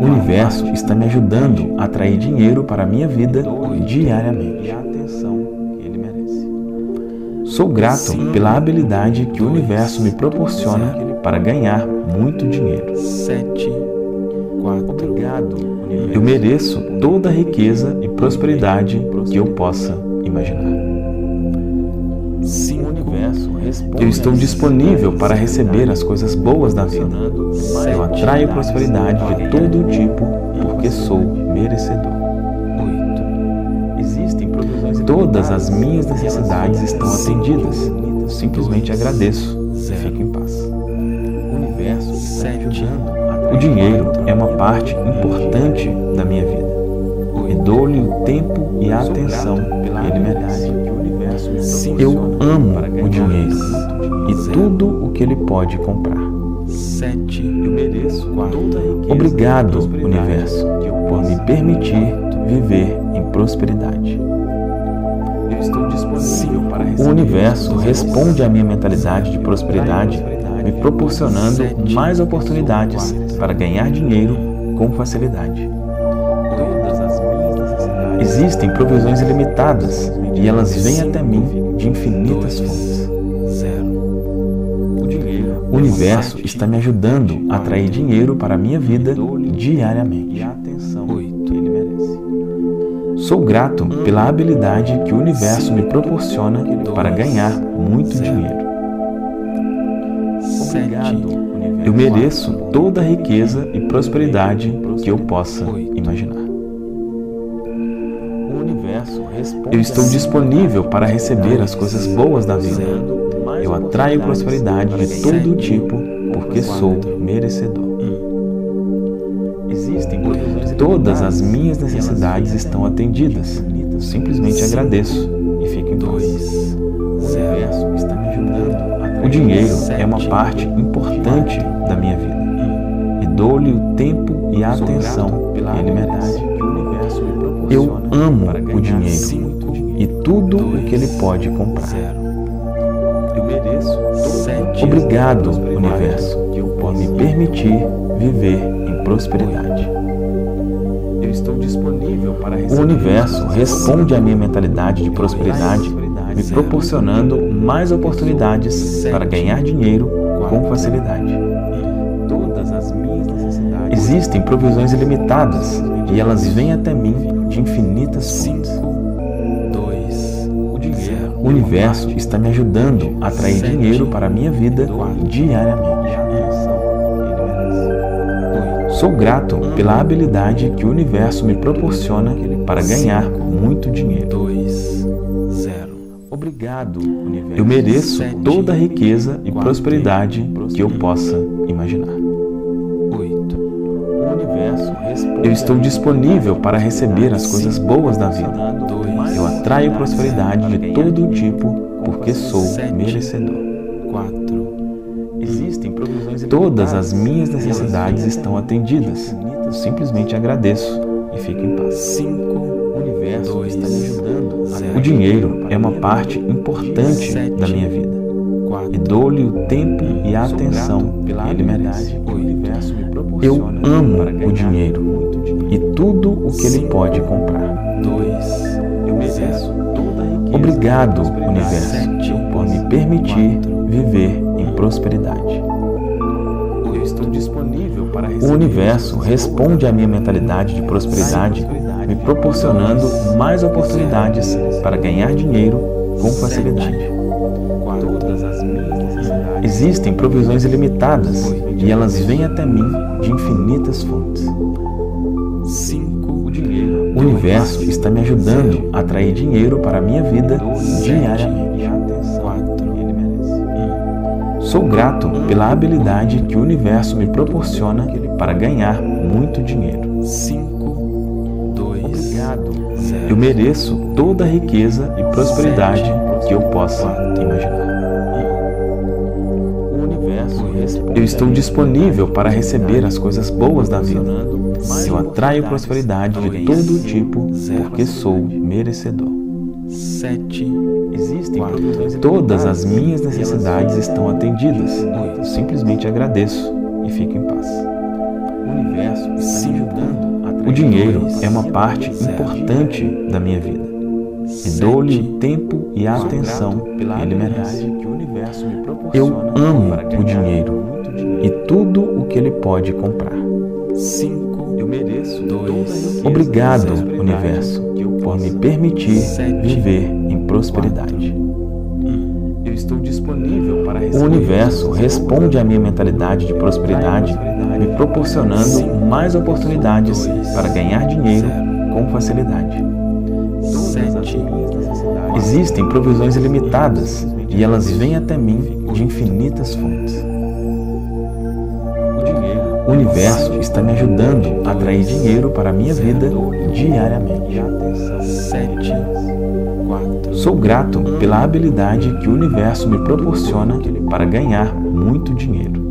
O universo está me ajudando a atrair dinheiro para a minha vida diariamente. Sou grato pela habilidade que o universo me proporciona para ganhar muito dinheiro. Eu mereço toda a riqueza e prosperidade que eu possa imaginar. Eu estou disponível para receber as coisas boas da vida. Eu atraio prosperidade de todo tipo porque sou merecedor. Todas as minhas necessidades estão atendidas. Eu simplesmente agradeço e fico em paz. O dinheiro é uma parte importante da minha vida e dou-lhe o tempo e a atenção que ele merece. Eu amo o dinheiro e tudo o que ele pode comprar. Obrigado, universo, por me permitir viver em prosperidade. O universo responde à minha mentalidade de prosperidade, me proporcionando mais oportunidades para ganhar dinheiro com facilidade. Existem provisões ilimitadas e elas vêm até mim de infinitas fontes. O universo está me ajudando a atrair dinheiro para a minha vida diariamente. Sou grato pela habilidade que o universo me proporciona para ganhar muito dinheiro. Eu mereço toda a riqueza e prosperidade que eu possa imaginar. Eu estou disponível para receber as coisas boas da vida. Eu atraio prosperidade de todo tipo porque sou merecedor. Todas as minhas necessidades estão atendidas. Eu simplesmente agradeço e fico em paz. O dinheiro é uma parte importante da minha vida e dou-lhe o tempo e a atenção que ele merece. Eu amo o dinheiro e tudo o que ele pode comprar. Obrigado, universo, por me permitir viver em prosperidade. O universo responde à minha mentalidade de prosperidade, me proporcionando mais oportunidades para ganhar dinheiro com facilidade. Existem provisões ilimitadas e elas vêm até mim de infinitas fontes. O O universo está me ajudando a atrair dinheiro para a minha vida diariamente. Sou grato pela habilidade que o universo me proporciona para ganhar muito dinheiro. Obrigado, universo. Eu mereço toda a riqueza e prosperidade que eu possa imaginar. Eu estou disponível para receber as coisas boas da vida. Eu atraio prosperidade de todo tipo porque sou merecedor. Todas as minhas necessidades estão atendidas. Eu simplesmente agradeço e fico em paz. O dinheiro é uma parte importante da minha vida. E dou-lhe o tempo e a atenção que ele merece. Eu amo o dinheiro e tudo o que ele pode comprar. Obrigado, universo, por me permitir viver em prosperidade. O universo responde à minha mentalidade de prosperidade, me proporcionando mais oportunidades para ganhar dinheiro com facilidade. Existem provisões ilimitadas e elas vêm até mim de infinitas fontes. O universo está me ajudando a atrair dinheiro para a minha vida diariamente. Sou grato pela habilidade que o universo me proporciona para ganhar muito dinheiro. Eu mereço toda a riqueza e prosperidade que eu possa imaginar. Eu estou disponível para receber as coisas boas da vida. Eu atraio prosperidade de todo tipo porque sou merecedor. Todas as minhas necessidades estão atendidas. Eu simplesmente agradeço e fico em paz. O dinheiro é uma parte importante da minha vida. E dou-lhe o tempo e a atenção que ele merece. Eu amo o dinheiro e tudo o que ele pode comprar. Obrigado, universo, por me permitir viver em prosperidade. O universo responde à minha mentalidade de prosperidade, me proporcionando mais oportunidades para ganhar dinheiro com facilidade. Existem provisões ilimitadas e elas vêm até mim de infinitas fontes. O universo está me ajudando a atrair dinheiro para a minha vida diariamente. Sou grato pela habilidade que o universo me proporciona para ganhar muito dinheiro.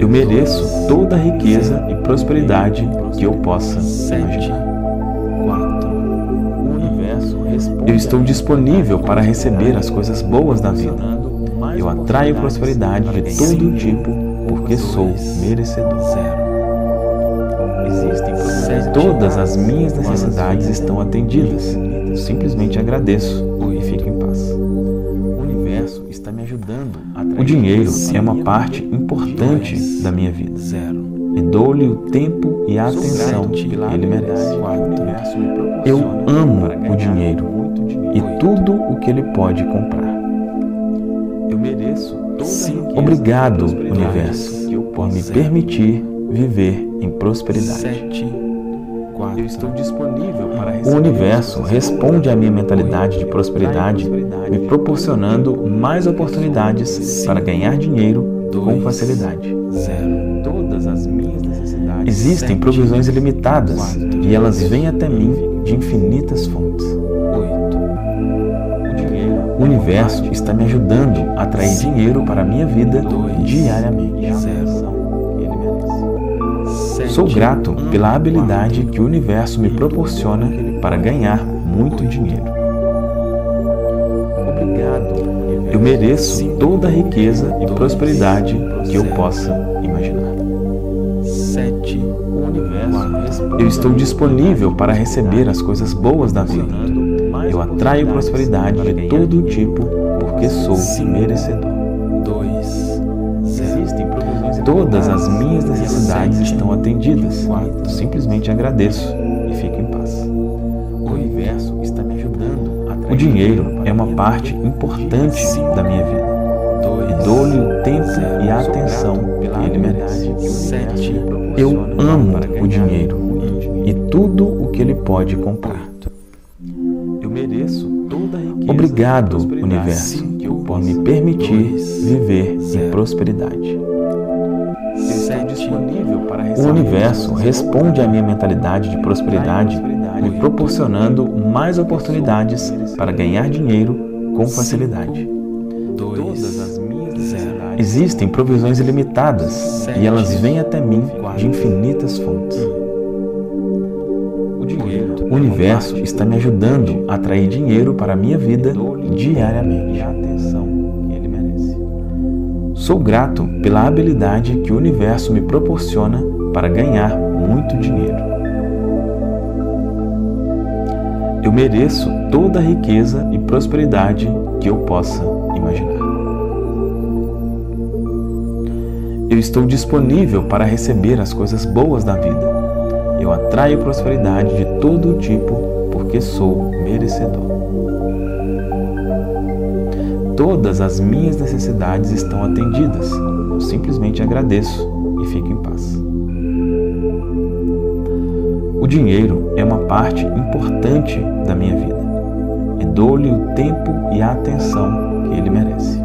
Eu mereço toda a riqueza e prosperidade que eu possa imaginar. Eu estou disponível para receber as coisas boas da vida. Eu atraio prosperidade de todo tipo porque sou merecedor. Todas as minhas necessidades estão atendidas. Eu simplesmente agradeço e fico em paz. O universo está me ajudando a atrair. O dinheiro é uma parte importante da minha vida. E dou-lhe o tempo e a atenção que ele merece. Eu amo o dinheiro e tudo o que ele pode comprar. Obrigado, universo, por me permitir viver em prosperidade. O universo responde à minha mentalidade de prosperidade, me proporcionando mais oportunidades para ganhar dinheiro com facilidade. Existem provisões ilimitadas e elas vêm até mim de infinitas fontes. O universo está me ajudando a atrair dinheiro para a minha vida diariamente. Sou grato pela habilidade que o universo me proporciona para ganhar muito dinheiro. Eu mereço toda a riqueza e prosperidade que eu possa imaginar. Eu estou disponível para receber as coisas boas da vida. Eu atraio prosperidade de todo tipo porque sou merecedor. Todas as minhas necessidades estão atendidas. Eu simplesmente agradeço e fico em paz. O universo está me ajudando O dinheiro é uma parte importante da minha vida. E dou-lhe o tempo e a atenção que ele merece. Eu amo o dinheiro e tudo o que ele pode comprar. Eu mereço toda a riqueza. Obrigado, universo, por me permitir viver em prosperidade. O universo responde à minha mentalidade de prosperidade, me proporcionando mais oportunidades para ganhar dinheiro com facilidade. Existem provisões ilimitadas e elas vêm até mim de infinitas fontes. O universo está me ajudando a atrair dinheiro para a minha vida diariamente. Sou grato pela habilidade que o universo me proporciona para ganhar muito dinheiro. Eu mereço toda a riqueza e prosperidade que eu possa imaginar. Eu estou disponível para receber as coisas boas da vida. Eu atraio prosperidade de todo tipo porque sou merecedor. Todas as minhas necessidades estão atendidas. Eu simplesmente agradeço e fico em paz. O dinheiro é uma parte importante da minha vida. E dou-lhe o tempo e a atenção que ele merece.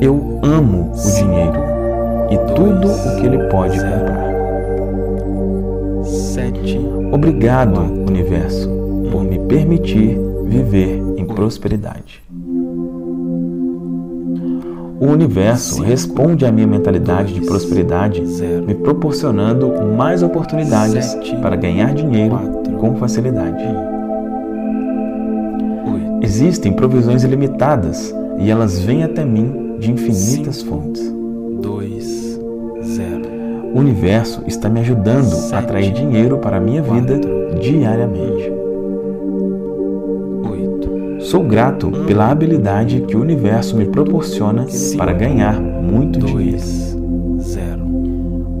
Eu amo o dinheiro e tudo o que ele pode comprar. Obrigado, universo, por me permitir viver em prosperidade. O universo responde à minha mentalidade de prosperidade, me proporcionando mais oportunidades para ganhar dinheiro com facilidade. Existem provisões ilimitadas e elas vêm até mim de infinitas fontes. O universo está me ajudando a atrair dinheiro para a minha vida diariamente. Sou grato pela habilidade que o universo me proporciona para ganhar muito dinheiro.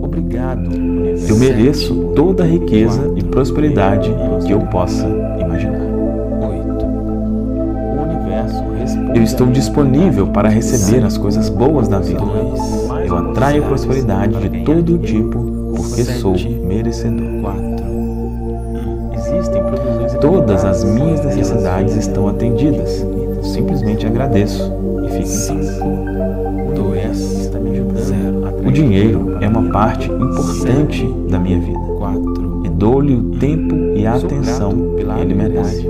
Obrigado. Eu mereço toda a riqueza e prosperidade que eu possa imaginar. Eu estou disponível para receber as coisas boas da vida. Eu atraio prosperidade de todo tipo porque sou merecedor. Todas as minhas necessidades estão atendidas. Eu simplesmente agradeço e fico em paz. O dinheiro é uma parte importante da minha vida. E dou-lhe o tempo e a atenção que ele merece.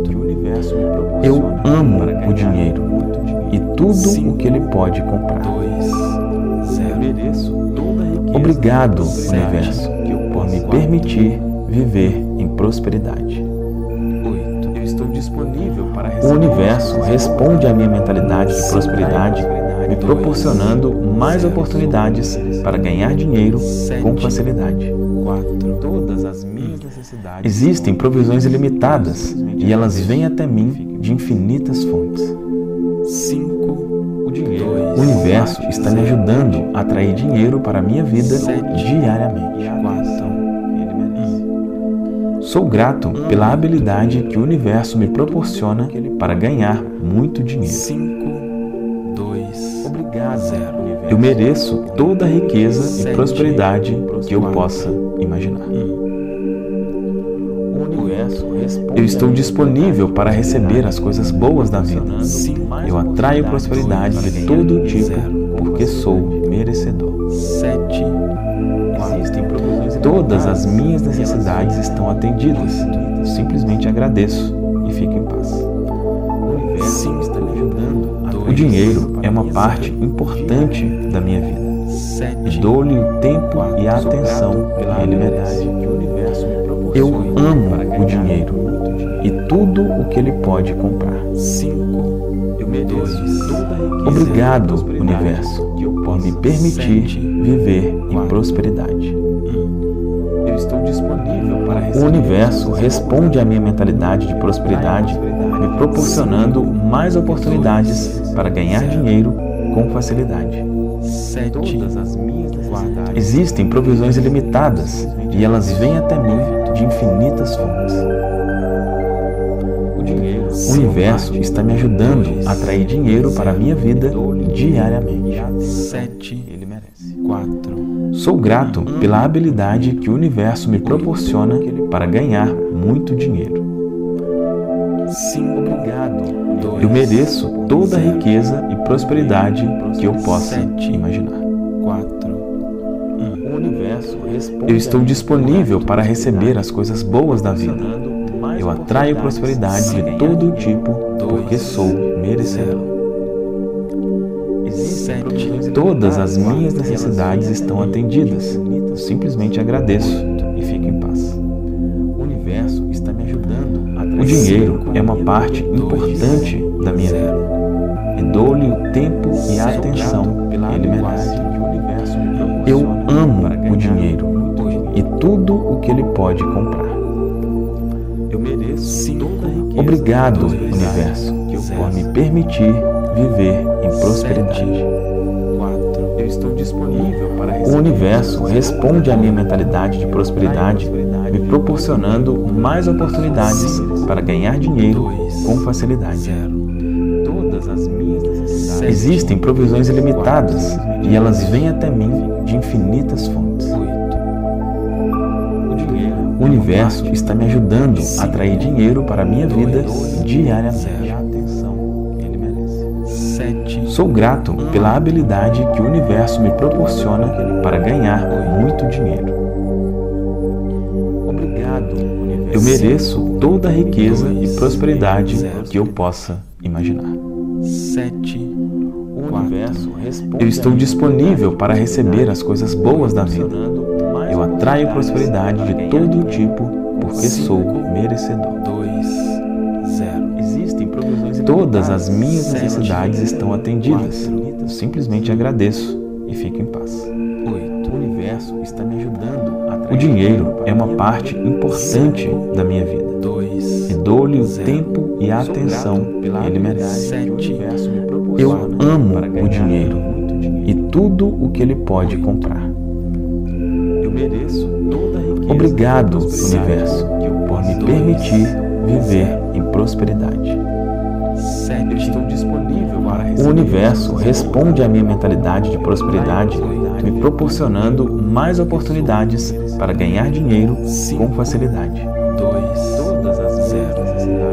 Eu amo o dinheiro e tudo o que ele pode comprar. Obrigado, universo, por me permitir viver em prosperidade. O universo responde à minha mentalidade de prosperidade, me proporcionando mais oportunidades para ganhar dinheiro com facilidade. Existem provisões ilimitadas e elas vêm até mim de infinitas fontes. O universo está me ajudando a atrair dinheiro para a minha vida diariamente. Sou grato pela habilidade que o universo me proporciona para ganhar muito dinheiro. Eu mereço toda a riqueza e prosperidade que eu possa imaginar. Eu estou disponível para receber as coisas boas da vida. Eu atraio prosperidade de todo tipo porque sou merecedor. Todas as minhas necessidades estão atendidas. Eu simplesmente agradeço e fico em paz. O dinheiro é uma parte importante da minha vida. E dou-lhe o tempo e a atenção que ele merece. Eu amo o dinheiro e tudo o que ele pode comprar. Obrigado, universo, por me permitir viver em prosperidade. O universo responde à minha mentalidade de prosperidade, me proporcionando mais oportunidades para ganhar dinheiro com facilidade. Existem provisões ilimitadas e elas vêm até mim de infinitas fontes. O universo está me ajudando a atrair dinheiro para a minha vida diariamente. Sou grato pela habilidade que o universo me proporciona para ganhar muito dinheiro. Eu mereço toda a riqueza e prosperidade que eu possa imaginar. Eu estou disponível para receber as coisas boas da vida. Eu atraio prosperidade de todo tipo porque sou merecedor. Todas as minhas necessidades estão atendidas. Eu simplesmente agradeço e fico em paz. O dinheiro é uma parte importante da minha vida. Eu dou-lhe o tempo e a atenção que ele merece. Eu amo o dinheiro e tudo o que ele pode comprar. Obrigado, universo, por me permitir viver em prosperidade. O universo responde à minha mentalidade de prosperidade, me proporcionando mais oportunidades para ganhar dinheiro com facilidade. Existem provisões ilimitadas e elas vêm até mim de infinitas fontes. O universo está me ajudando a atrair dinheiro para a minha vida diariamente. Sou grato pela habilidade que o universo me proporciona para ganhar muito dinheiro. Eu mereço toda a riqueza e prosperidade que eu possa imaginar. Eu estou disponível para receber as coisas boas da vida. Eu atraio prosperidade de todo tipo porque sou merecedor. Todas as minhas necessidades estão atendidas. Eu simplesmente agradeço e fico em paz. O universo está me ajudando a atrair. O dinheiro é uma parte importante da minha vida. Eu dou-lhe o tempo e a atenção que ele merece. Eu amo o dinheiro e tudo o que ele pode comprar. Obrigado, universo, por me permitir viver em prosperidade. O universo responde à minha mentalidade de prosperidade, me proporcionando mais oportunidades para ganhar dinheiro com facilidade.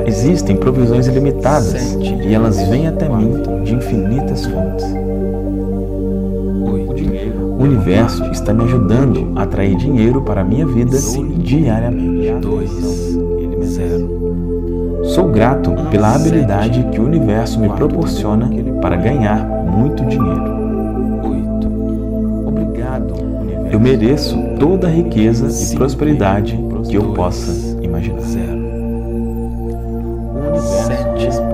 Existem provisões ilimitadas e elas vêm até mim de infinitas fontes. O universo está me ajudando a atrair dinheiro para a minha vida diariamente. Sou grato pela habilidade que o universo me proporciona para ganhar muito dinheiro. Eu mereço toda a riqueza e prosperidade que eu possa imaginar.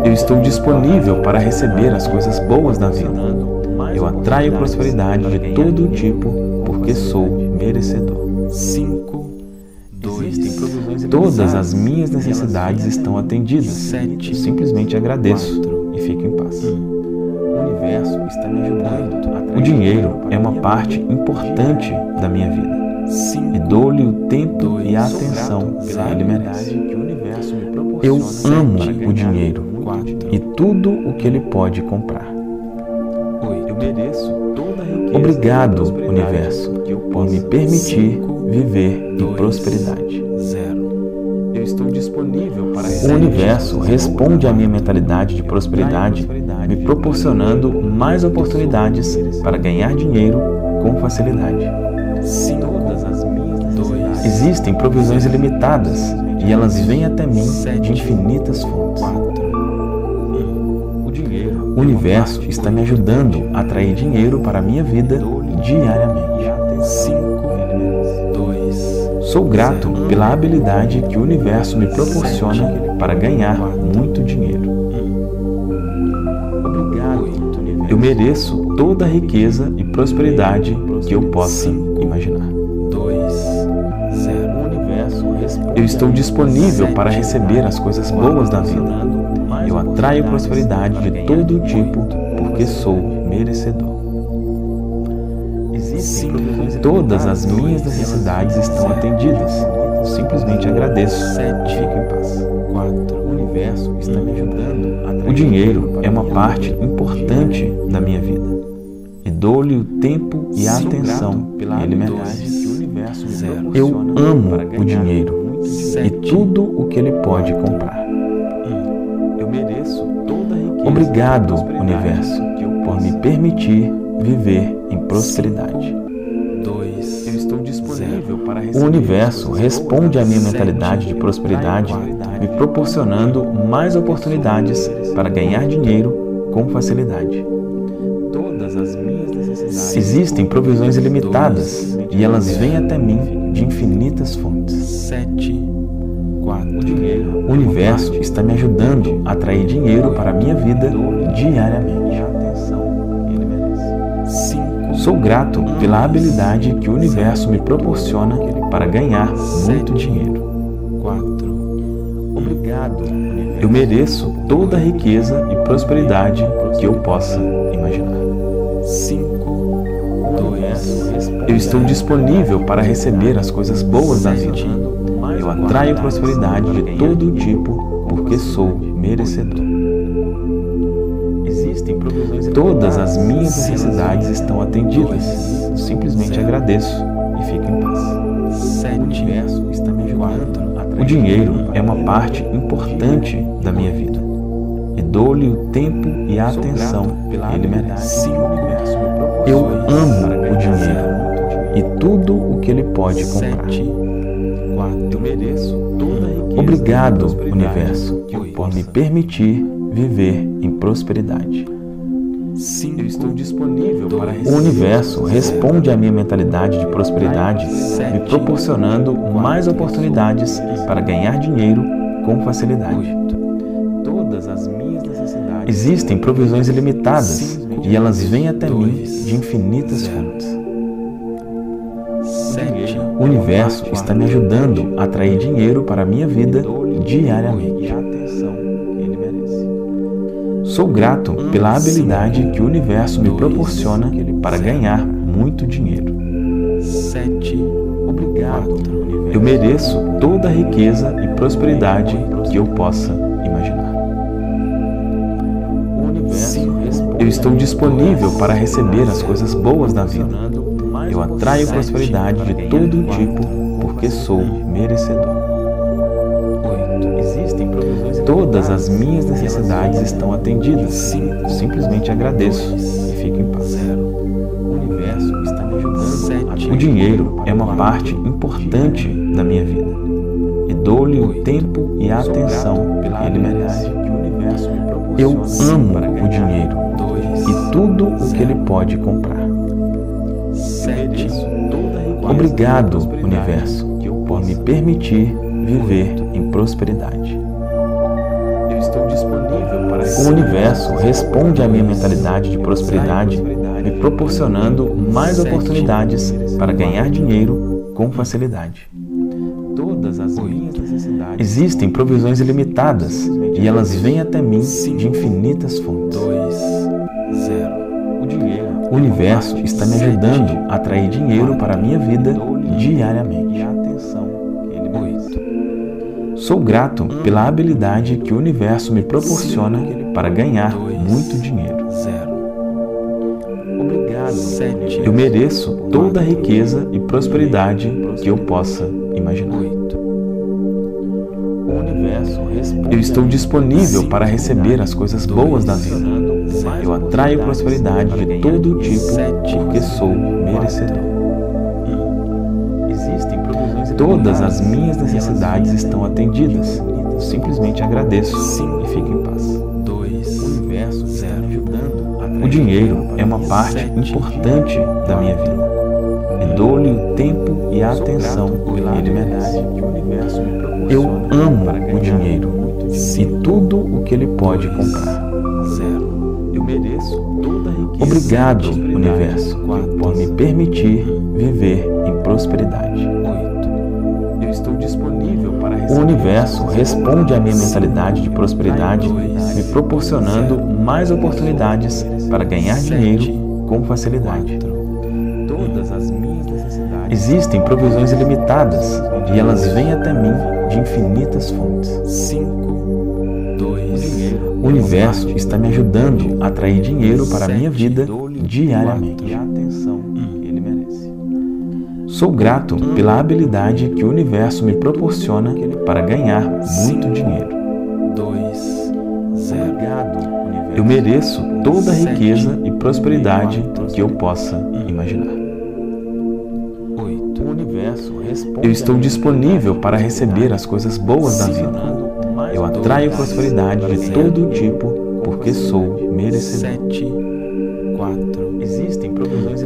Eu estou disponível para receber as coisas boas da vida. Eu atraio prosperidade de todo tipo porque sou merecedor. Todas as minhas necessidades estão atendidas. Eu simplesmente agradeço e fico em paz. O dinheiro é uma parte importante da minha vida. E dou-lhe o tempo e a atenção que ele merece. Eu amo o dinheiro e tudo o que ele pode comprar. Obrigado, universo, por me permitir viver em prosperidade. O universo responde à minha mentalidade de prosperidade, me proporcionando mais oportunidades para ganhar dinheiro com facilidade. Existem provisões ilimitadas e elas vêm até mim de infinitas fontes. O universo está me ajudando a atrair dinheiro para a minha vida diariamente. Sou grato pela habilidade que o universo me proporciona para ganhar muito dinheiro. Eu mereço toda a riqueza e prosperidade que eu possa imaginar. Eu estou disponível para receber as coisas boas da vida. Eu atraio prosperidade de todo tipo porque sou merecedor. Todas as minhas necessidades estão atendidas. Simplesmente agradeço e fico em paz. universo está me ajudando a... O dinheiro é uma parte importante da minha vida. E dou-lhe o tempo e a atenção que ele merece. Eu amo o dinheiro e tudo o que ele pode comprar. Obrigado, universo, por me permitir viver em prosperidade. O universo responde à minha mentalidade de prosperidade, me proporcionando mais oportunidades para ganhar dinheiro com facilidade. Existem provisões ilimitadas e elas vêm até mim de infinitas fontes. O universo está me ajudando a atrair dinheiro para a minha vida diariamente. Sou grato pela habilidade que o universo me proporciona para ganhar muito dinheiro. Eu mereço toda a riqueza e prosperidade que eu possa imaginar. Eu estou disponível para receber as coisas boas da vida. Eu atraio prosperidade de todo tipo porque sou merecedor. Todas as minhas necessidades estão atendidas. Simplesmente agradeço e fico em paz. O dinheiro é uma parte importante da minha vida. E dou-lhe o tempo e a atenção que ele merece. Eu amo o dinheiro e tudo o que ele pode comprar. Obrigado, universo, por me permitir viver em prosperidade. O universo responde à minha mentalidade de prosperidade, me proporcionando mais oportunidades para ganhar dinheiro com facilidade. Existem provisões ilimitadas e elas vêm até mim de infinitas fontes. O universo está me ajudando a atrair dinheiro para a minha vida diariamente. Sou grato pela habilidade que o universo me proporciona para ganhar muito dinheiro. Eu mereço toda a riqueza e prosperidade que eu possa imaginar. Eu estou disponível para receber as coisas boas da vida. Eu atraio prosperidade de todo tipo porque sou merecedor. Todas as minhas necessidades estão atendidas. Simplesmente agradeço e fico em paz. O dinheiro é uma parte importante da minha vida. E dou-lhe o tempo e a atenção que ele merece. Eu amo o dinheiro e tudo o que ele pode comprar. Obrigado, universo, por me permitir viver em prosperidade. O universo responde à minha mentalidade de prosperidade, me proporcionando mais oportunidades para ganhar dinheiro com facilidade. Existem provisões ilimitadas e elas vêm até mim de infinitas fontes. O universo está me ajudando a atrair dinheiro para a minha vida diariamente. Sou grato pela habilidade que o universo me proporciona para ganhar muito dinheiro. Eu mereço toda a riqueza e prosperidade que eu possa imaginar. Eu estou disponível para receber as coisas boas da vida. Eu atraio prosperidade de todo tipo porque sou merecedor. Todas as minhas necessidades estão atendidas. Simplesmente agradeço e fico em paz. O dinheiro é uma parte importante da minha vida. E dou-lhe o tempo e a atenção que ele merece. Eu amo o dinheiro e tudo o que ele pode comprar. Obrigado, universo, por me permitir viver em prosperidade. O universo responde à minha mentalidade de prosperidade, me proporcionando mais oportunidades para ganhar dinheiro com facilidade. Existem provisões ilimitadas e elas vêm até mim de infinitas fontes. O universo está me ajudando a atrair dinheiro para a minha vida diariamente. Sou grato pela habilidade que o universo me proporciona para ganhar muito dinheiro. Eu mereço toda a riqueza e prosperidade que eu possa imaginar. Eu estou disponível para receber as coisas boas da vida. Eu atraio prosperidade de todo tipo porque sou merecedor.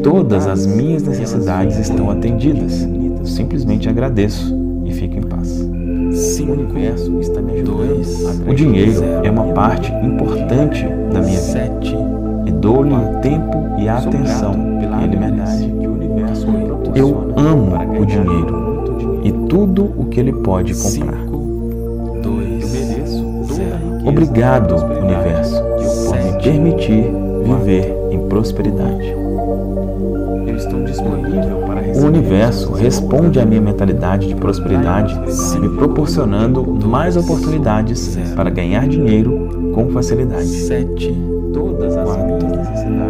Todas as minhas necessidades estão atendidas. Simplesmente agradeço e fico em paz. O dinheiro é uma parte importante da minha vida. E dou-lhe o tempo e a atenção que ele merece. Eu amo o dinheiro e tudo o que ele pode comprar. Obrigado, universo, por me permitir viver em prosperidade. O universo responde à minha mentalidade de prosperidade, me proporcionando mais oportunidades para ganhar dinheiro com facilidade.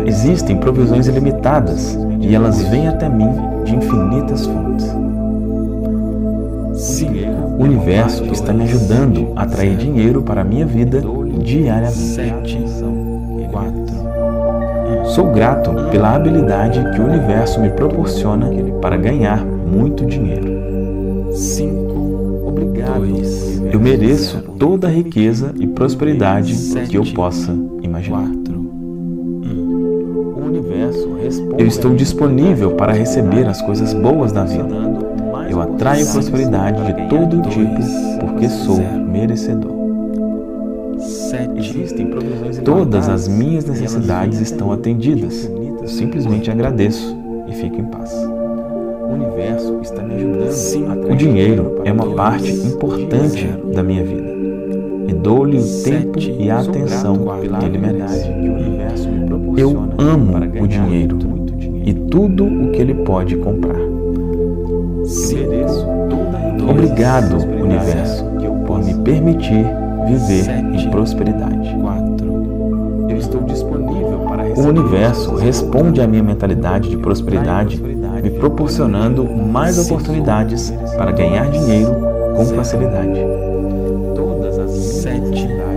Existem provisões ilimitadas e elas vêm até mim de infinitas fontes. O universo está me ajudando a atrair dinheiro para a minha vida diariamente. Sou grato pela habilidade que o universo me proporciona para ganhar muito dinheiro. Eu mereço toda a riqueza e prosperidade que eu possa imaginar. Eu estou disponível para receber as coisas boas da vida. Eu atraio prosperidade de todo tipo porque sou merecedor. Todas as minhas necessidades estão atendidas. Eu simplesmente agradeço e fico em paz. O dinheiro é uma parte importante da minha vida. E dou-lhe o tempo e a atenção que ele merece. Eu amo o dinheiro e tudo o que ele pode comprar. Obrigado, universo, por me permitir viver em prosperidade. O universo responde à minha mentalidade de prosperidade, me proporcionando mais oportunidades para ganhar dinheiro com facilidade.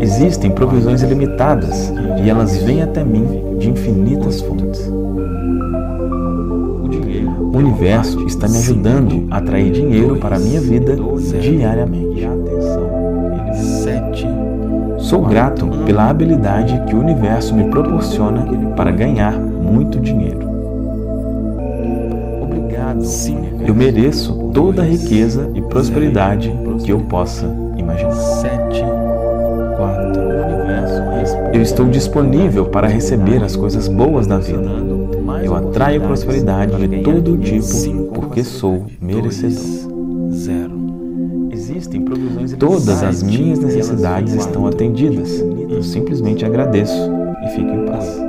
Existem provisões ilimitadas e elas vêm até mim de infinitas fontes. O universo está me ajudando a atrair dinheiro para a minha vida diariamente. Sou grato pela habilidade que o universo me proporciona para ganhar muito dinheiro. Eu mereço toda a riqueza e prosperidade que eu possa imaginar. Eu estou disponível para receber as coisas boas da vida. Eu atraio prosperidade de todo tipo porque sou merecedor. Todas as minhas necessidades estão atendidas. Eu simplesmente agradeço e fico em paz.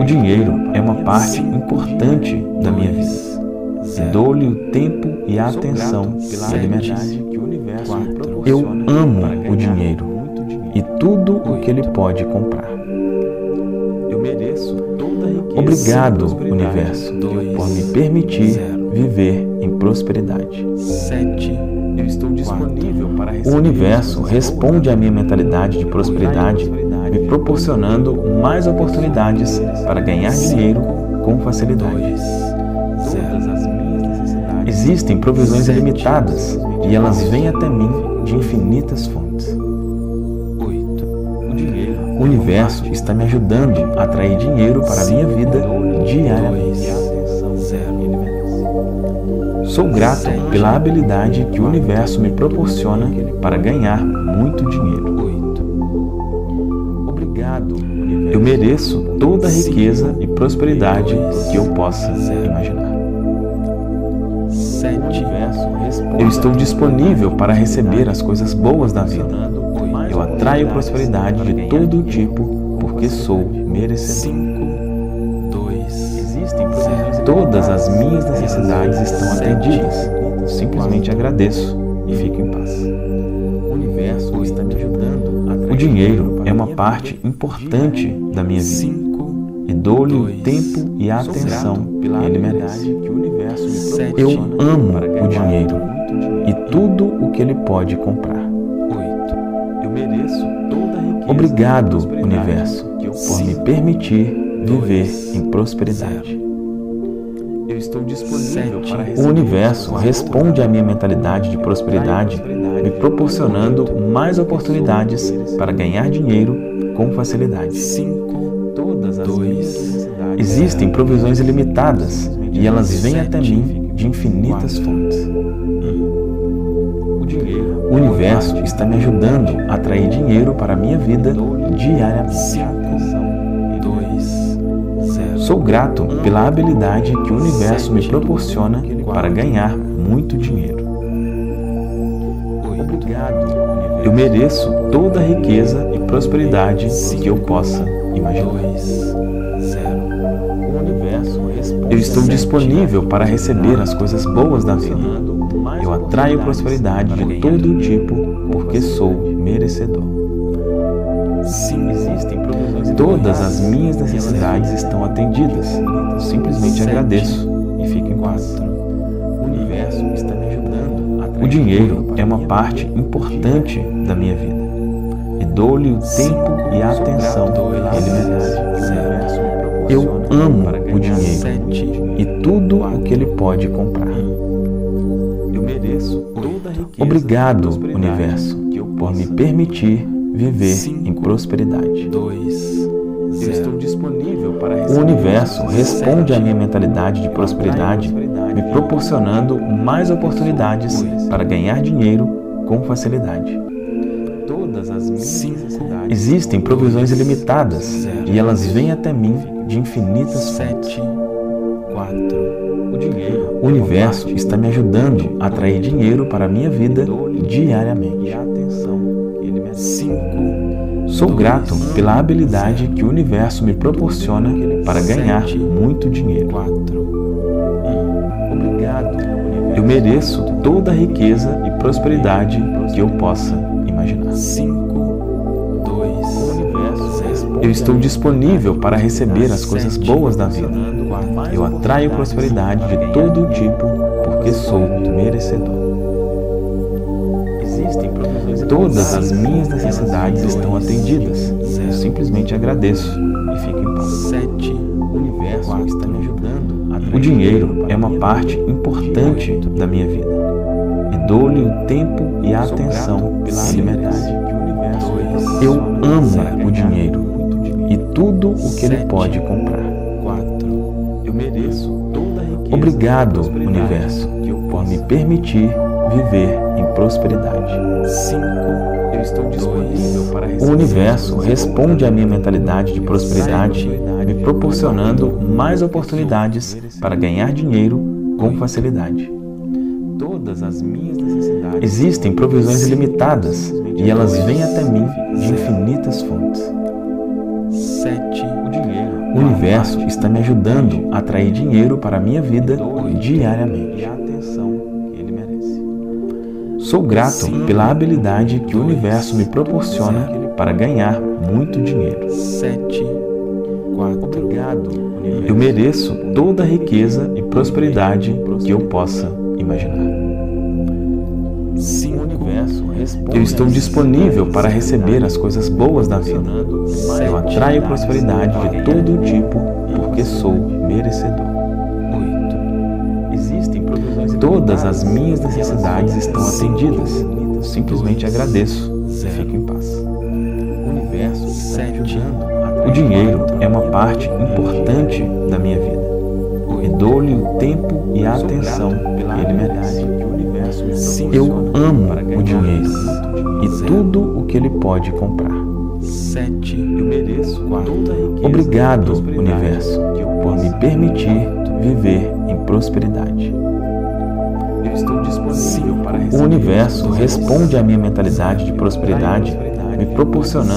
O dinheiro é uma parte importante da minha vida. Dou-lhe o tempo e a atenção que ele merece. Eu amo o dinheiro e tudo o que ele pode comprar. Obrigado, universo, por me permitir viver em prosperidade. O universo responde à minha mentalidade de prosperidade, me proporcionando mais oportunidades para ganhar dinheiro com facilidade. Existem provisões ilimitadas e elas vêm até mim de infinitas fontes. O universo está me ajudando a atrair dinheiro para a minha vida diariamente. Sou grato pela habilidade que o universo me proporciona para ganhar muito dinheiro. Eu mereço toda a riqueza e prosperidade que eu possa imaginar. Eu estou disponível para receber as coisas boas da vida. Eu atraio prosperidade de todo tipo porque sou merecedor. Todas as minhas necessidades estão atendidas. Simplesmente agradeço e fico em paz. O universo está me ajudando dinheiro é uma parte importante da minha vida e dou-lhe o tempo e a atenção que ele merece. Eu amo o dinheiro e tudo o que ele pode comprar. Obrigado, Universo, por me permitir viver em prosperidade. O Universo responde à minha mentalidade de prosperidade, me proporcionando mais oportunidades para ganhar dinheiro com facilidade. Existem provisões ilimitadas e elas vêm até mim de infinitas fontes. O Universo está me ajudando a atrair dinheiro para a minha vida diariamente. Sou grato pela habilidade que o Universo me proporciona para ganhar muito dinheiro. Eu mereço toda a riqueza e prosperidade que eu possa imaginar. Eu estou disponível para receber as coisas boas da vida. Eu atraio prosperidade de todo tipo porque sou merecedor. Todas as minhas necessidades estão atendidas. Eu simplesmente agradeço e fico em paz. O dinheiro é uma parte importante da minha vida e dou-lhe o tempo e a atenção que ele merece. Eu amo o dinheiro e tudo o que ele pode comprar. Obrigado, Universo, por me permitir viver em prosperidade. O Universo responde à minha mentalidade de prosperidade, me proporcionando mais oportunidades para ganhar dinheiro com facilidade. Existem provisões ilimitadas e elas vêm até mim de infinitas fontes. O Universo está me ajudando a atrair dinheiro para a minha vida diariamente. Sou grato pela habilidade que o Universo me proporciona para ganhar muito dinheiro. Eu mereço toda a riqueza e prosperidade que eu possa imaginar. Eu estou disponível para receber as coisas boas da vida. Eu atraio prosperidade de todo tipo porque sou merecedor. Todas as minhas necessidades estão atendidas. Eu simplesmente agradeço e fico em paz. O dinheiro é uma parte importante da minha vida e dou-lhe o tempo e a atenção que ele merece. Eu amo o dinheiro e tudo o que ele pode comprar. Obrigado, Universo, por me permitir viver em prosperidade. O Universo responde à minha mentalidade de prosperidade, me proporcionando mais oportunidades para ganhar dinheiro com facilidade. Existem provisões ilimitadas e elas vêm até mim de infinitas fontes. O Universo está me ajudando a atrair dinheiro para a minha vida diariamente. Sou grato pela habilidade que o Universo me proporciona para ganhar muito dinheiro. Eu mereço toda a riqueza e prosperidade que eu possa imaginar. Eu estou disponível para receber as coisas boas da vida. Eu atraio prosperidade de todo tipo porque sou merecedor. Todas as minhas necessidades estão atendidas. Eu simplesmente agradeço e fico em paz. O dinheiro é uma parte importante da minha vida e dou-lhe o tempo e a atenção que ele merece. Eu amo o dinheiro e tudo o que ele pode comprar. Obrigado, Universo, por me permitir viver em prosperidade. O Universo responde à minha mentalidade de prosperidade, me proporcionando mais oportunidades para ganhar dinheiro com facilidade. Existem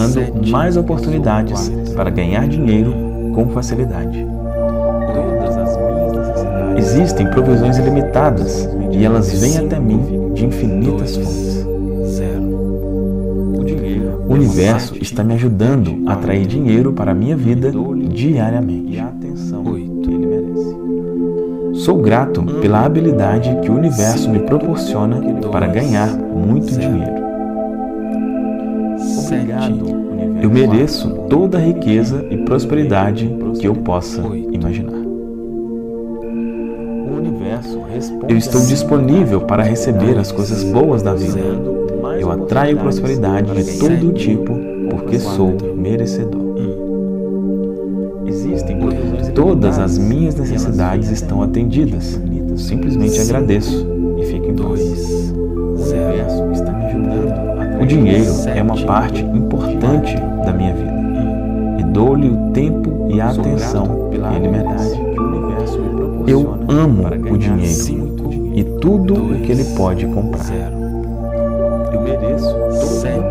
provisões ilimitadas e elas vêm até mim de infinitas fontes. O O universo está me ajudando a atrair dinheiro para a minha vida diariamente. Sou grato pela habilidade que o universo me proporciona para ganhar muito dinheiro. Eu mereço toda a riqueza e prosperidade que eu possa imaginar. Eu estou disponível para receber as coisas boas da vida. Eu atraio prosperidade de todo tipo porque sou merecedor. Todas as minhas necessidades estão atendidas. Eu simplesmente agradeço e fico em paz. O dinheiro é uma parte importante da minha vida e dou-lhe o tempo e a atenção que ele merece. Eu amo o dinheiro e tudo o que ele pode comprar.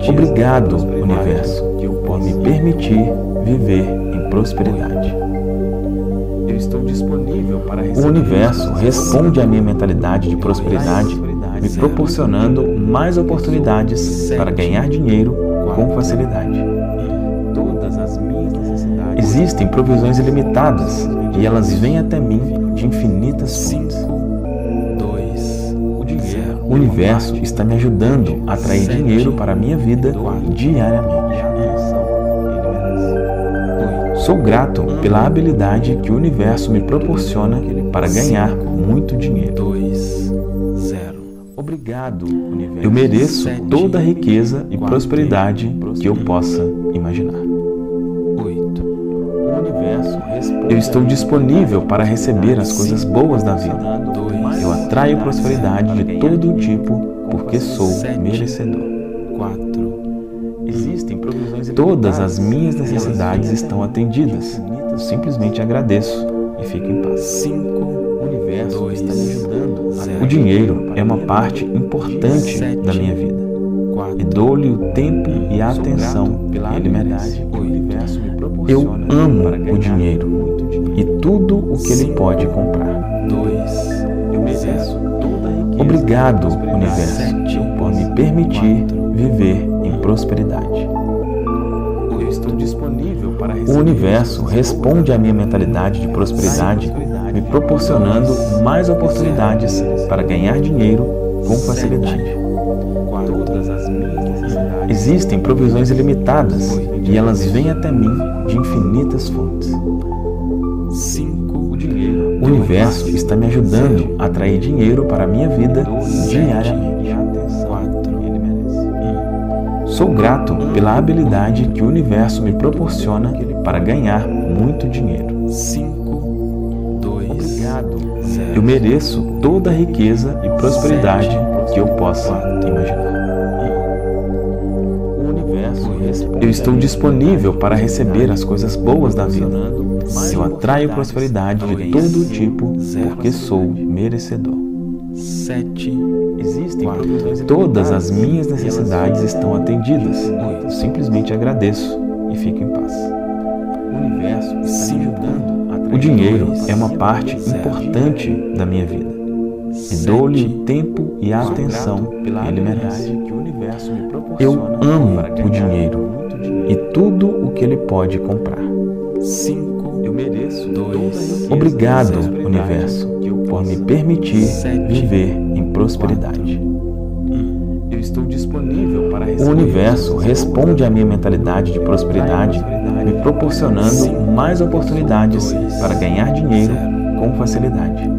Obrigado, Universo, por me permitir viver em prosperidade. O Universo responde à minha mentalidade de prosperidade, me proporcionando mais oportunidades para ganhar dinheiro com facilidade. Existem provisões ilimitadas e elas vêm até mim de infinitas fontes. O universo está me ajudando a atrair dinheiro para a minha vida diariamente. Sou grato pela habilidade que o universo me proporciona para ganhar muito dinheiro. Eu mereço toda a riqueza e prosperidade que eu possa imaginar. Eu estou disponível para receber as coisas boas da vida. Eu atraio prosperidade de todo tipo porque sou merecedor. Todas as minhas necessidades estão atendidas. Eu simplesmente agradeço e fico em paz. O dinheiro é uma parte importante da minha vida e dou-lhe o tempo e a atenção que ele merece. Eu amo o dinheiro e tudo o que ele pode comprar. Obrigado, Universo, por me permitir viver em prosperidade. O Universo responde à minha mentalidade de prosperidade, me proporcionando mais oportunidades para ganhar dinheiro com facilidade. Existem provisões ilimitadas e elas vêm até mim de infinitas fontes. O universo está me ajudando a atrair dinheiro para a minha vida diariamente. Sou grato pela habilidade que o universo me proporciona para ganhar muito dinheiro. Eu mereço toda a riqueza e prosperidade que eu possa imaginar. Eu estou disponível para receber as coisas boas da vida. Eu atraio prosperidade de todo tipo porque sou merecedor. Todas as minhas necessidades estão atendidas. Eu simplesmente agradeço e fico em paz. O dinheiro é uma parte importante da minha vida e dou-lhe o tempo e a atenção que ele merece. Eu amo o dinheiro e tudo o que ele pode comprar. Obrigado, Universo, por me permitir viver em prosperidade. O Universo responde à minha mentalidade de prosperidade, me proporcionando mais oportunidades para ganhar dinheiro com facilidade.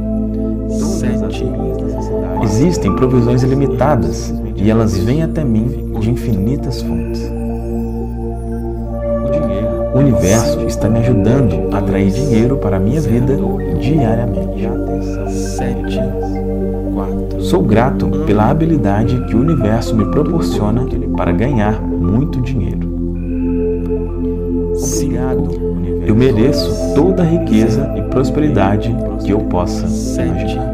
Existem provisões ilimitadas e elas vêm até mim de infinitas fontes. O universo está me ajudando a atrair dinheiro para a minha vida diariamente. Sou grato pela habilidade que o universo me proporciona para ganhar muito dinheiro. Eu mereço toda a riqueza e prosperidade que eu possa imaginar.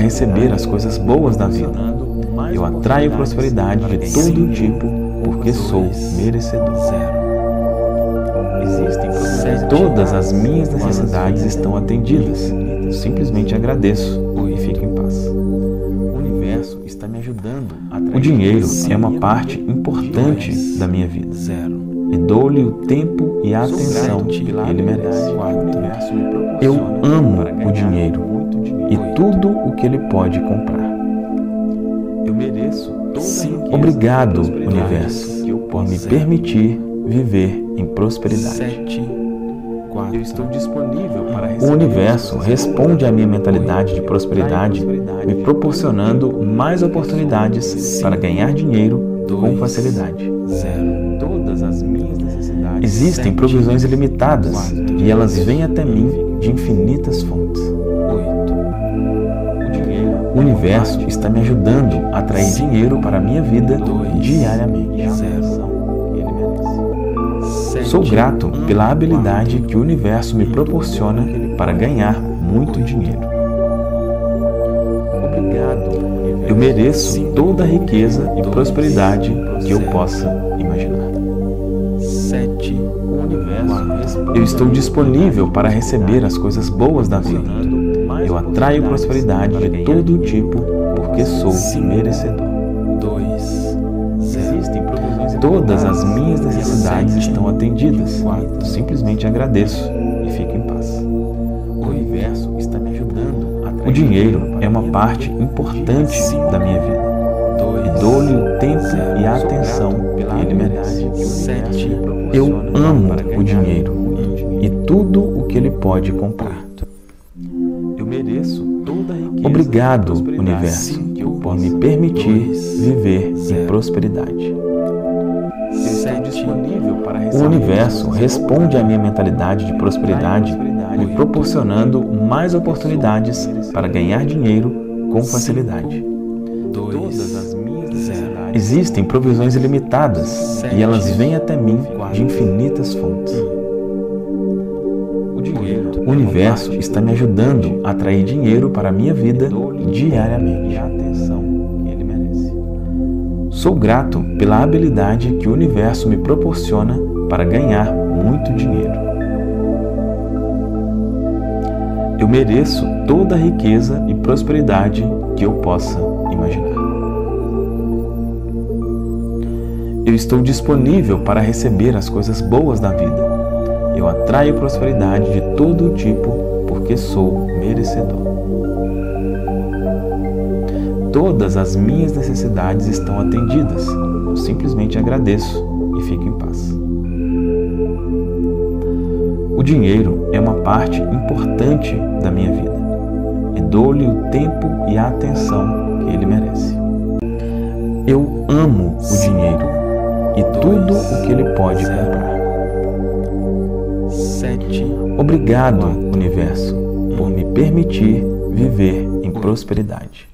Eu estou disponível para receber as coisas boas da vida. Eu atraio prosperidade de todo tipo porque sou merecedor. Todas as minhas necessidades estão atendidas. Eu simplesmente agradeço e fico em paz. O universo está me ajudando O dinheiro é uma parte importante da minha vida e dou-lhe o tempo e a atenção que ele merece. Eu amo o dinheiro e tudo o que ele pode comprar. Obrigado, Universo, por me permitir viver em prosperidade. O Universo responde à minha mentalidade de prosperidade, me proporcionando mais oportunidades para ganhar dinheiro com facilidade. Existem provisões ilimitadas e elas vêm até mim de infinitas fontes. O Universo está me ajudando a atrair dinheiro para a minha vida diariamente. Sou grato pela habilidade que o Universo me proporciona para ganhar muito dinheiro. Eu mereço toda a riqueza e prosperidade que eu possa imaginar. Eu estou disponível para receber as coisas boas da vida. Eu atraio prosperidade de todo tipo porque sou merecedor. Todas as minhas necessidades estão atendidas. Simplesmente agradeço e fico em paz. O dinheiro é uma parte importante da minha vida. E dou-lhe o tempo e a atenção que ele merece. Eu amo o dinheiro e tudo o que ele pode comprar. Obrigado, Universo, por me permitir viver em prosperidade. O Universo responde à minha mentalidade de prosperidade, me proporcionando mais oportunidades para ganhar dinheiro com facilidade. Existem provisões ilimitadas e elas vêm até mim de infinitas fontes. O Universo está me ajudando a atrair dinheiro para a minha vida diariamente. Sou grato pela habilidade que o Universo me proporciona para ganhar muito dinheiro. Eu mereço toda a riqueza e prosperidade que eu possa imaginar. Eu estou disponível para receber as coisas boas da vida. Eu atraio prosperidade de todo tipo porque sou merecedor. Todas as minhas necessidades estão atendidas. Eu simplesmente agradeço e fico em paz. O dinheiro é uma parte importante da minha vida e dou-lhe o tempo e a atenção que ele merece. Eu amo o dinheiro e tudo o que ele pode comprar. Obrigado, Universo, por me permitir viver em prosperidade.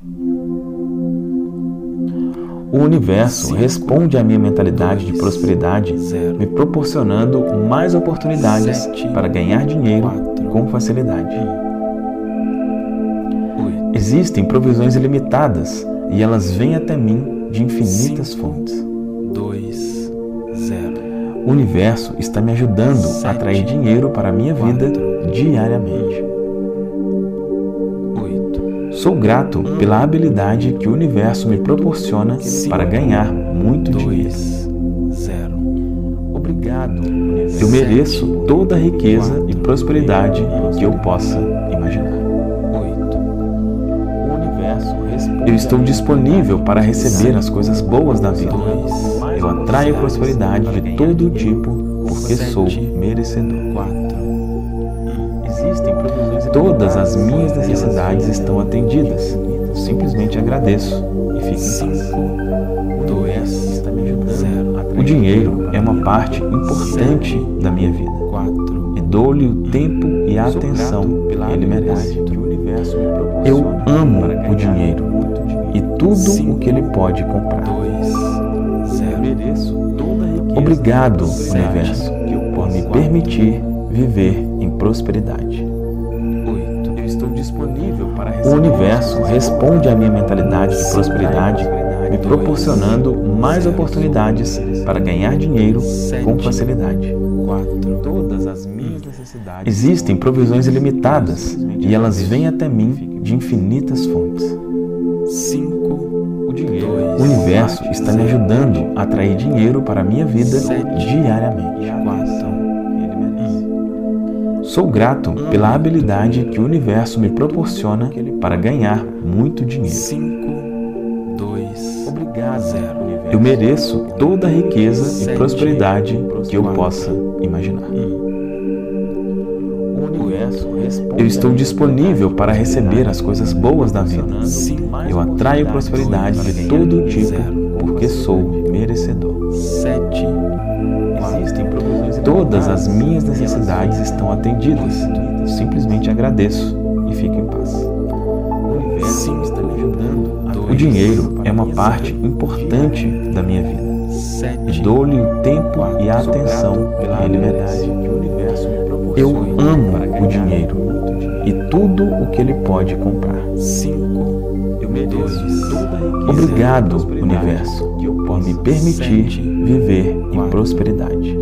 O Universo responde à minha mentalidade de prosperidade, me proporcionando mais oportunidades para ganhar dinheiro com facilidade. Existem provisões ilimitadas e elas vêm até mim de infinitas fontes. O Universo está me ajudando a atrair dinheiro para a minha vida diariamente. Sou grato pela habilidade que o Universo me proporciona para ganhar muito dinheiro. Eu mereço toda a riqueza e prosperidade que eu possa imaginar. Eu estou disponível para receber as coisas boas da vida. Eu atraio prosperidade de todo tipo porque sou merecedor. Todas as minhas necessidades estão atendidas. Eu simplesmente agradeço e fico em paz. O dinheiro é uma parte importante da minha vida e dou-lhe o tempo e a atenção que ele merece. Eu amo o dinheiro e tudo o que ele pode comprar. Obrigado, Universo, por me permitir viver em prosperidade. O Universo responde à minha mentalidade de prosperidade, me proporcionando mais oportunidades para ganhar dinheiro com facilidade. Existem provisões ilimitadas e elas vêm até mim de infinitas fontes. O universo está me ajudando a atrair dinheiro para a minha vida diariamente. Sou grato pela habilidade que o universo me proporciona para ganhar muito dinheiro. Eu mereço toda a riqueza e prosperidade que eu possa imaginar. Eu estou disponível para receber as coisas boas da vida. Eu atraio prosperidade de todo tipo, porque sou merecedor. Todas as minhas necessidades estão atendidas. Simplesmente agradeço e fico em paz. O dinheiro é uma parte importante da minha vida. Dou-lhe o tempo e a atenção que ele merece. Eu amo o dinheiro e tudo o que ele pode comprar. Obrigado, universo, por me permitir viver em prosperidade.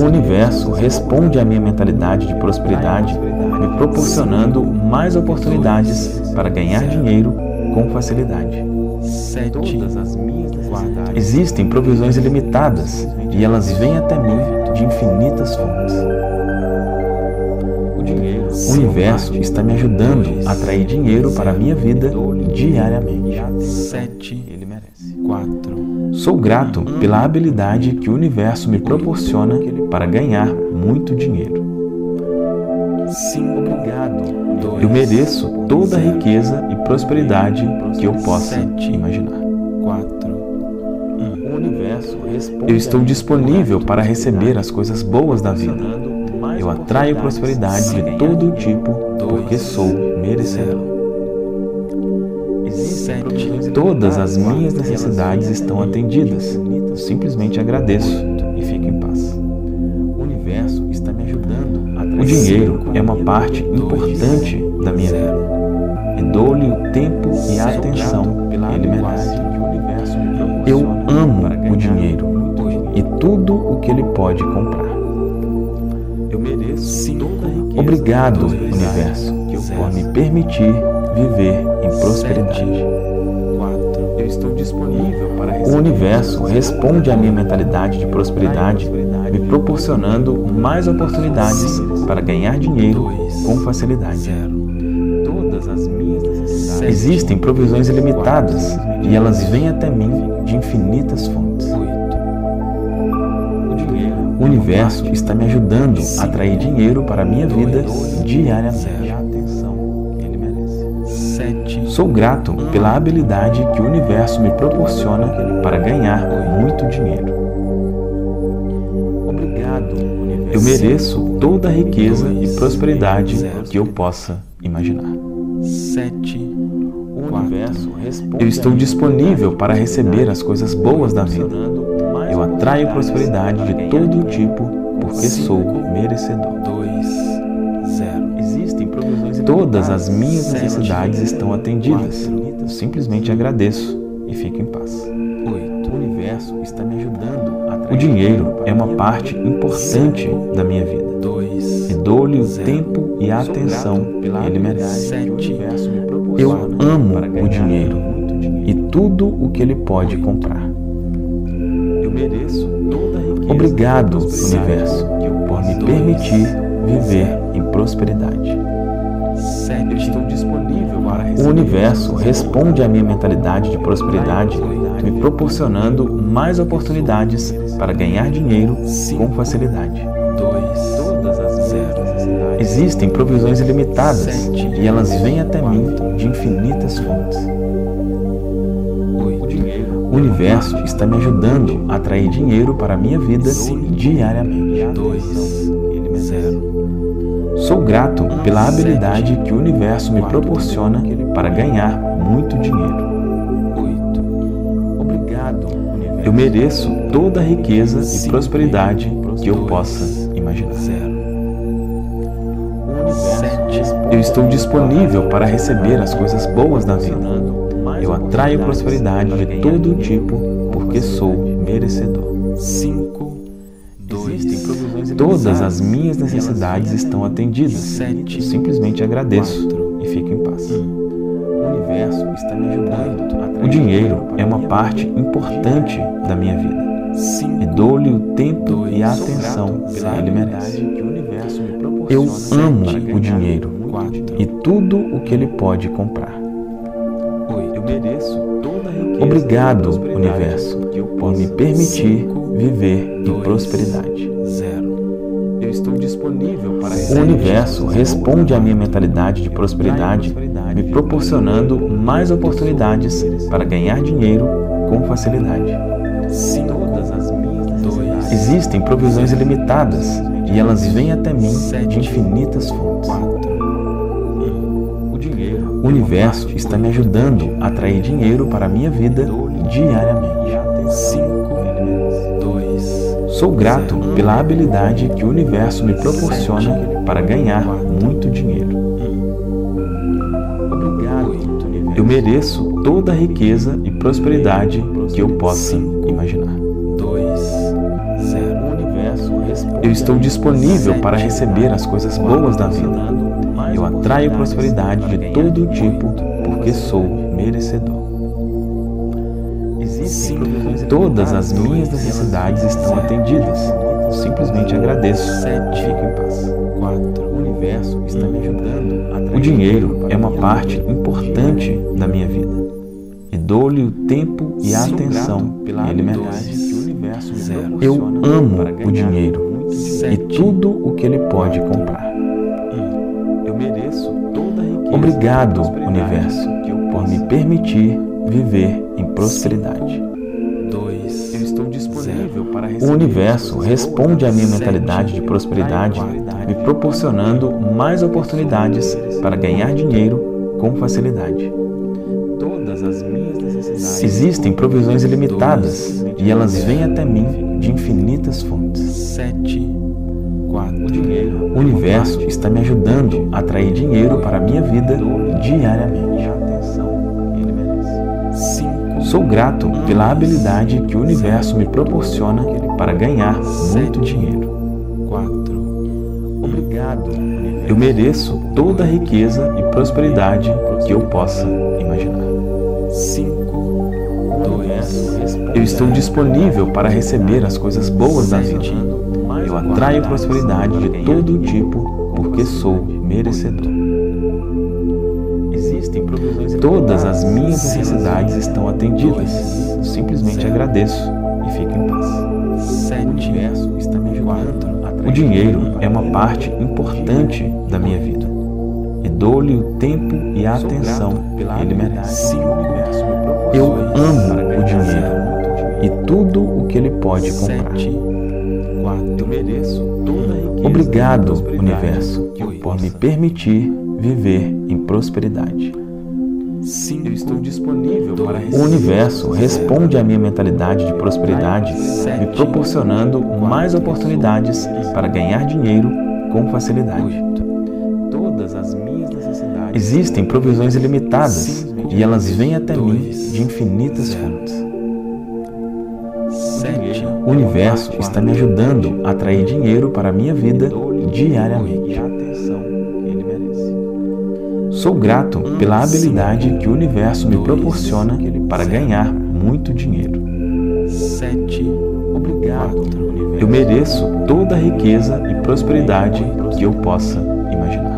O universo responde à minha mentalidade de prosperidade, me proporcionando mais oportunidades para ganhar dinheiro com facilidade. Existem provisões ilimitadas e elas vêm até mim de infinitas fontes. O universo está me ajudando a atrair dinheiro para a minha vida diariamente. Sou grato pela habilidade que o universo me proporciona para ganhar muito dinheiro. Eu mereço toda a riqueza e prosperidade que eu possa imaginar. Eu estou disponível para receber as coisas boas da vida. Eu atraio prosperidade de todo tipo, porque sou merecedor. Todas as minhas necessidades estão atendidas. Simplesmente agradeço e fico em paz. O universo está me ajudando a atrair. O dinheiro é uma parte importante da minha vida. E dou-lhe o tempo e a atenção que ele merece. Eu amo o dinheiro e tudo o que ele pode comprar. Eu mereço. Obrigado, universo, por me permitir viver em prosperidade. O universo responde à minha mentalidade de prosperidade, me proporcionando mais oportunidades para ganhar dinheiro com facilidade. Existem provisões ilimitadas e elas vêm até mim de infinitas fontes. O universo está me ajudando a atrair dinheiro para a minha vida diariamente. Sou grato pela habilidade que o universo me proporciona para ganhar muito dinheiro. Eu mereço toda a riqueza e prosperidade que eu possa imaginar. Eu estou disponível para receber as coisas boas da vida. Eu atraio prosperidade de todo tipo, porque sou merecedor. Todas as minhas necessidades estão atendidas. Simplesmente agradeço e fico em paz. O universo está me ajudando a atrair. O dinheiro é uma parte importante da minha vida. E dou-lhe o tempo e a atenção que ele merece. Eu amo o dinheiro e tudo o que ele pode comprar. Obrigado, universo, por me permitir viver em prosperidade. O universo responde à minha mentalidade de prosperidade, me proporcionando mais oportunidades para ganhar dinheiro com facilidade. Existem provisões ilimitadas e elas vêm até mim de infinitas fontes. O universo está me ajudando a atrair dinheiro para a minha vida diariamente. Sou grato pela habilidade que o universo me proporciona para ganhar muito dinheiro. Eu mereço toda a riqueza e prosperidade que eu possa imaginar. Eu estou disponível para receber as coisas boas da vida. Eu atraio prosperidade de todo tipo, porque sou merecedor. Todas as minhas necessidades estão atendidas. Simplesmente agradeço e fico em paz. O universo O dinheiro é uma parte importante da minha vida. E dou-lhe o tempo e a atenção que ele merece. Eu amo o dinheiro e tudo o que ele pode comprar. Obrigado, Universo, por me permitir viver em prosperidade. O Universo responde à minha mentalidade de prosperidade, me proporcionando mais oportunidades para ganhar dinheiro com facilidade. Existem provisões ilimitadas e elas vêm até mim de infinitas fontes. O Universo está me ajudando a atrair dinheiro para a minha vida diariamente. Sou grato pela habilidade que o Universo me proporciona para ganhar muito dinheiro. Eu mereço toda a riqueza e prosperidade que eu possa imaginar. Eu estou disponível para receber as coisas boas da vida. Eu atraio prosperidade de todo tipo porque sou merecedor. Todas as minhas necessidades estão atendidas. Simplesmente agradeço. Fico em paz. O dinheiro é uma parte importante da minha vida. E dou-lhe o tempo e a atenção que ele merece. Eu amo o dinheiro e tudo o que ele pode comprar. Obrigado, Universo, por me permitir viver em prosperidade. O Universo responde à minha mentalidade de prosperidade, me proporcionando mais oportunidades para ganhar dinheiro com facilidade. Existem provisões ilimitadas e elas vêm até mim de infinitas fontes. O Universo está me ajudando a atrair dinheiro para a minha vida diariamente. Sou grato pela habilidade que o Universo me proporciona para ganhar muito dinheiro. Eu mereço toda a riqueza e prosperidade que eu possa imaginar. Eu estou disponível para receber as coisas boas da vida. Eu atraio prosperidade de todo tipo porque sou merecedor. Todas as minhas necessidades estão atendidas. Simplesmente agradeço e fico em paz. O dinheiro é uma parte importante da minha vida. E dou-lhe o tempo e a atenção que ele merece. Eu amo o dinheiro e tudo o que ele pode comprar. Obrigado, Universo, por me permitir viver em prosperidade. O Universo responde à minha mentalidade de prosperidade, me proporcionando mais oportunidades para ganhar dinheiro com facilidade. Existem provisões ilimitadas e elas vêm até mim de infinitas fontes. O Universo está me ajudando a atrair dinheiro para a minha vida diariamente. Sou grato pela habilidade que o Universo me proporciona para ganhar muito dinheiro. Eu mereço toda a riqueza e prosperidade que eu possa imaginar.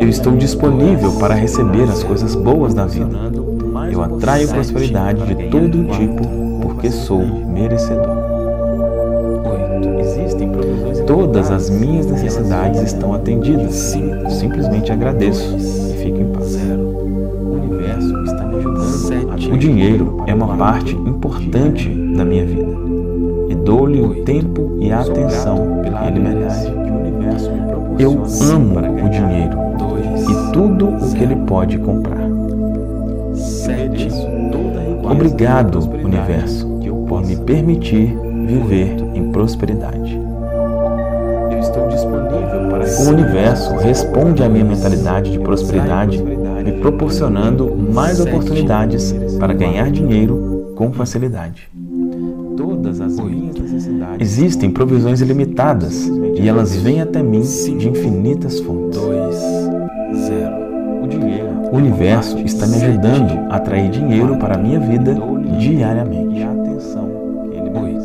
Eu estou disponível para receber as coisas boas da vida. Eu atraio prosperidade de todo tipo porque sou merecedor. Todas as minhas necessidades estão atendidas. Simplesmente agradeço e fico em paz. O dinheiro é uma parte importante da minha vida. E dou-lhe o tempo e a atenção que ele merece. Eu amo o dinheiro e tudo o que ele pode comprar. Obrigado, Universo, por me permitir viver em prosperidade. O Universo responde à minha mentalidade de prosperidade, me proporcionando mais oportunidades para ganhar dinheiro com facilidade. Existem provisões ilimitadas e elas vêm até mim de infinitas fontes. O universo está me ajudando a atrair dinheiro para a minha vida diariamente. 8.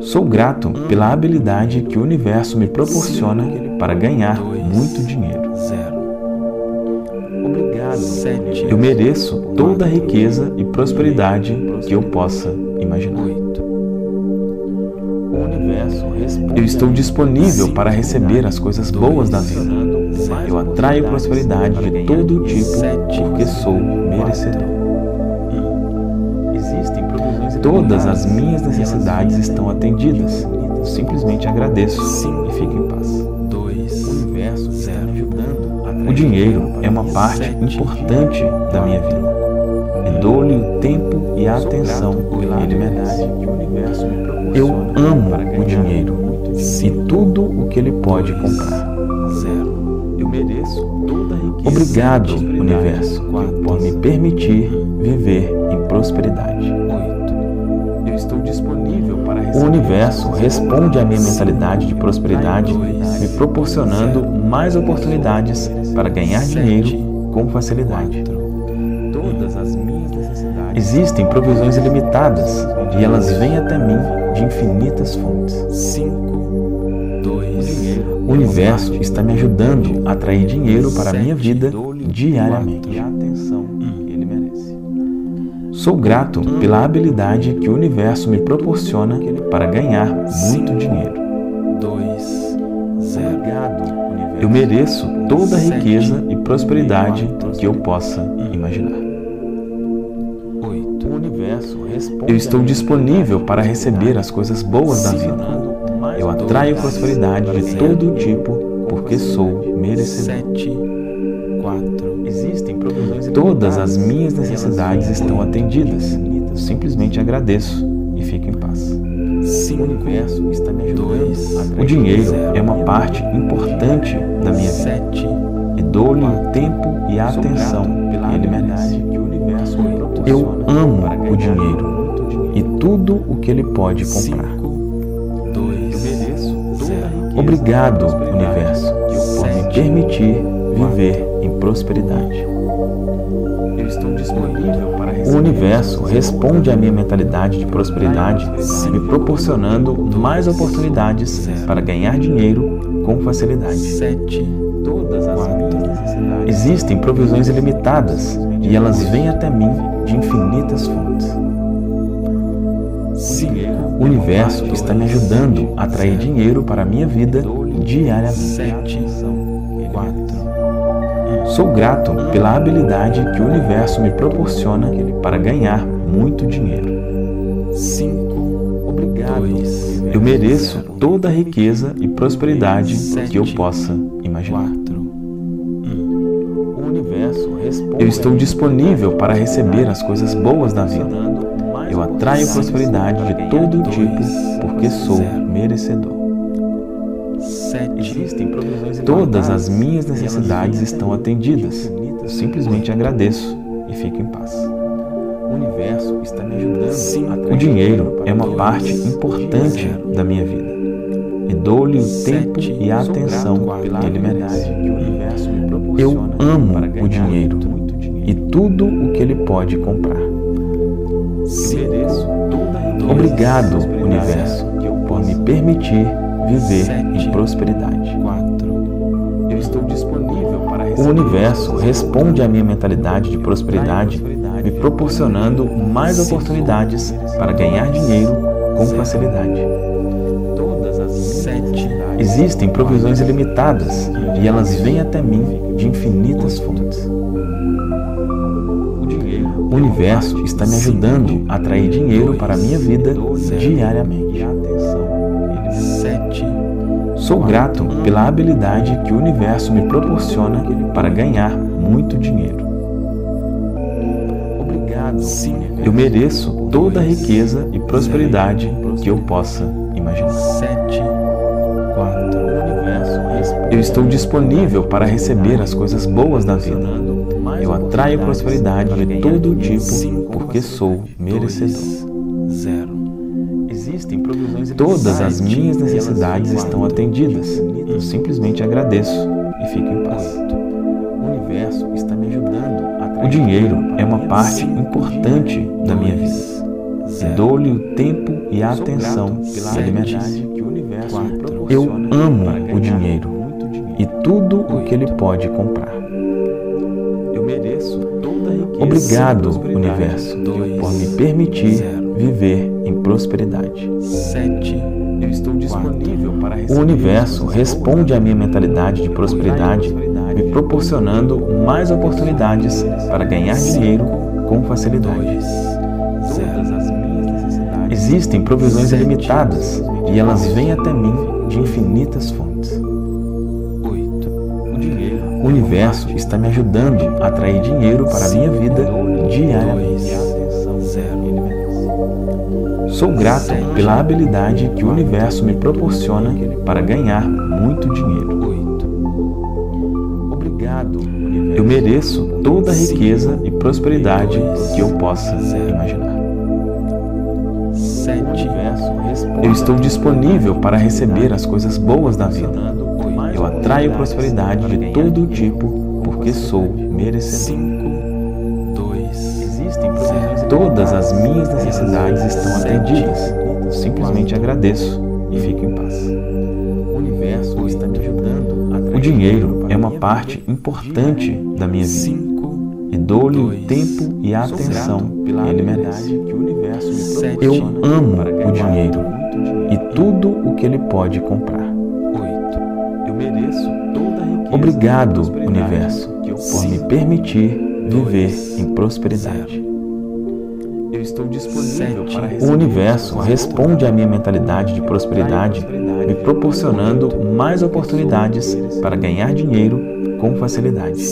Sou grato pela habilidade que o universo me proporciona para ganhar muito dinheiro. 7. Eu mereço toda a riqueza e prosperidade que eu possa imaginar. 8. Eu estou disponível para receber as coisas boas da vida. Eu atraio prosperidade de todo tipo porque sou merecedor. Todas as minhas necessidades estão atendidas. Eu simplesmente agradeço e fico em paz. O dinheiro é uma parte importante da minha vida. Eu dou-lhe o tempo e a atenção que ele merece. Eu amo o dinheiro e tudo o que ele pode comprar. Obrigado, universo, por me permitir viver em prosperidade. O universo responde à minha mentalidade de prosperidade, me proporcionando mais oportunidades para ganhar dinheiro com facilidade. Existem provisões ilimitadas e elas vêm até mim de infinitas fontes. O universo está me ajudando a atrair dinheiro para a minha vida diariamente. Sou grato pela habilidade que o universo me proporciona para ganhar muito dinheiro. Eu mereço toda a riqueza e prosperidade que eu possa imaginar. Eu estou disponível para receber as coisas boas da vida. Eu atraio prosperidade de todo tipo porque sou merecedor. Todas as minhas necessidades estão atendidas. Eu simplesmente agradeço e fico em paz. O dinheiro é uma parte importante da minha vida. Eu dou-lhe o tempo e a atenção que ele merece. Eu amo o dinheiro e tudo o que ele pode comprar. Obrigado, universo, por me permitir viver em prosperidade. O universo responde à minha mentalidade de prosperidade, me proporcionando mais oportunidades para ganhar dinheiro com facilidade. 4. Existem provisões ilimitadas e elas vêm até mim de infinitas fontes. O universo está me ajudando a atrair dinheiro para a minha vida diariamente. 4. Sou grato pela habilidade que o universo me proporciona para ganhar muito dinheiro. 5. Eu mereço toda a riqueza e prosperidade que eu possa imaginar. Eu estou disponível para receber as coisas boas da vida. Eu atraio prosperidade de todo tipo porque sou merecedor. Todas as minhas necessidades estão atendidas. Eu simplesmente agradeço e fico em paz. O dinheiro é uma parte importante da minha vida. E dou-lhe o tempo e a atenção que ele merece. Eu amo o dinheiro e tudo o que ele pode comprar. Obrigado, universo, por me permitir viver em prosperidade. O universo responde à minha mentalidade de prosperidade, me proporcionando mais oportunidades para ganhar dinheiro com facilidade. Existem provisões ilimitadas e elas vêm até mim de infinitas fontes. O universo está me ajudando a atrair dinheiro para a minha vida diariamente. Sou grato pela habilidade que o universo me proporciona para ganhar muito dinheiro. Eu mereço toda a riqueza e prosperidade que eu possa imaginar. Eu estou disponível para receber as coisas boas da vida. Eu atraio prosperidade de todo tipo porque sou merecedor. Todas as minhas necessidades estão atendidas. Eu simplesmente agradeço e fico em paz. O universo está me ajudando O dinheiro é uma parte importante da minha vida. Dou-lhe o tempo e a atenção que alimentar. Eu amo o dinheiro e tudo o que ele pode comprar. Obrigado, universo, por me permitir viver em prosperidade. O universo responde à minha mentalidade de prosperidade, me proporcionando mais oportunidades para ganhar dinheiro com facilidade. Existem provisões ilimitadas e elas vêm até mim de infinitas fontes. O universo está me ajudando a atrair dinheiro para a minha vida diariamente. Sou grato pela habilidade que o universo me proporciona para ganhar muito dinheiro. Eu mereço toda a riqueza e prosperidade que eu possa imaginar. Eu estou disponível para receber as coisas boas da vida. Eu atraio prosperidade de todo tipo porque sou merecedor. Todas as minhas necessidades estão atendidas. Simplesmente agradeço e fico em paz. O dinheiro é uma parte importante da minha vida. E dou-lhe o tempo e a atenção que ele merece. Eu amo o dinheiro e tudo o que ele pode comprar. Obrigado, universo, por me permitir viver em prosperidade. O universo responde à minha mentalidade de prosperidade, me proporcionando mais oportunidades para ganhar dinheiro com facilidade.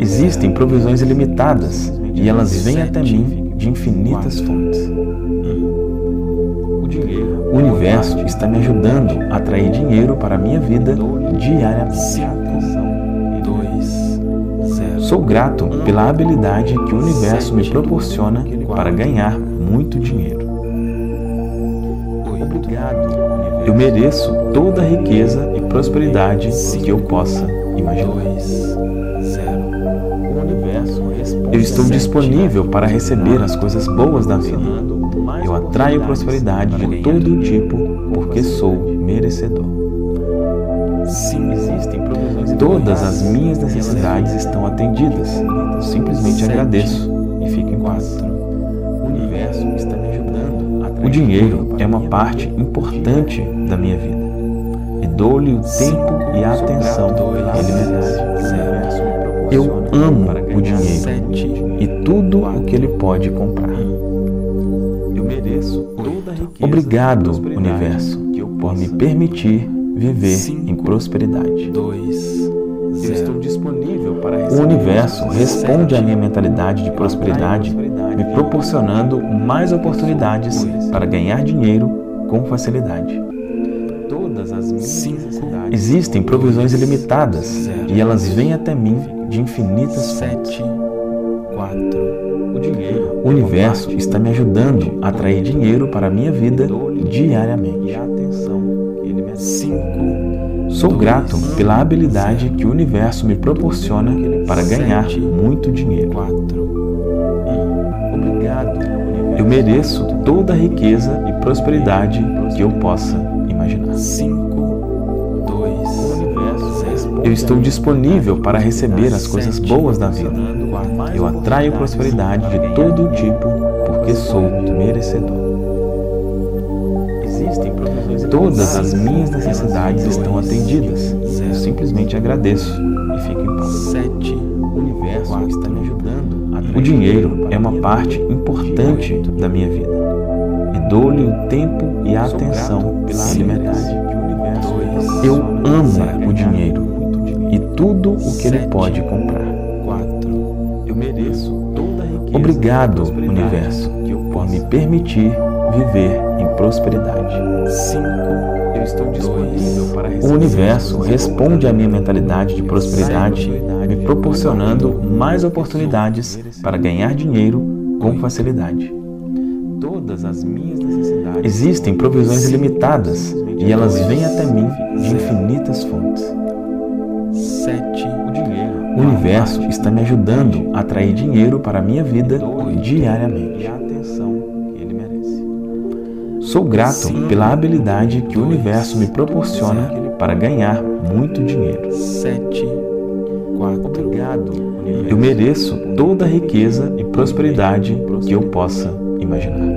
Existem provisões ilimitadas e elas vêm até mim de infinitas fontes. O universo está me ajudando a atrair dinheiro para a minha vida diariamente. Sou grato pela habilidade que o universo me proporciona para ganhar muito dinheiro. Eu mereço toda a riqueza e prosperidade que eu possa imaginar. Eu estou disponível para receber as coisas boas da vida. Eu atraio prosperidade de todo tipo porque sou merecedor. Todas as minhas necessidades estão atendidas. Eu simplesmente agradeço e fico em paz. O dinheiro é uma parte importante da minha vida. E dou-lhe o tempo e a atenção que ele merece. Eu amo o dinheiro e tudo o que ele pode comprar. Obrigado, universo, por me permitir viver em prosperidade. O universo responde à minha mentalidade de prosperidade, me proporcionando mais oportunidades para ganhar dinheiro com facilidade. Existem provisões ilimitadas e elas vêm até mim de infinitas fontes. O universo está me ajudando a atrair dinheiro para a minha vida diariamente. Sou grato pela habilidade que o universo me proporciona para ganhar muito dinheiro. Eu mereço toda a riqueza e prosperidade que eu possa imaginar. Eu estou disponível para receber as coisas boas da vida. Eu atraio prosperidade de todo tipo porque sou merecedor. Todas as minhas necessidades estão atendidas. Eu simplesmente agradeço e fico em paz. O dinheiro é uma parte importante da minha vida. E dou-lhe o tempo e a atenção que ele merece. Eu amo o dinheiro e tudo o que ele pode comprar. Obrigado, universo, por me permitir viver em prosperidade. O universo responde à minha mentalidade de prosperidade, me proporcionando mais oportunidades para ganhar dinheiro com facilidade. Existem provisões ilimitadas e elas vêm até mim de infinitas fontes. O universo está me ajudando a atrair dinheiro para a minha vida diariamente. Sou grato pela habilidade que o universo me proporciona para ganhar muito dinheiro. Eu mereço toda a riqueza e prosperidade que eu possa imaginar.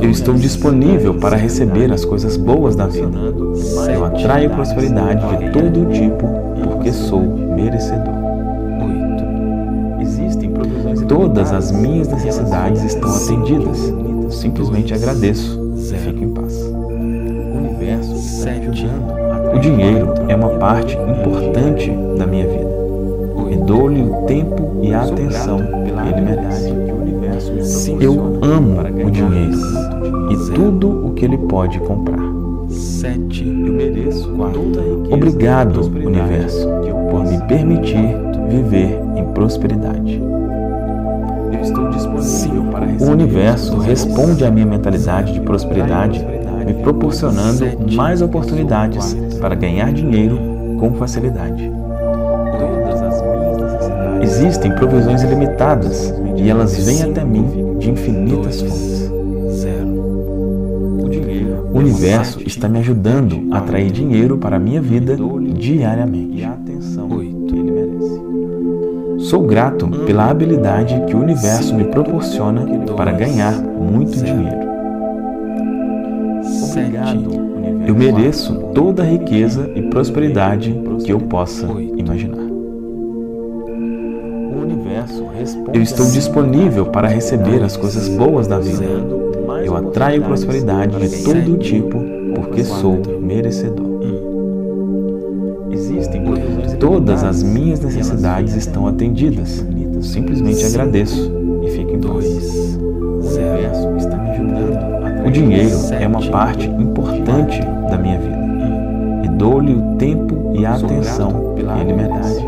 Eu estou disponível para receber as coisas boas da vida. Eu atraio prosperidade de todo tipo porque sou merecedor. Todas as minhas necessidades estão atendidas. Simplesmente agradeço e fico em paz. O dinheiro é uma parte importante da minha vida. Eu dou-lhe o tempo e a atenção que ele merece. Eu amo o dinheiro e tudo o que ele pode comprar. Obrigado, universo, por me permitir viver em prosperidade. O universo responde à minha mentalidade de prosperidade, me proporcionando mais oportunidades para ganhar dinheiro com facilidade. Existem provisões ilimitadas e elas vêm até mim de infinitas fontes. O universo está me ajudando a atrair dinheiro para a minha vida diariamente. Sou grato pela habilidade que o universo me proporciona para ganhar muito dinheiro. Eu mereço toda a riqueza e prosperidade que eu possa imaginar. Eu estou disponível para receber as coisas boas da vida. Eu atraio prosperidade de todo tipo porque sou merecedor. Todas as minhas necessidades estão atendidas. Simplesmente agradeço e fico em paz. O dinheiro é uma parte importante da minha vida. E dou-lhe o tempo e a atenção que ele merece.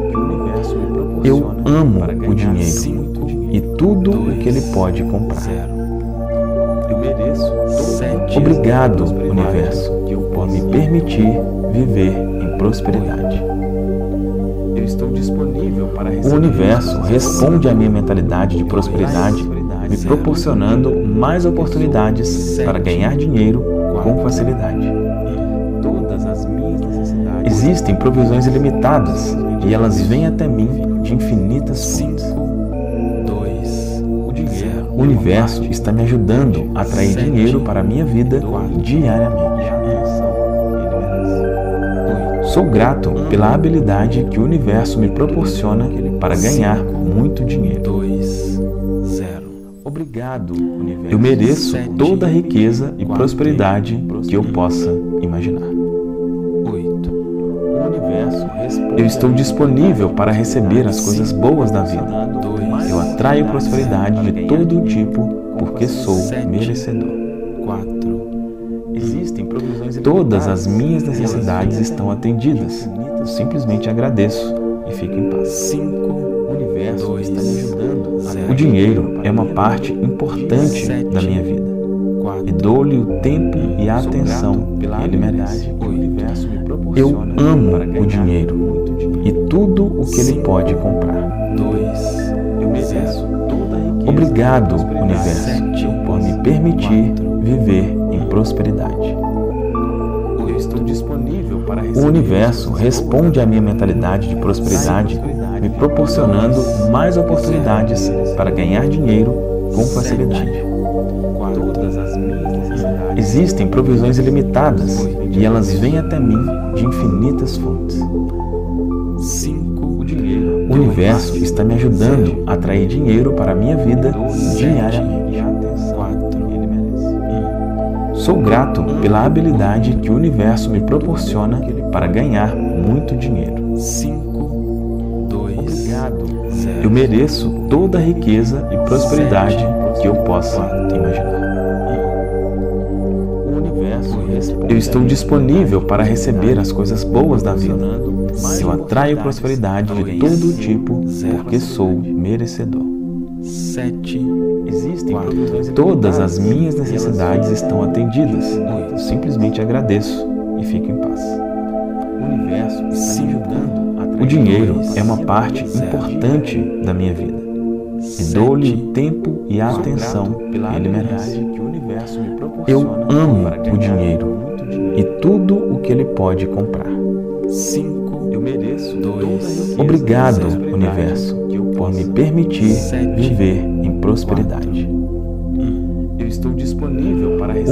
Eu amo o dinheiro e tudo o que ele pode comprar. Obrigado, universo, por me permitir viver em prosperidade. O universo responde à minha mentalidade de prosperidade, me proporcionando mais oportunidades para ganhar dinheiro com facilidade. Existem provisões ilimitadas e elas vêm até mim de infinitas fontes. O universo está me ajudando a atrair dinheiro para a minha vida diariamente. Sou grato pela habilidade que o universo me proporciona para ganhar muito dinheiro. Eu mereço toda a riqueza e prosperidade que eu possa imaginar. Eu estou disponível para receber as coisas boas da vida. Eu atraio prosperidade de todo tipo porque sou merecedor. Todas as minhas necessidades estão atendidas. Simplesmente agradeço e fico em paz. O dinheiro é uma parte importante da minha vida. E dou-lhe o tempo e a atenção que ele merece. Eu amo o dinheiro e tudo o que ele pode comprar. Obrigado, universo, por me permitir viver em prosperidade. O universo responde à minha mentalidade de prosperidade, me proporcionando mais oportunidades para ganhar dinheiro com facilidade. Existem provisões ilimitadas e elas vêm até mim de infinitas fontes. O universo está me ajudando a atrair dinheiro para a minha vida diariamente. Sou grato pela habilidade que o universo me proporciona para ganhar muito dinheiro. Eu mereço toda a riqueza e prosperidade que eu possa imaginar. Eu estou disponível para receber as coisas boas da vida. Eu atraio prosperidade de todo tipo porque sou merecedor. Todas as minhas necessidades estão atendidas. Simplesmente agradeço e fico em paz. O universo está me ajudando O dinheiro é uma parte importante da minha vida e dou-lhe o tempo e a atenção que ele merece. Eu amo o dinheiro e tudo o que ele pode comprar. Obrigado, Universo, por me permitir viver em prosperidade.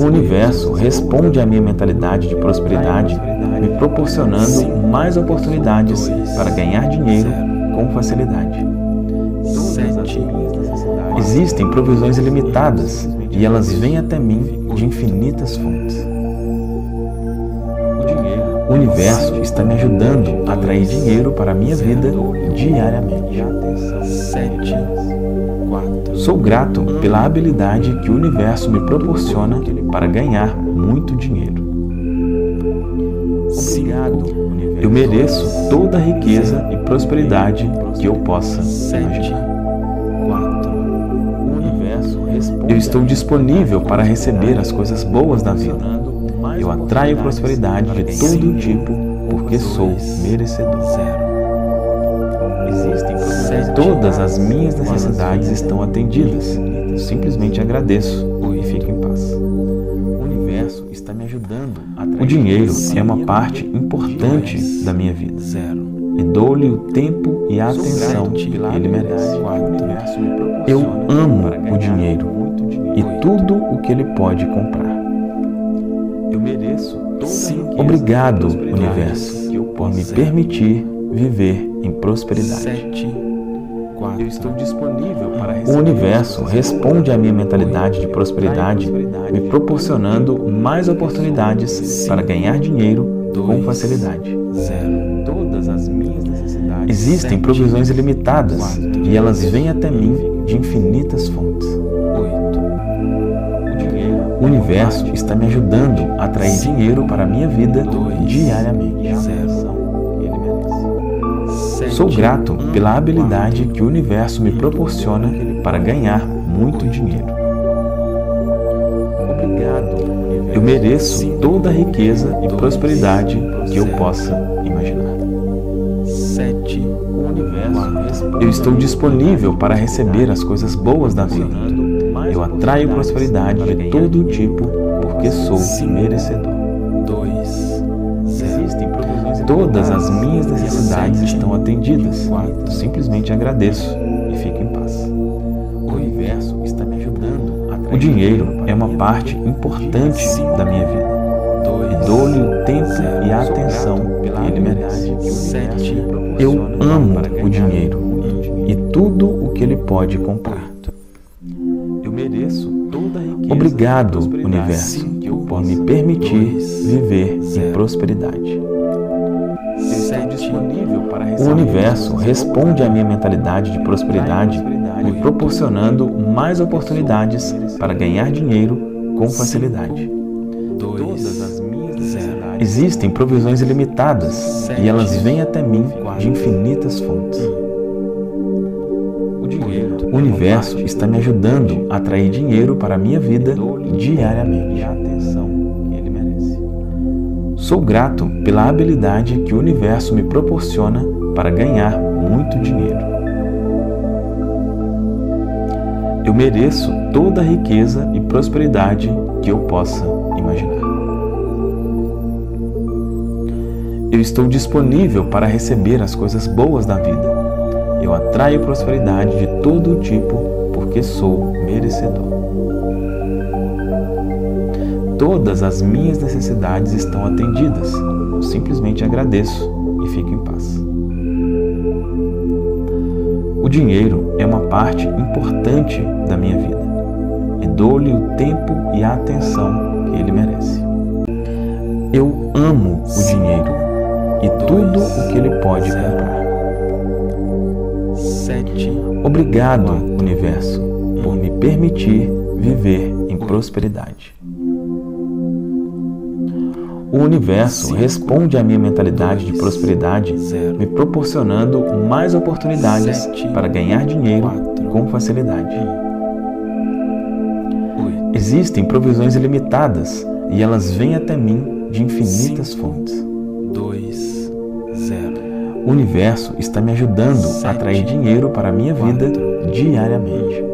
O Universo responde à minha mentalidade de prosperidade, me proporcionando mais oportunidades para ganhar dinheiro com facilidade. Existem provisões ilimitadas e elas vêm até mim de infinitas fontes. O Universo está me ajudando a atrair dinheiro para a minha vida diariamente. Sou grato pela habilidade que o Universo me proporciona para ganhar muito dinheiro. Eu mereço toda a riqueza e prosperidade que eu possa imaginar. Eu estou disponível para receber as coisas boas da vida. Eu atraio prosperidade de todo tipo porque sou merecedor. Todas as minhas necessidades estão atendidas. Eu simplesmente agradeço e fico em paz. O Universo está me ajudando a atrair. O dinheiro é uma parte importante da minha vida e dou-lhe o tempo e a atenção que ele merece. Eu amo o dinheiro e tudo o que ele pode comprar. Obrigado, Universo, por me permitir viver em prosperidade. O Universo responde à minha mentalidade de prosperidade, me proporcionando mais oportunidades para ganhar dinheiro com facilidade. Existem provisões ilimitadas e elas vêm até mim de infinitas fontes. O Universo está me ajudando a atrair dinheiro para a minha vida diariamente. Sou grato pela habilidade que o Universo me proporciona para ganhar muito dinheiro. Eu mereço toda a riqueza e prosperidade que eu possa imaginar. Eu estou disponível para receber as coisas boas da vida. Eu atraio prosperidade de todo tipo porque sou merecedor. Todas as minhas necessidades estão atendidas. Eu simplesmente agradeço e fico em paz. O Universo está me ajudando a atrair. O dinheiro é uma parte importante da minha vida. E dou-lhe o tempo e a atenção que ele merece. Eu amo o dinheiro e tudo o que ele pode comprar. Obrigado, Universo, por me permitir viver em prosperidade. O Universo responde à minha mentalidade de prosperidade, me proporcionando mais oportunidades para ganhar dinheiro com facilidade. Existem provisões ilimitadas e elas vêm até mim de infinitas fontes. O Universo está me ajudando a atrair dinheiro para a minha vida diariamente. Sou grato pela habilidade que o Universo me proporciona para ganhar muito dinheiro. Eu mereço toda a riqueza e prosperidade que eu possa imaginar. Eu estou disponível para receber as coisas boas da vida. Eu atraio prosperidade de todo tipo porque sou merecedor. Todas as minhas necessidades estão atendidas. Eu simplesmente agradeço e fico em paz. O dinheiro é uma parte importante da minha vida e dou-lhe o tempo e a atenção que ele merece. Eu amo o dinheiro e tudo o que ele pode comprar. Obrigado, Universo, por me permitir viver em prosperidade. O Universo responde à minha mentalidade de prosperidade, me proporcionando mais oportunidades para ganhar dinheiro com facilidade. Existem provisões ilimitadas e elas vêm até mim de infinitas fontes. O universo está me ajudando a atrair dinheiro para a minha vida diariamente.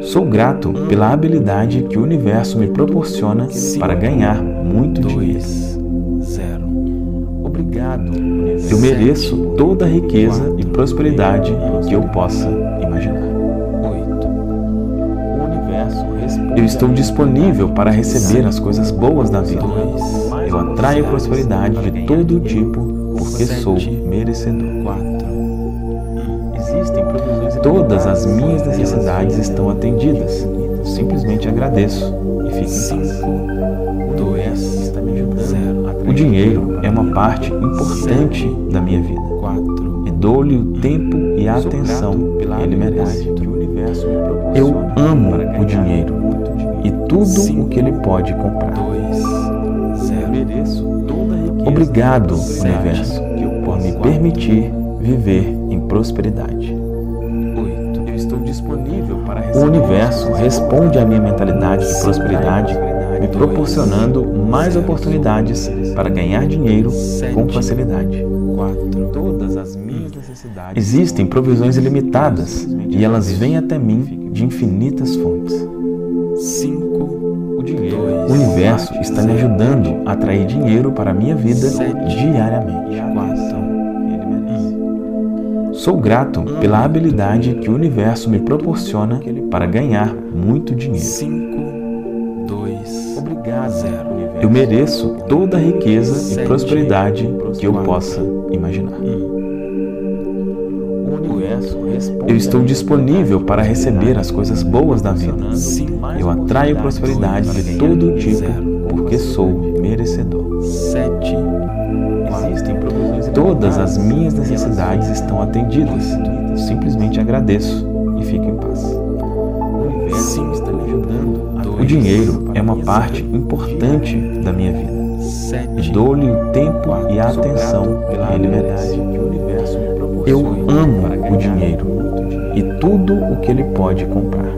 Sou grato pela habilidade que o universo me proporciona para ganhar muito dinheiro. Obrigado. Eu mereço toda a riqueza e prosperidade que eu possa imaginar. Eu estou disponível para receber as coisas boas da vida. Eu atraio prosperidade de todo tipo porque sou merecedor. Todas as minhas necessidades estão atendidas. Eu simplesmente agradeço e fico em paz. O dinheiro é uma parte importante da minha vida. E dou-lhe o tempo e a atenção que ele merece. Eu amo o dinheiro e tudo o que ele pode comprar. Obrigado, universo, por me permitir viver em prosperidade. O universo responde à minha mentalidade de prosperidade, me proporcionando mais oportunidades para ganhar dinheiro com facilidade. Existem provisões ilimitadas e elas vêm até mim de infinitas fontes. O universo está me ajudando a atrair dinheiro para a minha vida diariamente. Sou grato pela habilidade que o universo me proporciona para ganhar muito dinheiro. Eu mereço toda a riqueza e prosperidade que eu possa imaginar. Eu estou disponível para receber as coisas boas da vida. Eu atraio prosperidade de todo tipo porque sou merecedor. Todas as minhas necessidades estão atendidas. Eu simplesmente agradeço e fico em paz. O dinheiro é uma parte importante da minha vida. Dou-lhe o tempo e a atenção que ele merece. Eu amo o dinheiro e tudo o que ele pode comprar.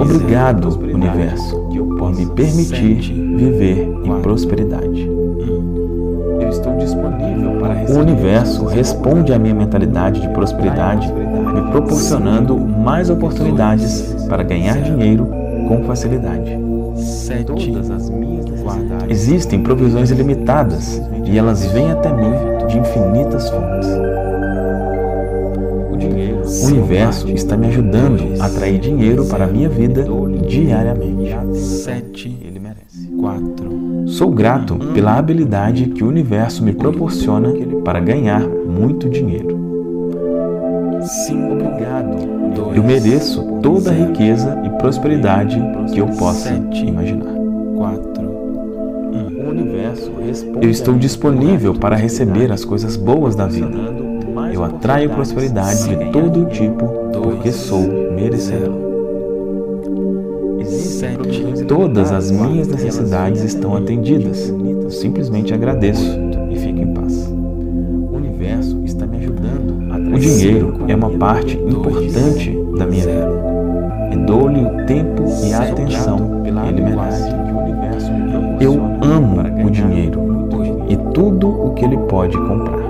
Obrigado, universo, por me permitir viver em prosperidade. O universo responde à minha mentalidade de prosperidade, me proporcionando mais oportunidades para ganhar dinheiro com facilidade. Existem provisões ilimitadas e elas vêm até mim de infinitas fontes. O universo está me ajudando a atrair dinheiro para a minha vida diariamente. Sou grato pela habilidade que o universo me proporciona para ganhar muito dinheiro. Eu mereço toda a riqueza e prosperidade que eu possa imaginar. Eu estou disponível para receber as coisas boas da vida. Eu atraio prosperidade de todo tipo porque sou merecedor. Todas as minhas necessidades estão atendidas. Eu simplesmente agradeço e fico em paz. O universo está me ajudando a atrair. O dinheiro é uma parte importante da minha vida. E dou-lhe o tempo e a atenção que ele merece. Eu amo o dinheiro e tudo o que ele pode comprar.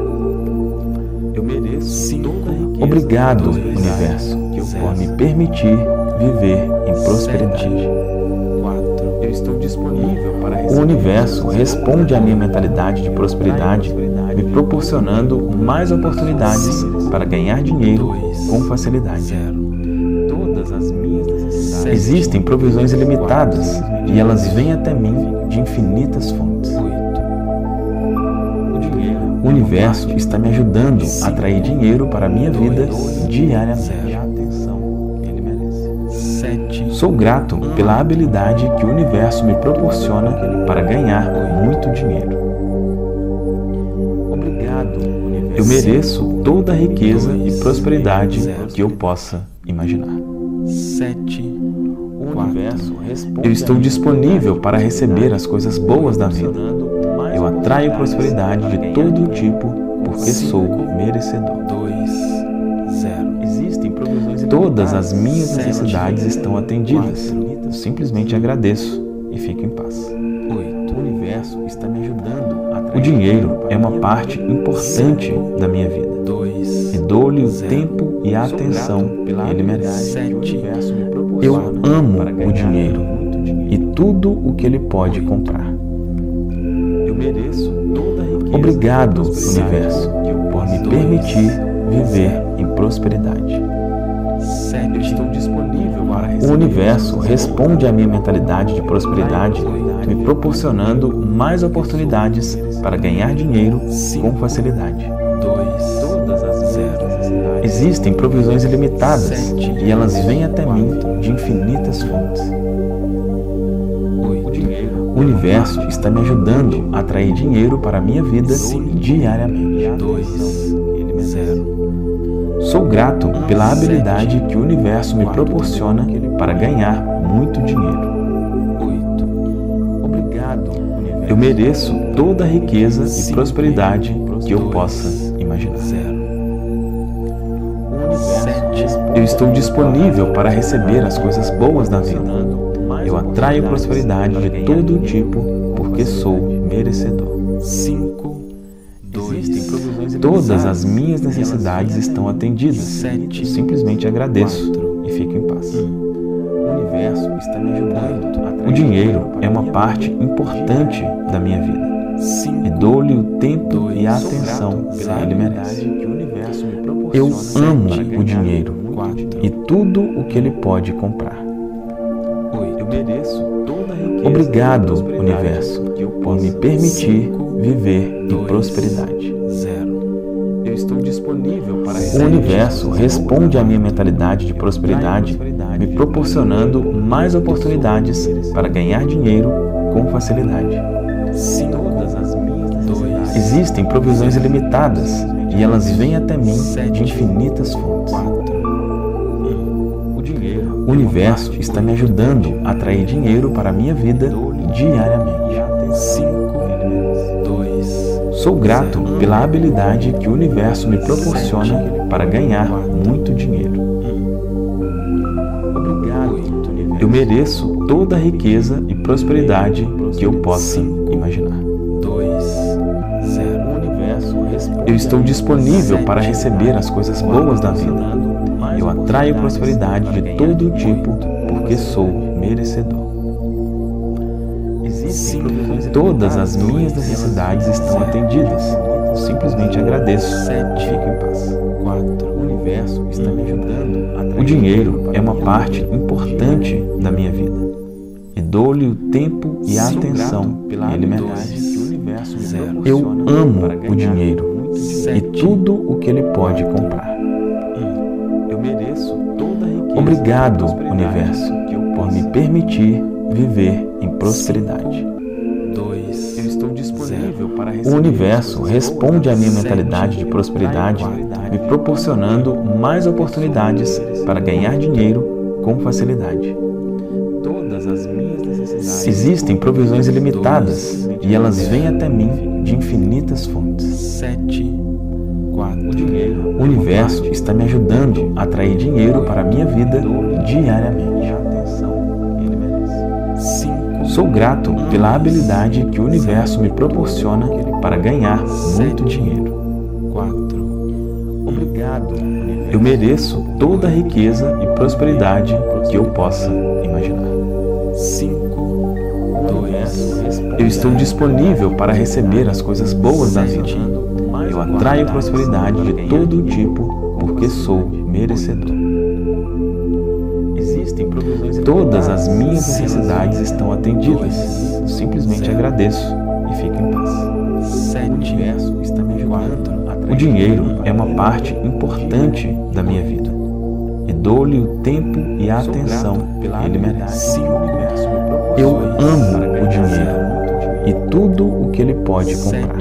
Obrigado, universo, por me permitir viver em prosperidade. O universo responde à minha mentalidade de prosperidade, me proporcionando mais oportunidades para ganhar dinheiro com facilidade. Existem provisões ilimitadas e elas vêm até mim de infinitas fontes. O universo está me ajudando a atrair dinheiro para a minha vida diariamente. Sou grato pela habilidade que o universo me proporciona para ganhar muito dinheiro. Eu mereço toda a riqueza e prosperidade que eu possa imaginar. Eu estou disponível para receber as coisas boas da vida. Eu atraio prosperidade de todo tipo porque sou merecedor. Todas as minhas necessidades estão atendidas. Eu simplesmente agradeço e fico em paz. O universo está me ajudando O dinheiro é uma parte importante da minha vida. E dou-lhe o tempo e a atenção que ele merece. Eu amo o dinheiro e tudo o que ele pode comprar. Obrigado, Universo, por me permitir viver em prosperidade. O Universo responde à minha mentalidade de prosperidade, me proporcionando mais oportunidades para ganhar dinheiro com facilidade. Existem provisões ilimitadas e elas vêm até mim de infinitas fontes. O Universo está me ajudando a atrair dinheiro para a minha vida diariamente. Sou grato pela habilidade que o Universo me proporciona para ganhar muito dinheiro. Eu mereço toda a riqueza e prosperidade que eu possa imaginar. Eu estou disponível para receber as coisas boas da vida. Eu atraio prosperidade de todo tipo porque sou merecedor. Todas as minhas necessidades estão atendidas. Eu simplesmente agradeço e fico em paz. O dinheiro é uma parte importante da minha vida. E dou-lhe o tempo e a atenção que ele merece. Eu amo o dinheiro e tudo o que ele pode comprar. Obrigado, Universo, por me permitir viver em prosperidade. O Universo responde à minha mentalidade de prosperidade, me proporcionando mais oportunidades para ganhar dinheiro com facilidade. Existem provisões ilimitadas e elas vêm até mim de infinitas fontes. O Universo está me ajudando a atrair dinheiro para a minha vida diariamente. Sou grato pela habilidade que o Universo me proporciona para ganhar muito dinheiro. Eu mereço toda a riqueza e prosperidade que eu possa imaginar. Eu estou disponível para receber as coisas boas da vida. Eu atraio prosperidade de todo tipo porque sou merecedor. Todas as minhas necessidades estão atendidas. Eu simplesmente agradeço e fico em paz. O Universo está me ajudando. O dinheiro é uma parte importante da minha vida. E dou-lhe o tempo e a atenção que ele merece. Eu amo o dinheiro e tudo o que ele pode comprar. Obrigado, Universo, por me permitir viver em prosperidade. O Universo responde à minha mentalidade de prosperidade, me proporcionando mais oportunidades para ganhar dinheiro com facilidade. Existem provisões ilimitadas e elas vêm até mim de infinitas fontes. O Universo está me ajudando a atrair dinheiro para a minha vida diariamente. Sou grato pela habilidade que o Universo me proporciona para ganhar muito dinheiro. Eu mereço toda a riqueza e prosperidade que eu possa imaginar. Eu estou disponível para receber as coisas boas da vida. Eu atraio prosperidade de todo tipo porque sou merecedor. Todas as minhas necessidades estão atendidas. Eu simplesmente agradeço e fico em paz. O dinheiro é uma parte importante da minha vida. E dou-lhe o tempo e a atenção que ele merece. Eu amo o dinheiro e tudo o que ele pode comprar.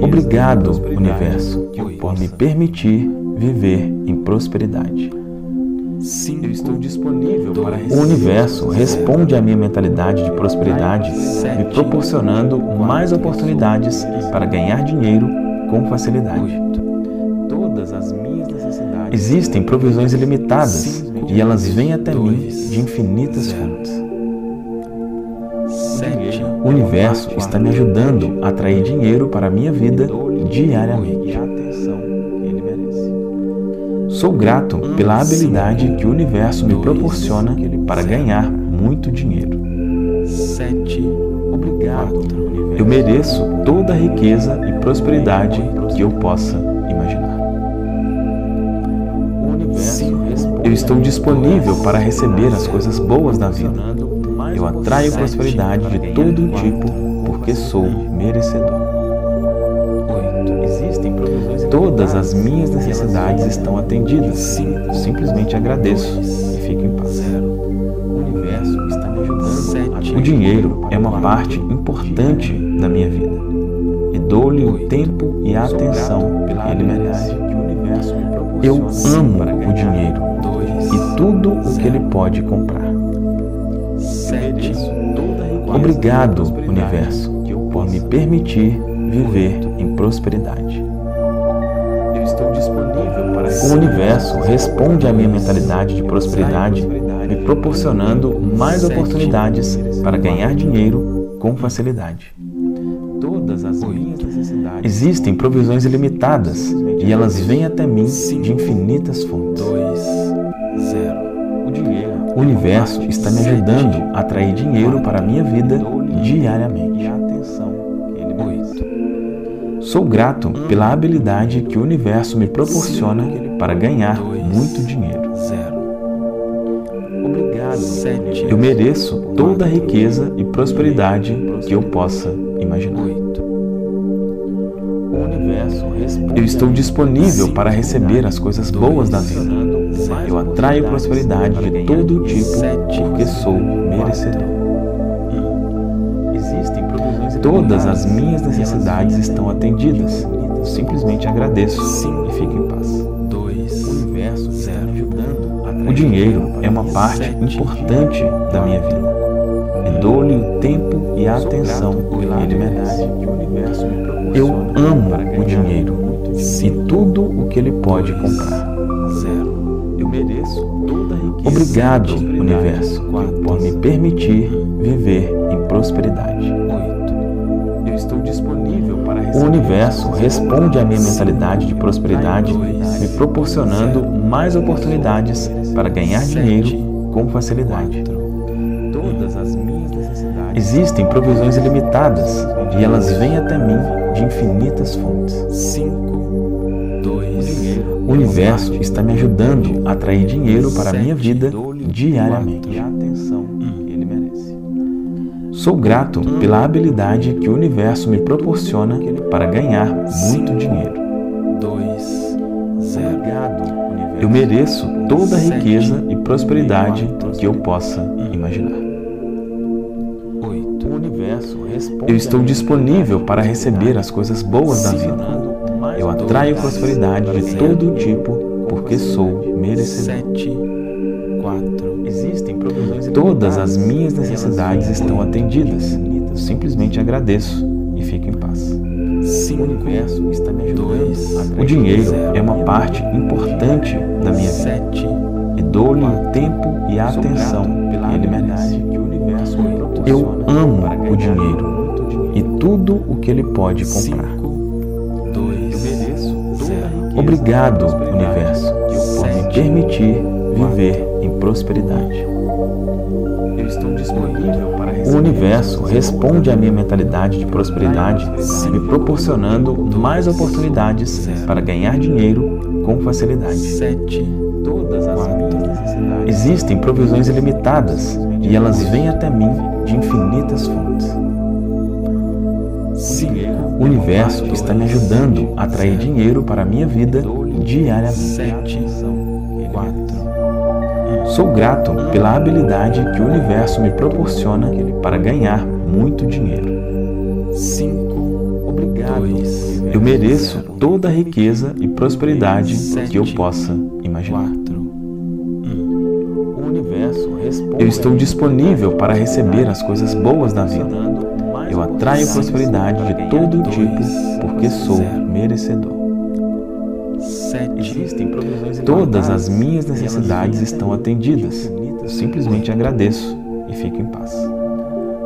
Obrigado, Universo, por me permitir viver em prosperidade. O Universo responde à minha mentalidade de prosperidade, me proporcionando mais oportunidades para ganhar dinheiro com facilidade. Existem provisões ilimitadas e elas vêm até mim de infinitas fontes. O universo está me ajudando a atrair dinheiro para a minha vida diariamente. Sou grato pela habilidade que o universo me proporciona para ganhar muito dinheiro. Eu mereço toda a riqueza e prosperidade que eu possa imaginar. Eu estou disponível para receber as coisas boas da vida. Eu atraio prosperidade de todo tipo porque sou merecedor. Todas as minhas necessidades estão atendidas. Simplesmente agradeço e fico em paz. O dinheiro é uma parte importante da minha vida e dou-lhe o tempo e a atenção que ele merece. Eu amo o dinheiro e tudo o que ele pode comprar. Obrigado, Universo, por me permitir viver em prosperidade. O Universo responde à minha mentalidade de prosperidade, me proporcionando mais oportunidades para ganhar dinheiro com facilidade. Existem provisões ilimitadas e elas vêm até mim de infinitas fontes. O Universo está me ajudando a atrair dinheiro para a minha vida diariamente. Sou grato pela habilidade que o Universo me proporciona para ganhar muito dinheiro. Eu mereço toda a riqueza e prosperidade que eu possa imaginar. Eu estou disponível para receber as coisas boas da vida. Eu atraio prosperidade de todo tipo porque sou merecedor. Todas as minhas necessidades estão atendidas. Simplesmente agradeço e fico em paz. O dinheiro é uma parte importante da minha vida. E dou-lhe o tempo e a atenção que ele merece. Eu amo o dinheiro e tudo o que ele pode comprar. Obrigado, Universo, por me permitir viver em prosperidade. O Universo responde à minha mentalidade de prosperidade, me proporcionando mais oportunidades para ganhar dinheiro com facilidade. Existem provisões ilimitadas e elas vêm até mim de infinitas fontes. O Universo está me ajudando a atrair dinheiro para a minha vida diariamente. Sou grato pela habilidade que o Universo me proporciona para ganhar muito dinheiro. Eu mereço toda a riqueza e prosperidade que eu possa imaginar. Eu estou disponível para receber as coisas boas da vida. Eu atraio prosperidade de todo tipo porque sou merecedor. Todas as minhas necessidades estão atendidas. Simplesmente agradeço e fico em paz. O dinheiro é uma parte importante da minha vida e dou-lhe o tempo e a atenção que ele merece. Eu amo o dinheiro e tudo o que ele pode comprar. Obrigado, Universo, por me permitir viver em prosperidade. O Universo responde à minha mentalidade de prosperidade, me proporcionando mais oportunidades para ganhar dinheiro com facilidade. Existem provisões ilimitadas e elas vêm até mim de infinitas fontes. O Universo está me ajudando a atrair dinheiro para a minha vida diariamente. Sou grato pela habilidade que o Universo me proporciona para ganhar muito dinheiro. Eu mereço toda a riqueza e prosperidade que eu possa imaginar. Eu estou disponível para receber as coisas boas da vida. Eu atraio prosperidade de todo tipo porque sou merecedor. Todas as minhas necessidades estão atendidas. Simplesmente agradeço e fico em paz.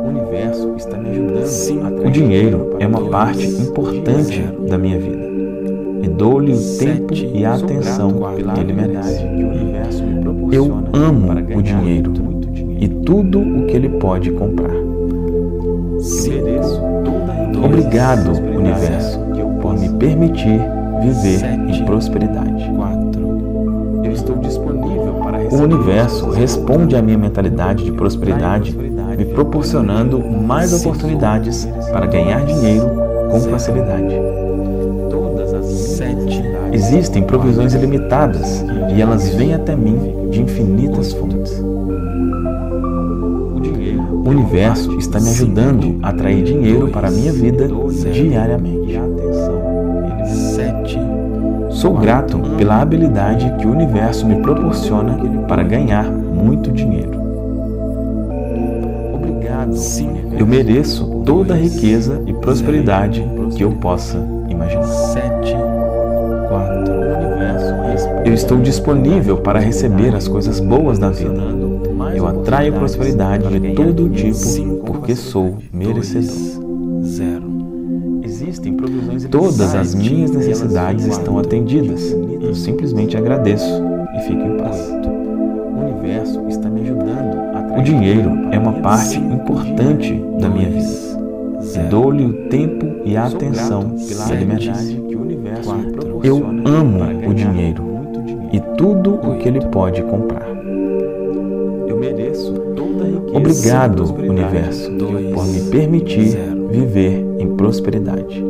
universo está me ajudando. O dinheiro é uma parte importante da minha vida. E dou-lhe o tempo e a atenção que ele merece. Eu amo o dinheiro e tudo o que ele pode comprar. Obrigado, universo, por me permitir viver em prosperidade. O universo responde à minha mentalidade de prosperidade, me proporcionando mais oportunidades para ganhar dinheiro com facilidade. Existem provisões ilimitadas e elas vêm até mim de infinitas fontes. O universo está me ajudando a atrair dinheiro para a minha vida diariamente. Sou grato pela habilidade que o universo me proporciona para ganhar muito dinheiro. Eu mereço toda a riqueza e prosperidade que eu possa imaginar. Eu estou disponível para receber as coisas boas da vida. Eu atraio prosperidade de todo tipo porque sou merecedor. Todas as minhas necessidades estão atendidas. Eu simplesmente agradeço e fico em paz. O dinheiro é uma parte importante da minha vida. Dou-lhe o tempo e a atenção que ele merece. Eu amo o dinheiro e tudo o que ele pode comprar. Obrigado, universo, por me permitir viver em prosperidade.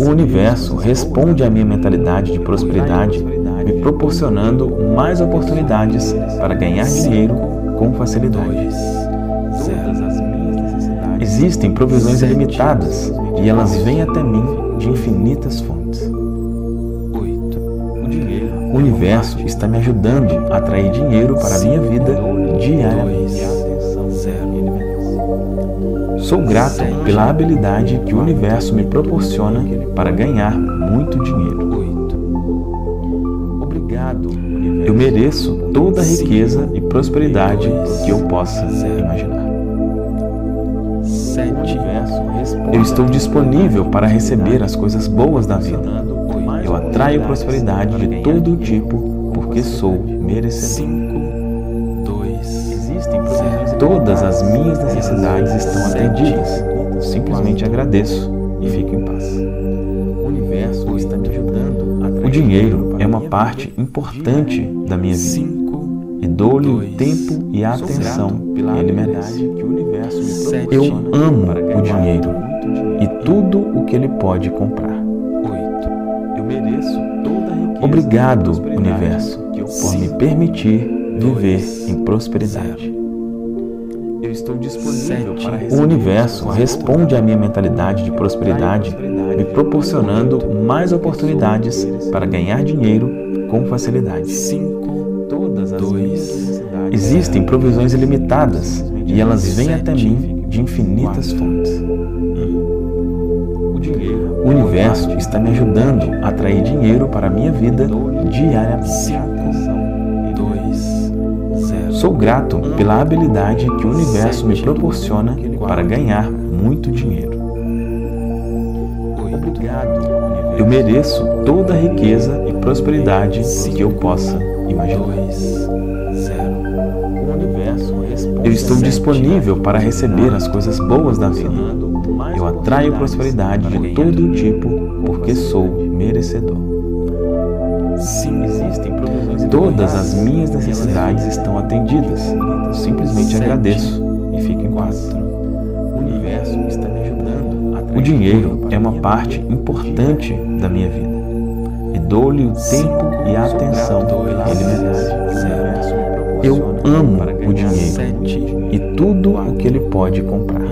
O universo responde à minha mentalidade de prosperidade, me proporcionando mais oportunidades para ganhar dinheiro com facilidade. Existem provisões ilimitadas e elas vêm até mim de infinitas fontes. O universo está me ajudando a atrair dinheiro para a minha vida diariamente. Sou grato pela habilidade que o universo me proporciona para ganhar muito dinheiro. Eu mereço toda a riqueza e prosperidade que eu possa imaginar. Eu estou disponível para receber as coisas boas da vida. Eu atraio prosperidade de todo tipo porque sou merecedor. Todas as minhas necessidades estão atendidas. Eu simplesmente agradeço e fico em paz. O universo está me ajudando. O dinheiro é uma parte importante da minha vida. E dou-lhe o tempo e a atenção que ele merece. Eu amo o dinheiro e tudo o que ele pode comprar. Obrigado, universo, por me permitir viver em prosperidade. O universo responde à minha mentalidade de prosperidade, me proporcionando mais oportunidades para ganhar dinheiro com facilidade. Existem provisões ilimitadas e elas vêm até mim de infinitas fontes. O universo está me ajudando a atrair dinheiro para a minha vida diariamente. Sou grato pela habilidade que o universo me proporciona para ganhar muito dinheiro. Eu mereço toda a riqueza e prosperidade que eu possa imaginar. Eu estou disponível para receber as coisas boas da vida. Eu atraio prosperidade de todo tipo porque sou merecedor. Todas as minhas necessidades estão atendidas. Eu simplesmente agradeço e fico em paz. O dinheiro é uma parte importante da minha vida. E dou-lhe o tempo e a atenção que ele merece. Eu amo o dinheiro e tudo o que ele pode comprar.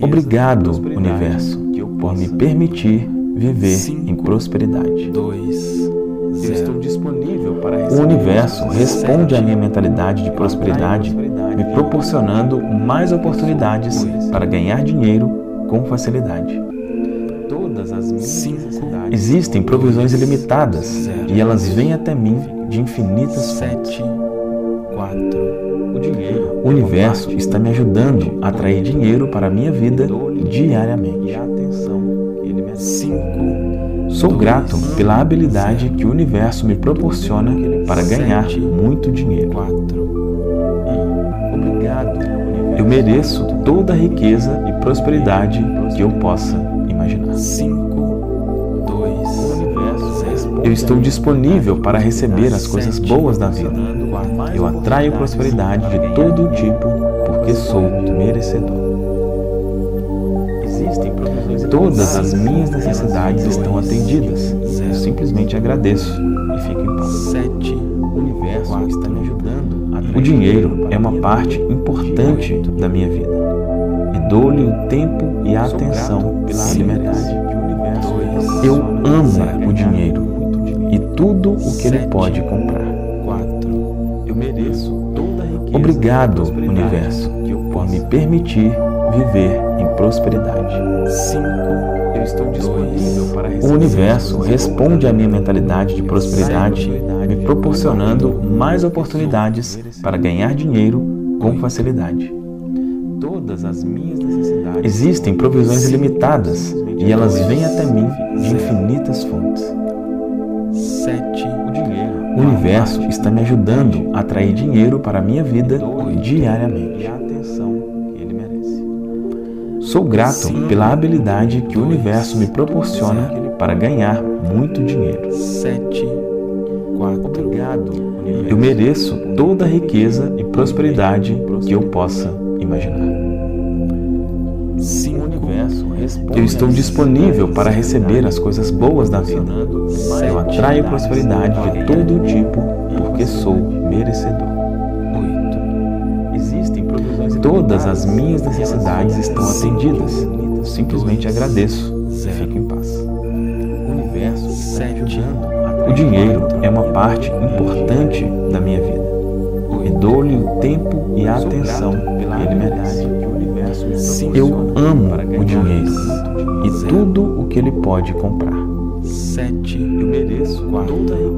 Obrigado, universo, por me permitir viver em prosperidade. O universo responde à minha mentalidade de prosperidade, me proporcionando mais oportunidades para ganhar dinheiro com facilidade. Existem provisões ilimitadas e elas vêm até mim de infinitas fontes. O universo está me ajudando a atrair dinheiro para a minha vida diariamente. 5. Sou grato pela habilidade que o universo me proporciona para ganhar muito dinheiro. 4. Eu mereço toda a riqueza e prosperidade que eu possa imaginar. 5, 2. Eu estou disponível para receber as coisas boas da vida. Eu atraio prosperidade de todo tipo porque sou merecedor. Todas as minhas necessidades estão atendidas. Eu simplesmente agradeço e fico em paz. 7. O universo está me ajudando. O dinheiro é uma parte importante da minha vida. E dou-lhe o tempo e a atenção que merece. Eu amo o dinheiro e tudo o que ele pode comprar. 4. Eu mereço toda a riqueza. Obrigado, universo, por me permitir viver em prosperidade. 5. Eu estou disponível para receber. O universo responde à minha mentalidade de prosperidade, me proporcionando mais oportunidades para ganhar dinheiro com facilidade. Todas as minhas necessidades. Existem provisões ilimitadas e elas vêm até mim de infinitas fontes. 7. O universo está me ajudando a atrair dinheiro para a minha vida diariamente. Sou grato pela habilidade que o universo me proporciona para ganhar muito dinheiro. 4. Eu mereço toda a riqueza e prosperidade que eu possa imaginar. 5. Eu estou disponível para receber as coisas boas da vida. Eu atraio prosperidade de todo tipo porque sou merecedor. 8. Todas as minhas necessidades estão atendidas. Eu simplesmente agradeço e fico em paz. 7. O dinheiro é uma parte importante da minha vida. E dou-lhe o tempo e a atenção que ele merece. Eu amo o dinheiro e tudo o que ele pode comprar. 7. Eu mereço.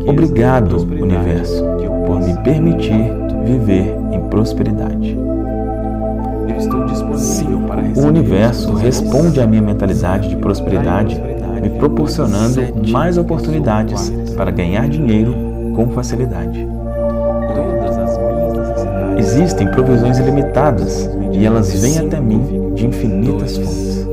Obrigado, universo, por me permitir viver em prosperidade. Eu estou disponível para receber. O universo responde à minha mentalidade de prosperidade, me proporcionando mais oportunidades para ganhar dinheiro com facilidade. Existem provisões ilimitadas e elas vêm até mim de infinitas fontes.